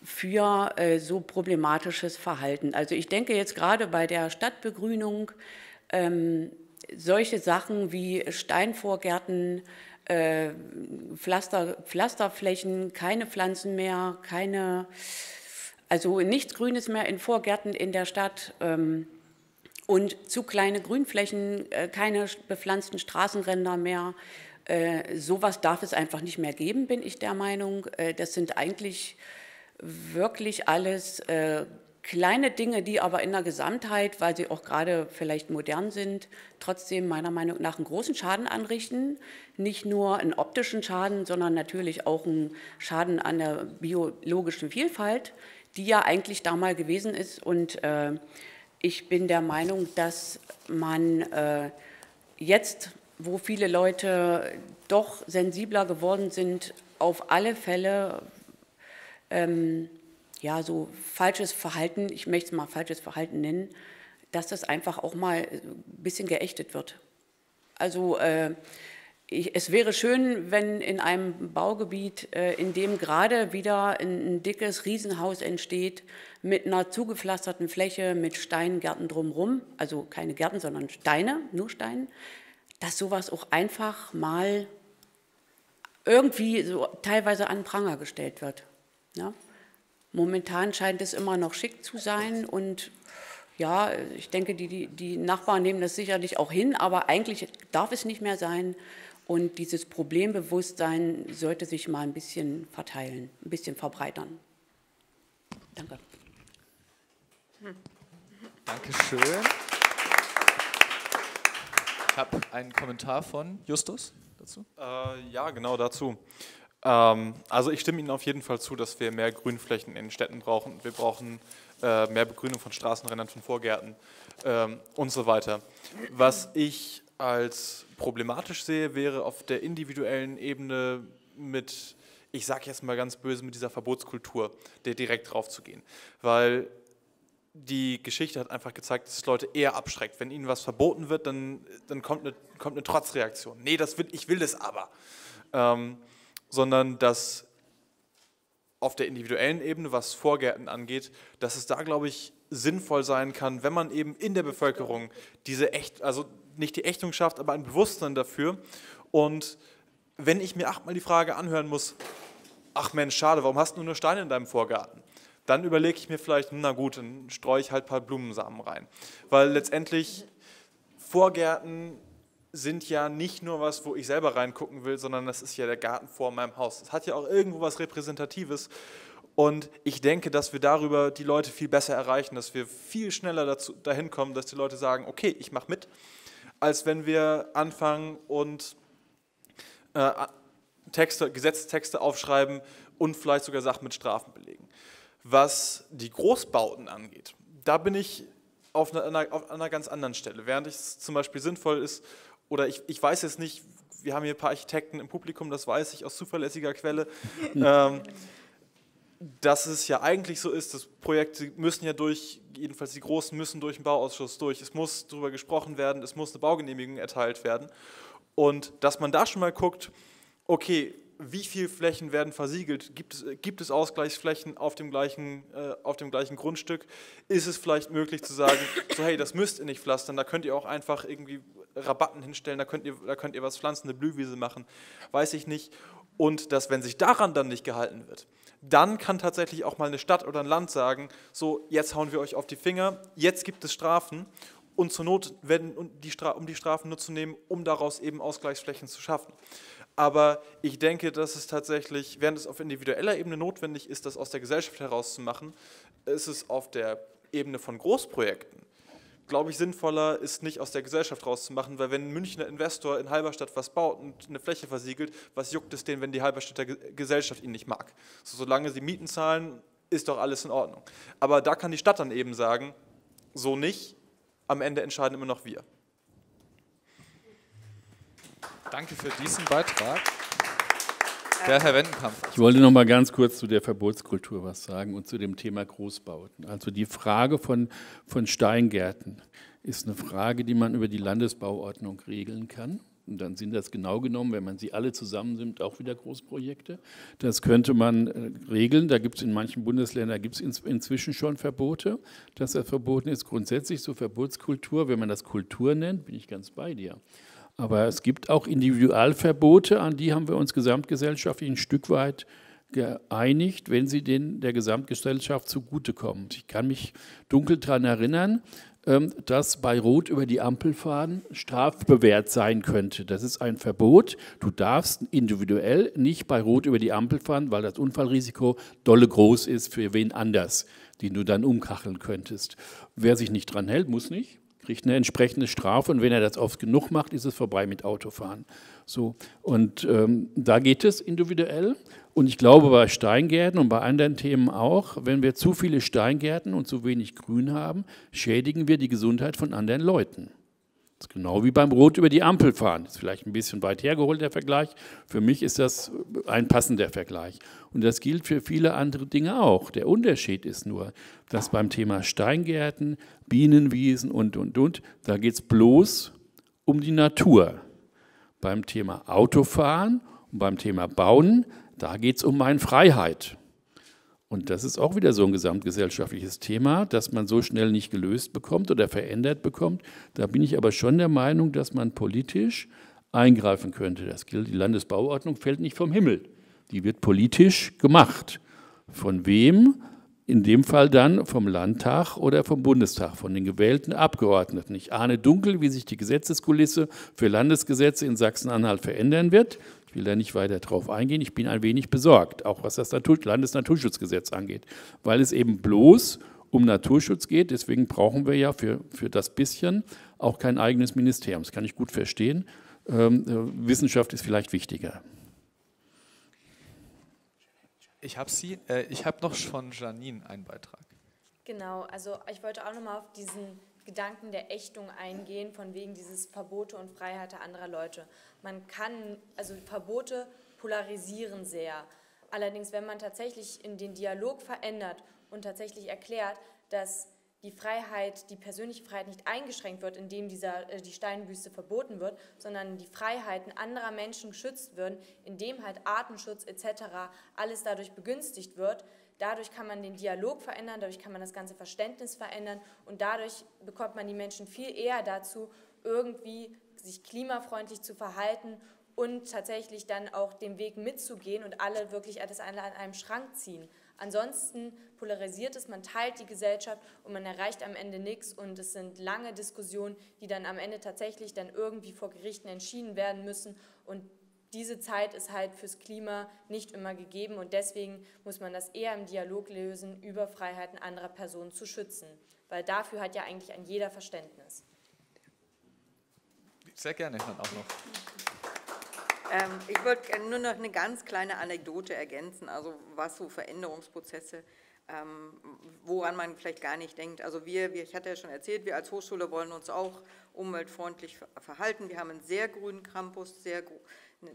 für so problematisches Verhalten. Also ich denke jetzt gerade bei der Stadtbegrünung, solche Sachen wie Steinvorgärten, Pflasterflächen, keine Pflanzen mehr, also nichts Grünes mehr in Vorgärten in der Stadt, und zu kleine Grünflächen, keine bepflanzten Straßenränder mehr. Sowas darf es einfach nicht mehr geben, bin ich der Meinung. Das sind eigentlich wirklich alles kleine Dinge, die aber in der Gesamtheit, weil sie auch gerade vielleicht modern sind, trotzdem meiner Meinung nach einen großen Schaden anrichten. Nicht nur einen optischen Schaden, sondern natürlich auch einen Schaden an der biologischen Vielfalt, die ja eigentlich da mal gewesen ist. Und ich bin der Meinung, dass man jetzt, wo viele Leute doch sensibler geworden sind, auf alle Fälle ja, so falsches Verhalten, ich möchte es mal falsches Verhalten nennen, dass das einfach auch mal ein bisschen geächtet wird. Also es wäre schön, wenn in einem Baugebiet, in dem gerade wieder ein dickes Riesenhaus entsteht, mit einer zugepflasterten Fläche, mit Steingärten drumherum, also keine Gärten, sondern Steine, nur Steine, dass sowas auch einfach mal irgendwie so teilweise an den Pranger gestellt wird. Ja? Momentan scheint es immer noch schick zu sein und ja, ich denke, die Nachbarn nehmen das sicherlich auch hin, aber eigentlich darf es nicht mehr sein und dieses Problembewusstsein sollte sich mal ein bisschen verteilen, ein bisschen verbreitern. Danke. Dankeschön. Ich habe einen Kommentar von Justus dazu. Ja, genau dazu. Also ich stimme Ihnen auf jeden Fall zu, dass wir mehr Grünflächen in den Städten brauchen. Wir brauchen mehr Begrünung von Straßenrändern, von Vorgärten und so weiter. Was ich als problematisch sehe, wäre auf der individuellen Ebene mit, ich sage jetzt mal ganz böse, mit dieser Verbotskultur, der direkt drauf zu gehen. Weil die Geschichte hat einfach gezeigt, dass es Leute eher abschreckt. Wenn ihnen was verboten wird, dann kommt eine Trotzreaktion. Nee, ich will das aber. Sondern dass auf der individuellen Ebene, was Vorgärten angeht, dass es da, glaube ich, sinnvoll sein kann, wenn man eben in der Bevölkerung diese also nicht die Ächtung schafft, aber ein Bewusstsein dafür. Und wenn ich mir 8-mal die Frage anhören muss, ach Mensch, schade, warum hast du nur Steine in deinem Vorgarten? Dann überlege ich mir vielleicht, na gut, dann streue ich halt ein paar Blumensamen rein. Weil letztendlich Vorgärten sind ja nicht nur was, wo ich selber reingucken will, sondern das ist ja der Garten vor meinem Haus. Das hat ja auch irgendwo was Repräsentatives und ich denke, dass wir darüber die Leute viel besser erreichen, dass wir viel schneller dahin kommen, dass die Leute sagen, okay, ich mache mit, als wenn wir anfangen und Gesetzestexte aufschreiben und vielleicht sogar Sachen mit Strafen belegen. Was die Großbauten angeht, da bin ich auf einer ganz anderen Stelle, während es zum Beispiel sinnvoll ist, oder ich weiß jetzt nicht, wir haben hier ein paar Architekten im Publikum, das weiß ich aus zuverlässiger Quelle, dass es ja eigentlich so ist, dass Projekte müssen ja jedenfalls die Großen müssen durch den Bauausschuss durch, es muss darüber gesprochen werden, es muss eine Baugenehmigung erteilt werden und dass man da schon mal guckt, okay, wie viele Flächen werden versiegelt? Gibt es Ausgleichsflächen auf dem gleichen Grundstück? Ist es vielleicht möglich zu sagen, so hey, das müsst ihr nicht pflastern, da könnt ihr auch einfach irgendwie Rabatten hinstellen, da könnt ihr was pflanzen, eine Blühwiese machen, weiß ich nicht. Und dass, wenn sich daran dann nicht gehalten wird, dann kann tatsächlich auch mal eine Stadt oder ein Land sagen, so jetzt hauen wir euch auf die Finger, jetzt gibt es Strafen und zur Not, um die Strafen nur zu nehmen, um daraus eben Ausgleichsflächen zu schaffen. Aber ich denke, dass es tatsächlich, während es auf individueller Ebene notwendig ist, das aus der Gesellschaft herauszumachen, ist es auf der Ebene von Großprojekten, glaube ich, sinnvoller, ist nicht aus der Gesellschaft rauszumachen, weil wenn ein Münchner Investor in Halberstadt was baut und eine Fläche versiegelt, was juckt es denen, wenn die Halberstädter Gesellschaft ihn nicht mag? So, solange sie Mieten zahlen, ist doch alles in Ordnung. Aber da kann die Stadt dann eben sagen, so nicht, am Ende entscheiden immer noch wir. Danke für diesen Beitrag. Der Herr Wendenkampf. Ich wollte noch mal ganz kurz zu der Verbotskultur was sagen und zu dem Thema Großbauten. Also die Frage von Steingärten ist eine Frage, die man über die Landesbauordnung regeln kann. Und dann sind das genau genommen, wenn man sie alle zusammennimmt, auch wieder Großprojekte. Das könnte man regeln. Da gibt es in manchen Bundesländern inzwischen schon Verbote, dass das verboten ist. Grundsätzlich zur Verbotskultur, wenn man das Kultur nennt, bin ich ganz bei dir. Aber es gibt auch Individualverbote, an die haben wir uns gesamtgesellschaftlich ein Stück weit geeinigt, wenn sie der Gesamtgesellschaft zugutekommen. Ich kann mich dunkel daran erinnern, dass bei Rot über die Ampel fahren strafbewehrt sein könnte. Das ist ein Verbot. Du darfst individuell nicht bei Rot über die Ampel fahren, weil das Unfallrisiko dolle groß ist für wen anders, den du dann umkacheln könntest. Wer sich nicht dran hält, muss nicht. Kriegt eine entsprechende Strafe und wenn er das oft genug macht, ist es vorbei mit Autofahren. So, und da geht es individuell und ich glaube bei Steingärten und bei anderen Themen auch, wenn wir zu viele Steingärten und zu wenig Grün haben, schädigen wir die Gesundheit von anderen Leuten. Das ist genau wie beim Rot über die Ampel fahren. Das ist vielleicht ein bisschen weit hergeholt, der Vergleich. Für mich ist das ein passender Vergleich. Und das gilt für viele andere Dinge auch. Der Unterschied ist nur, dass beim Thema Steingärten, Bienenwiesen und, da geht es bloß um die Natur. Beim Thema Autofahren und beim Thema Bauen, da geht es um meine Freiheit. Und das ist auch wieder so ein gesamtgesellschaftliches Thema, das man so schnell nicht gelöst bekommt oder verändert bekommt. Da bin ich aber schon der Meinung, dass man politisch eingreifen könnte. Das gilt, die Landesbauordnung fällt nicht vom Himmel. Die wird politisch gemacht. Von wem? In dem Fall dann vom Landtag oder vom Bundestag, von den gewählten Abgeordneten. Ich ahne dunkel, wie sich die Gesetzeskulisse für Landesgesetze in Sachsen-Anhalt verändern wird. Ich will da nicht weiter drauf eingehen. Ich bin ein wenig besorgt, auch was das Landesnaturschutzgesetz angeht, weil es eben bloß um Naturschutz geht. Deswegen brauchen wir ja für das bisschen auch kein eigenes Ministerium. Das kann ich gut verstehen. Wissenschaft ist vielleicht wichtiger. Ich habe noch von Janine einen Beitrag. Genau, also ich wollte auch nochmal auf diesen Gedanken der Ächtung eingehen, von wegen dieses Verbote und Freiheit anderer Leute. Man kann, also Verbote polarisieren sehr. Allerdings, wenn man tatsächlich in den Dialog verändert und tatsächlich erklärt, dass die Freiheit, die persönliche Freiheit nicht eingeschränkt wird, indem die Steinwüste verboten wird, sondern die Freiheiten anderer Menschen geschützt werden, indem halt Artenschutz etc. alles dadurch begünstigt wird. Dadurch kann man den Dialog verändern, dadurch kann man das ganze Verständnis verändern und dadurch bekommt man die Menschen viel eher dazu, irgendwie sich klimafreundlich zu verhalten und tatsächlich dann auch den Weg mitzugehen und alle wirklich das an einem Schrank ziehen. Ansonsten polarisiert es, man teilt die Gesellschaft und man erreicht am Ende nichts und es sind lange Diskussionen, die dann am Ende tatsächlich dann irgendwie vor Gerichten entschieden werden müssen und diese Zeit ist halt fürs Klima nicht immer gegeben und deswegen muss man das eher im Dialog lösen, über Freiheiten anderer Personen zu schützen, weil dafür hat ja eigentlich ein jeder Verständnis. Sehr gerne, dann auch noch. Ich würde nur noch eine ganz kleine Anekdote ergänzen, also was so Veränderungsprozesse, woran man vielleicht gar nicht denkt. Also ich hatte ja schon erzählt, wir als Hochschule wollen uns auch umweltfreundlich verhalten. Wir haben einen sehr grünen Campus,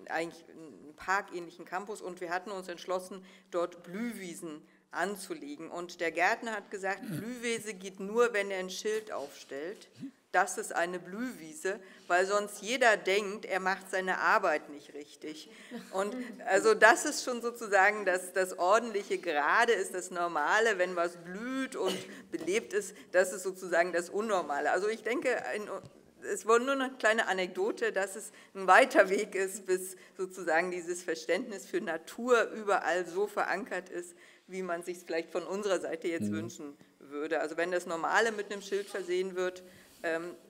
eigentlich einen parkähnlichen Campus und wir hatten uns entschlossen, dort Blühwiesen anzulegen. Und der Gärtner hat gesagt, Blühwiese geht nur, wenn er ein Schild aufstellt. Das ist eine Blühwiese, weil sonst jeder denkt, er macht seine Arbeit nicht richtig. Und also das ist schon sozusagen das ordentliche Gerade ist das Normale, wenn was blüht und belebt ist, das ist sozusagen das Unnormale. Also ich denke, es war nur eine kleine Anekdote, dass es ein weiter Weg ist, bis sozusagen dieses Verständnis für Natur überall so verankert ist, wie man sich es vielleicht von unserer Seite jetzt wünschen würde. Also wenn das Normale mit einem Schild versehen wird,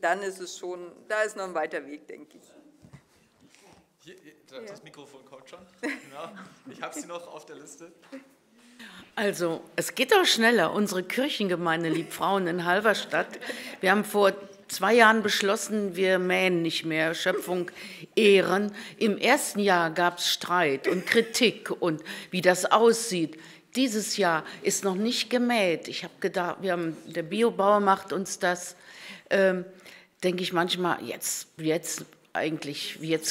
dann ist es schon, da ist noch ein weiter Weg, denke ich. Das Mikrofon kommt schon. Genau. Ich habe sie noch auf der Liste. Also, es geht doch schneller. Unsere Kirchengemeinde Liebfrauen in Halberstadt, wir haben vor 2 Jahren beschlossen, wir mähen nicht mehr, Schöpfung ehren. Im ersten Jahr gab es Streit und Kritik und wie das aussieht. Dieses Jahr ist noch nicht gemäht. Ich habe gedacht, der Biobauer macht uns das. Denke ich manchmal, jetzt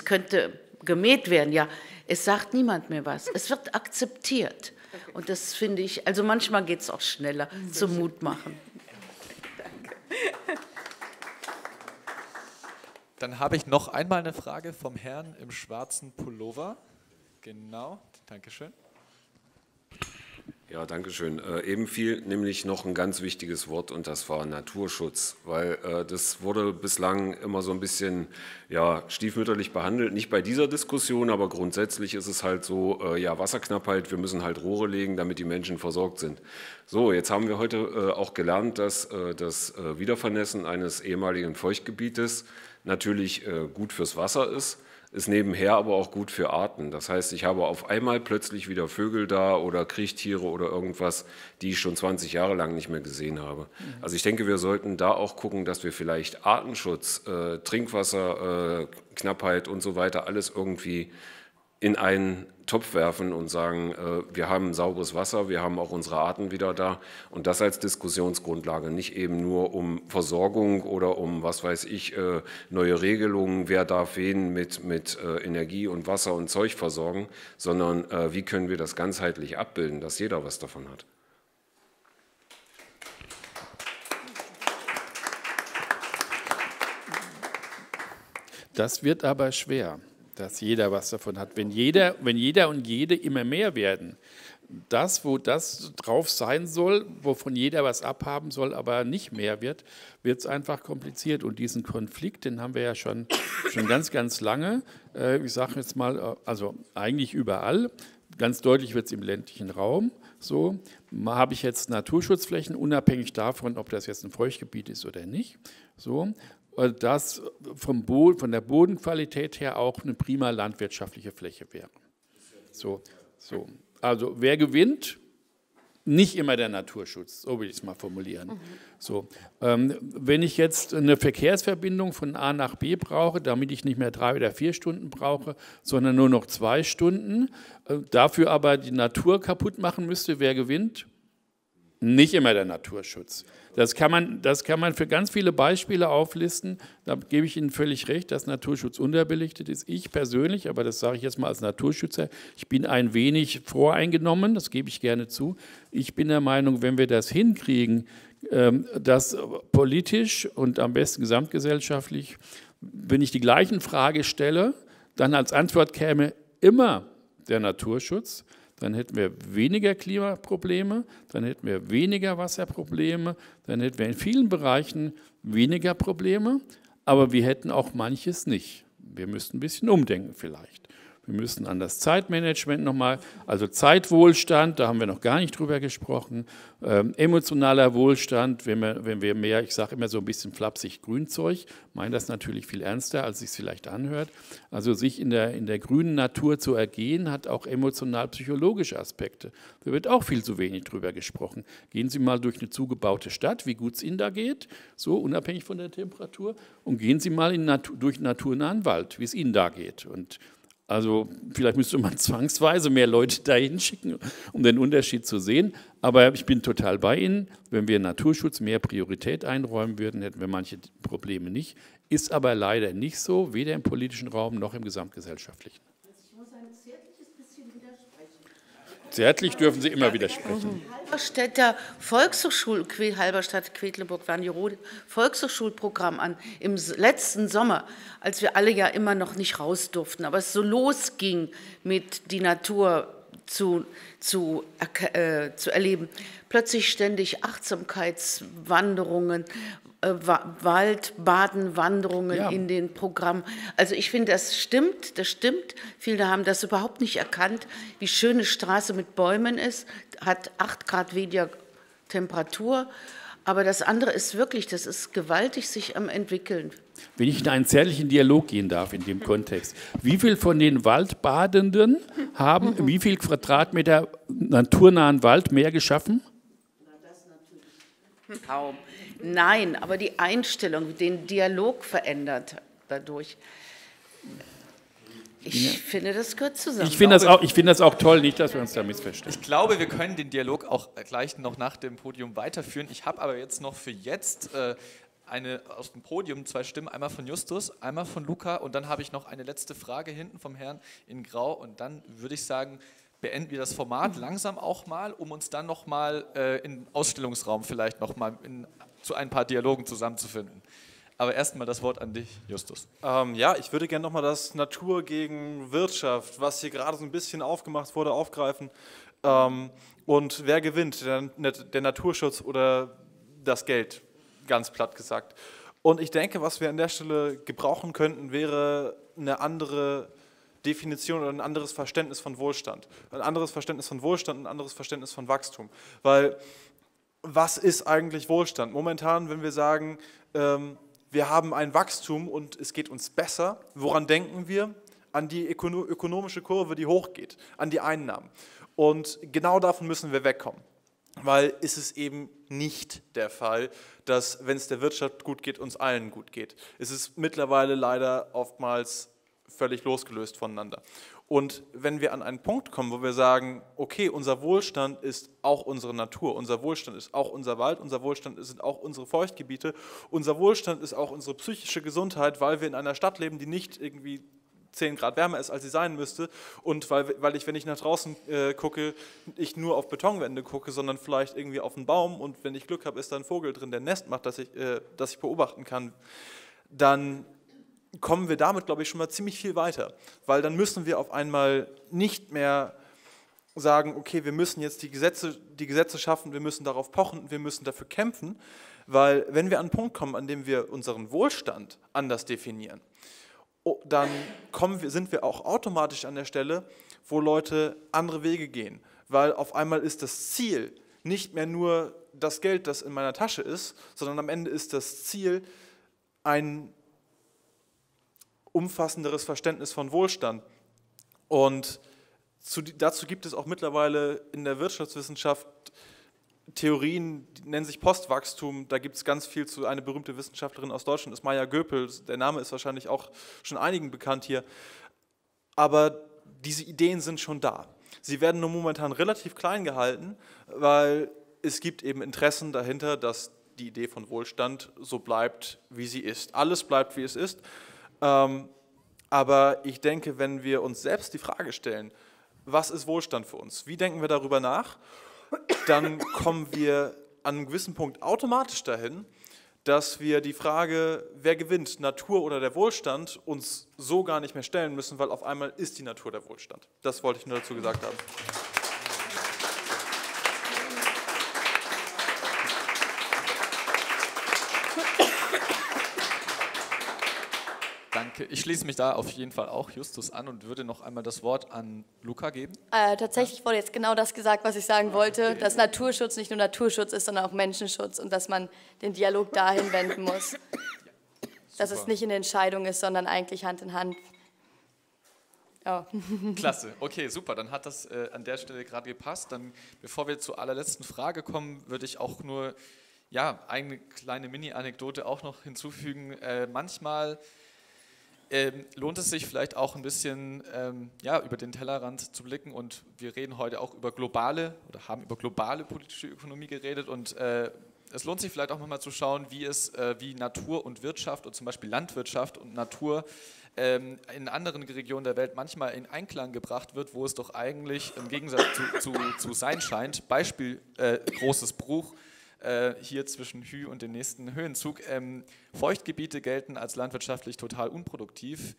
könnte gemäht werden. Ja, es sagt niemand mehr was. Es wird akzeptiert. Okay. Und das finde ich, also manchmal geht es auch schneller zum Mut machen. Danke. Dann habe ich noch einmal eine Frage vom Herrn im schwarzen Pullover. Genau, dankeschön. Ja, danke schön. Eben fiel nämlich noch ein ganz wichtiges Wort und das war Naturschutz, weil das wurde bislang immer so ein bisschen ja, stiefmütterlich behandelt, nicht bei dieser Diskussion, aber grundsätzlich ist es halt so, ja, Wasserknappheit, wir müssen halt Rohre legen, damit die Menschen versorgt sind. So, jetzt haben wir heute auch gelernt, dass das Wiedervernässen eines ehemaligen Feuchtgebietes natürlich gut fürs Wasser ist. Ist nebenher aber auch gut für Arten. Das heißt, ich habe auf einmal plötzlich wieder Vögel da oder Kriechtiere oder irgendwas, die ich schon 20 Jahre lang nicht mehr gesehen habe. Also ich denke, wir sollten da auch gucken, dass wir vielleicht Artenschutz, Trinkwasser, Knappheit und so weiter alles irgendwie in einen Topf werfen und sagen, wir haben sauberes Wasser, wir haben auch unsere Arten wieder da, und das als Diskussionsgrundlage, nicht eben nur um Versorgung oder um, was weiß ich, neue Regelungen, wer darf wen mit Energie und Wasser und Zeug versorgen, sondern wie können wir das ganzheitlich abbilden, dass jeder was davon hat. Das wird aber schwer, dass jeder was davon hat. Wenn jeder und jede immer mehr werden, das, wo das drauf sein soll, wovon jeder was abhaben soll, aber nicht mehr wird, wird es einfach kompliziert. Und diesen Konflikt, den haben wir ja schon ganz, ganz lange, ich sage jetzt mal, also eigentlich überall, ganz deutlich wird es im ländlichen Raum. So habe ich jetzt Naturschutzflächen, unabhängig davon, ob das jetzt ein Feuchtgebiet ist oder nicht. So. Das von der Bodenqualität her auch eine prima landwirtschaftliche Fläche wäre. So. Also wer gewinnt? Nicht immer der Naturschutz, so will ich es mal formulieren. Mhm. So. Wenn ich jetzt eine Verkehrsverbindung von A nach B brauche, damit ich nicht mehr 3 oder 4 Stunden brauche, sondern nur noch 2 Stunden, dafür aber die Natur kaputt machen müsste, wer gewinnt? Nicht immer der Naturschutz. Das kann man für ganz viele Beispiele auflisten. Da gebe ich Ihnen völlig recht, dass Naturschutz unterbelichtet ist. Ich persönlich, aber das sage ich jetzt mal als Naturschützer, ich bin ein wenig voreingenommen, das gebe ich gerne zu. Ich bin der Meinung, wenn wir das hinkriegen, dass politisch und am besten gesamtgesellschaftlich, wenn ich die gleichen Frage stelle, dann als Antwort käme immer der Naturschutz, dann hätten wir weniger Klimaprobleme, dann hätten wir weniger Wasserprobleme, dann hätten wir in vielen Bereichen weniger Probleme, aber wir hätten auch manches nicht. Wir müssten ein bisschen umdenken vielleicht. Wir müssen an das Zeitmanagement nochmal, also Zeitwohlstand, da haben wir noch gar nicht drüber gesprochen, emotionaler Wohlstand, wenn wir mehr, ich sage immer so ein bisschen flapsig Grünzeug, meine das natürlich viel ernster, als es sich vielleicht anhört, also sich in der grünen Natur zu ergehen, hat auch emotional-psychologische Aspekte. Da wird auch viel zu wenig drüber gesprochen. Gehen Sie mal durch eine zugebaute Stadt, wie gut es Ihnen da geht, so unabhängig von der Temperatur, und gehen Sie mal durch naturnahen Wald, wie es Ihnen da geht. Und also vielleicht müsste man zwangsweise mehr Leute dahin schicken, um den Unterschied zu sehen. Aber ich bin total bei Ihnen. Wenn wir Naturschutz mehr Priorität einräumen würden, hätten wir manche Probleme nicht. Ist aber leider nicht so, weder im politischen Raum noch im gesamtgesellschaftlichen. Ich muss ein zärtliches bisschen widersprechen. Zärtlich dürfen Sie immer widersprechen. Halberstädter Volkshochschul, Halberstadt, Quedlinburg, Wernigerode, Volkshochschulprogramm an im letzten Sommer, als wir alle ja immer noch nicht raus durften, aber es so losging mit die Natur zu erleben. Plötzlich ständig Achtsamkeitswanderungen, Waldbadenwanderungen in den Programmen. Also ich finde, das stimmt. Viele haben das überhaupt nicht erkannt, wie schön eine Straße mit Bäumen ist, hat 8 Grad weniger Temperatur. Aber das andere ist wirklich, das ist gewaltig sich am Entwickeln. Wenn ich in einen zärtlichen Dialog gehen darf in dem Kontext. Wie viel von den Waldbadenden haben wie viel Quadratmeter naturnahen Wald mehr geschaffen? Na, das natürlich. Kaum. Nein, aber die Einstellung, den Dialog verändert dadurch. Ich finde, das gehört zusammen. Ich finde das auch toll, nicht, dass wir uns da missverstehen. Ich glaube, wir können den Dialog auch gleich noch nach dem Podium weiterführen. Ich habe aber jetzt noch für jetzt aus dem Podium 2 Stimmen, einmal von Justus, einmal von Luca, und dann habe ich noch eine letzte Frage hinten vom Herrn in Grau, und dann würde ich sagen, beenden wir das Format langsam auch mal, um uns dann nochmal im Ausstellungsraum vielleicht nochmal zu ein paar Dialogen zusammenzufinden. Aber erstmal das Wort an dich, Justus. Ja, ich würde gerne nochmal das Natur gegen Wirtschaft, was hier gerade so ein bisschen aufgemacht wurde, aufgreifen. Und wer gewinnt? Der Naturschutz oder das Geld, ganz platt gesagt. Und ich denke, was wir an der Stelle gebrauchen könnten, wäre eine andere Definition oder ein anderes Verständnis von Wohlstand. Ein anderes Verständnis von Wohlstand, ein anderes Verständnis von Wachstum. Weil, was ist eigentlich Wohlstand? Momentan, wenn wir sagen, wir haben ein Wachstum und es geht uns besser. Woran denken wir? An die ökonomische Kurve, die hochgeht, an die Einnahmen. Und genau davon müssen wir wegkommen, weil es ist eben nicht der Fall, dass, wenn es der Wirtschaft gut geht, uns allen gut geht. Es ist mittlerweile leider oftmals völlig losgelöst voneinander. Und wenn wir an einen Punkt kommen, wo wir sagen, okay, unser Wohlstand ist auch unsere Natur, unser Wohlstand ist auch unser Wald, unser Wohlstand sind auch unsere Feuchtgebiete, unser Wohlstand ist auch unsere psychische Gesundheit, weil wir in einer Stadt leben, die nicht irgendwie 10 Grad wärmer ist, als sie sein müsste, und weil ich, wenn ich nach draußen gucke, nicht nur auf Betonwände gucke, sondern vielleicht irgendwie auf einen Baum, und wenn ich Glück habe, ist da ein Vogel drin, der ein Nest macht, das ich beobachten kann, dann kommen wir damit, glaube ich, schon mal ziemlich viel weiter, weil dann müssen wir auf einmal nicht mehr sagen, okay, wir müssen jetzt die Gesetze schaffen, wir müssen darauf pochen, wir müssen dafür kämpfen, weil wenn wir an einen Punkt kommen, an dem wir unseren Wohlstand anders definieren, dann sind wir auch automatisch an der Stelle, wo Leute andere Wege gehen, weil auf einmal ist das Ziel nicht mehr nur das Geld, das in meiner Tasche ist, sondern am Ende ist das Ziel ein umfassenderes Verständnis von Wohlstand. Und dazu gibt es auch mittlerweile in der Wirtschaftswissenschaft Theorien, die nennen sich Postwachstum, da gibt es ganz viel zu. Eine berühmte Wissenschaftlerin aus Deutschland ist Maya Göpel, der Name ist wahrscheinlich auch schon einigen bekannt hier, aber diese Ideen sind schon da. Sie werden nur momentan relativ klein gehalten, weil es gibt eben Interessen dahinter, dass die Idee von Wohlstand so bleibt, wie sie ist. Alles bleibt, wie es ist, aber ich denke, wenn wir uns selbst die Frage stellen, was ist Wohlstand für uns, wie denken wir darüber nach, dann kommen wir an einem gewissen Punkt automatisch dahin, dass wir die Frage, wer gewinnt, Natur oder der Wohlstand, uns so gar nicht mehr stellen müssen, weil auf einmal ist die Natur der Wohlstand. Das wollte ich nur dazu gesagt haben. Danke. Ich schließe mich da auf jeden Fall auch Justus an und würde noch einmal das Wort an Luca geben. Tatsächlich wurde jetzt genau das gesagt, was ich sagen wollte, okay, dass Naturschutz nicht nur Naturschutz ist, sondern auch Menschenschutz und dass man den Dialog dahin wenden muss. Ja. Dass es nicht in der Entscheidung ist, sondern eigentlich Hand in Hand. Oh. Klasse, okay, super, dann hat das an der Stelle gerade gepasst. Dann, bevor wir zur allerletzten Frage kommen, würde ich auch nur eine kleine Mini-Anekdote auch noch hinzufügen. Manchmal lohnt es sich vielleicht auch ein bisschen über den Tellerrand zu blicken, und wir reden heute auch über globale oder haben über globale politische Ökonomie geredet, und es lohnt sich vielleicht auch mal zu schauen, wie Natur und Wirtschaft und zum Beispiel Landwirtschaft und Natur in anderen Regionen der Welt manchmal in Einklang gebracht wird, wo es doch eigentlich im Gegensatz zu sein scheint. Beispiel großes Bruch. Hier zwischen Huy und dem nächsten Höhenzug. Feuchtgebiete gelten als landwirtschaftlich total unproduktiv.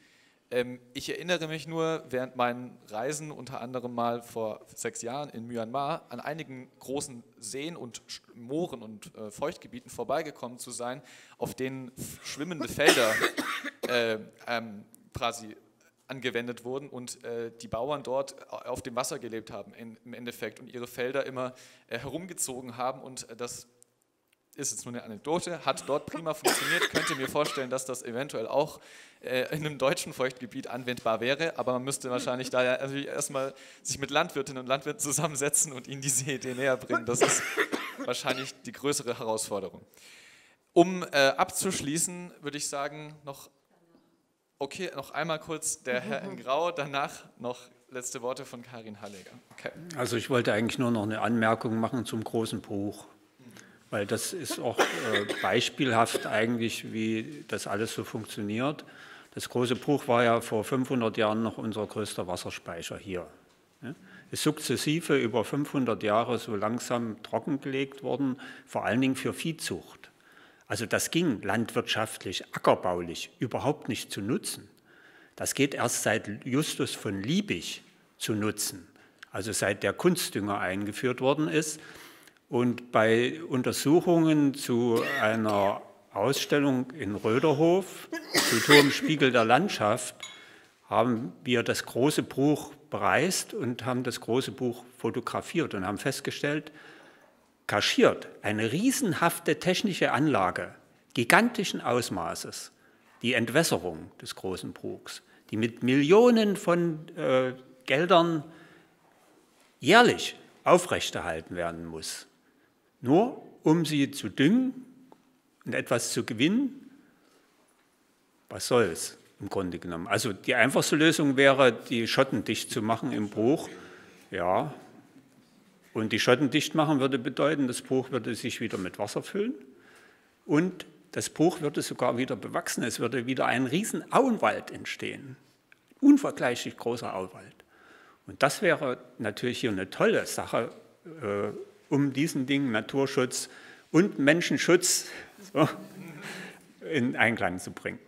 Ich erinnere mich nur während meinen Reisen, unter anderem mal vor 6 Jahren in Myanmar, an einigen großen Seen und Mooren und Feuchtgebieten vorbeigekommen zu sein, auf denen schwimmende Felder quasi angewendet wurden und die Bauern dort auf dem Wasser gelebt haben im Endeffekt und ihre Felder immer herumgezogen haben, und das ist jetzt nur eine Anekdote, hat dort prima funktioniert. Könnte mir vorstellen, dass das eventuell auch in einem deutschen Feuchtgebiet anwendbar wäre, aber man müsste wahrscheinlich da ja natürlich erstmal sich mit Landwirtinnen und Landwirten zusammensetzen und ihnen diese Idee näher bringen. Das ist wahrscheinlich die größere Herausforderung. Um abzuschließen, würde ich sagen, noch einmal kurz der Herr in Grau, danach noch letzte Worte von Karin Halligar. Okay. Also ich wollte eigentlich nur noch eine Anmerkung machen zum großen Bruch, weil das ist auch beispielhaft eigentlich, wie das alles so funktioniert. Das große Bruch war ja vor 500 Jahren noch unser größter Wasserspeicher hier. Ist sukzessive über 500 Jahre so langsam trockengelegt worden, vor allen Dingen für Viehzucht. Also das ging landwirtschaftlich, ackerbaulich überhaupt nicht zu nutzen. Das geht erst seit Justus von Liebig zu nutzen, also seit der Kunstdünger eingeführt worden ist. Und bei Untersuchungen zu einer Ausstellung in Röderhof, Kultur im Spiegel der Landschaft, haben wir das große Buch bereist und haben das große Buch fotografiert und haben festgestellt, kaschiert, eine riesenhafte technische Anlage gigantischen Ausmaßes, die Entwässerung des großen Bruchs, die mit Millionen von Geldern jährlich aufrechterhalten werden muss, nur um sie zu düngen und etwas zu gewinnen. Was soll's? im Grunde genommen. Also die einfachste Lösung wäre, die Schotten dicht zu machen im Bruch. Ja, und die Schotten dicht machen würde bedeuten, das Bruch würde sich wieder mit Wasser füllen und das Bruch würde sogar wieder bewachsen. Es würde wieder ein riesen Auenwald entstehen, ein unvergleichlich großer Auenwald. Und das wäre natürlich hier eine tolle Sache, um diesen Dingen Naturschutz und Menschenschutz so in Einklang zu bringen.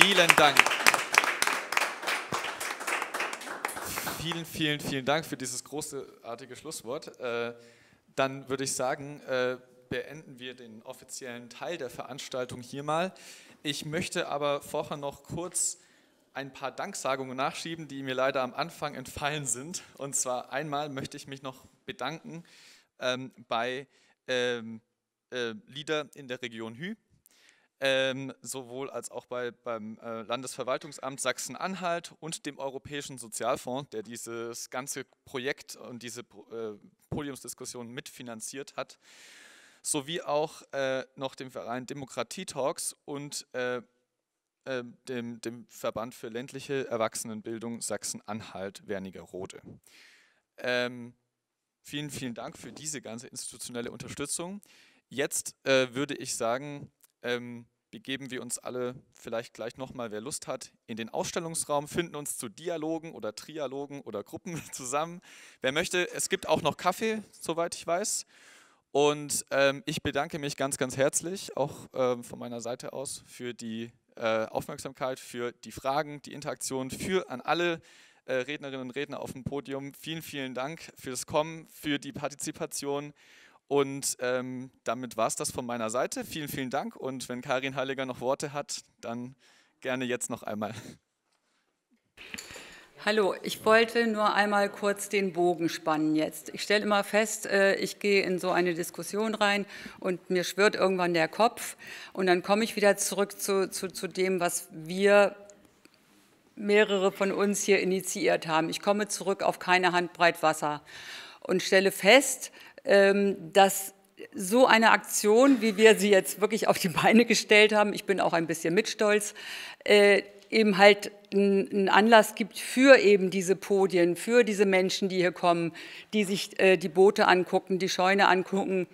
Vielen Dank. Vielen, vielen, vielen Dank für dieses großartige Schlusswort. Dann würde ich sagen, beenden wir den offiziellen Teil der Veranstaltung hier mal. Ich möchte aber vorher noch kurz ein paar Danksagungen nachschieben, die mir leider am Anfang entfallen sind. Und zwar einmal möchte ich mich noch bedanken bei Lieder in der Region Huy, sowohl als auch beim Landesverwaltungsamt Sachsen-Anhalt und dem Europäischen Sozialfonds, der dieses ganze Projekt und diese Podiumsdiskussion mitfinanziert hat, sowie auch noch dem Verein Demokratie-Talks und dem Verband für ländliche Erwachsenenbildung Sachsen-Anhalt, Wernigerode. Vielen, vielen Dank für diese ganze institutionelle Unterstützung. Jetzt würde ich sagen, begeben wir uns alle vielleicht gleich nochmal, wer Lust hat, in den Ausstellungsraum, finden uns zu Dialogen oder Trialogen oder Gruppen zusammen. Wer möchte, es gibt auch noch Kaffee, soweit ich weiß. Und ich bedanke mich ganz, ganz herzlich, auch von meiner Seite aus, für die Aufmerksamkeit, für die Fragen, die Interaktion, an alle Rednerinnen und Redner auf dem Podium. Vielen, vielen Dank fürs Kommen, für die Partizipation und damit war es das von meiner Seite. Vielen, vielen Dank und wenn Karin Halligar noch Worte hat, dann gerne jetzt noch einmal. Hallo, ich wollte nur einmal kurz den Bogen spannen jetzt. Ich stelle immer fest, ich gehe in so eine Diskussion rein und mir schwirrt irgendwann der Kopf und dann komme ich wieder zurück zu dem, was wir mehrere von uns hier initiiert haben. Ich komme zurück auf keine Handbreit Wasser und stelle fest, dass so eine Aktion, wie wir sie jetzt wirklich auf die Beine gestellt haben, ich bin auch ein bisschen mit stolz, eben halt einen Anlass gibt für eben diese Podien, für diese Menschen, die hier kommen, die sich die Boote angucken, die Scheune angucken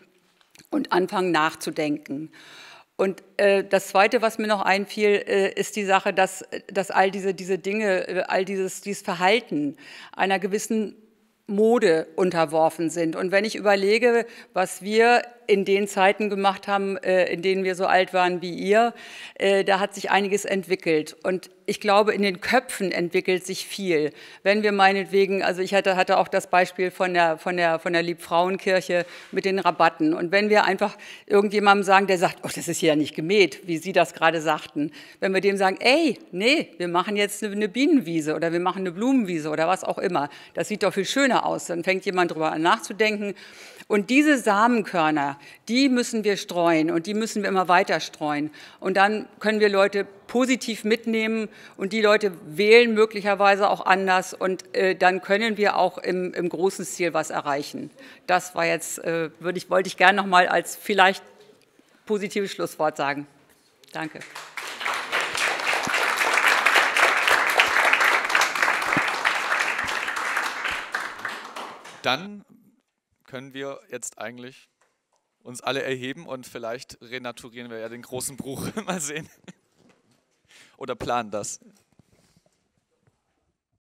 und anfangen nachzudenken. Und das Zweite, was mir noch einfiel, ist die Sache, dass all diese Dinge, dieses Verhalten einer gewissen Mode unterworfen sind. Und wenn ich überlege, was wir in den Zeiten gemacht haben, in denen wir so alt waren wie ihr, da hat sich einiges entwickelt. Und ich glaube, in den Köpfen entwickelt sich viel. Wenn wir meinetwegen, also ich hatte auch das Beispiel von der Liebfrauenkirche mit den Rabatten. Und wenn wir einfach irgendjemandem sagen, der sagt, oh, das ist hier ja nicht gemäht, wie Sie das gerade sagten. Wenn wir dem sagen, ey, nee, wir machen jetzt eine Bienenwiese oder wir machen eine Blumenwiese oder was auch immer. Das sieht doch viel schöner aus. Dann fängt jemand drüber an nachzudenken. Und diese Samenkörner, die müssen wir streuen und die müssen wir immer weiter streuen. Und dann können wir Leute positiv mitnehmen und die Leute wählen möglicherweise auch anders und dann können wir auch im großen Stil was erreichen. Das war jetzt, wollte ich gerne nochmal als vielleicht positives Schlusswort sagen. Danke. Dann können wir jetzt eigentlich uns alle erheben und vielleicht renaturieren wir ja den großen Bruch. Mal sehen. Oder planen das.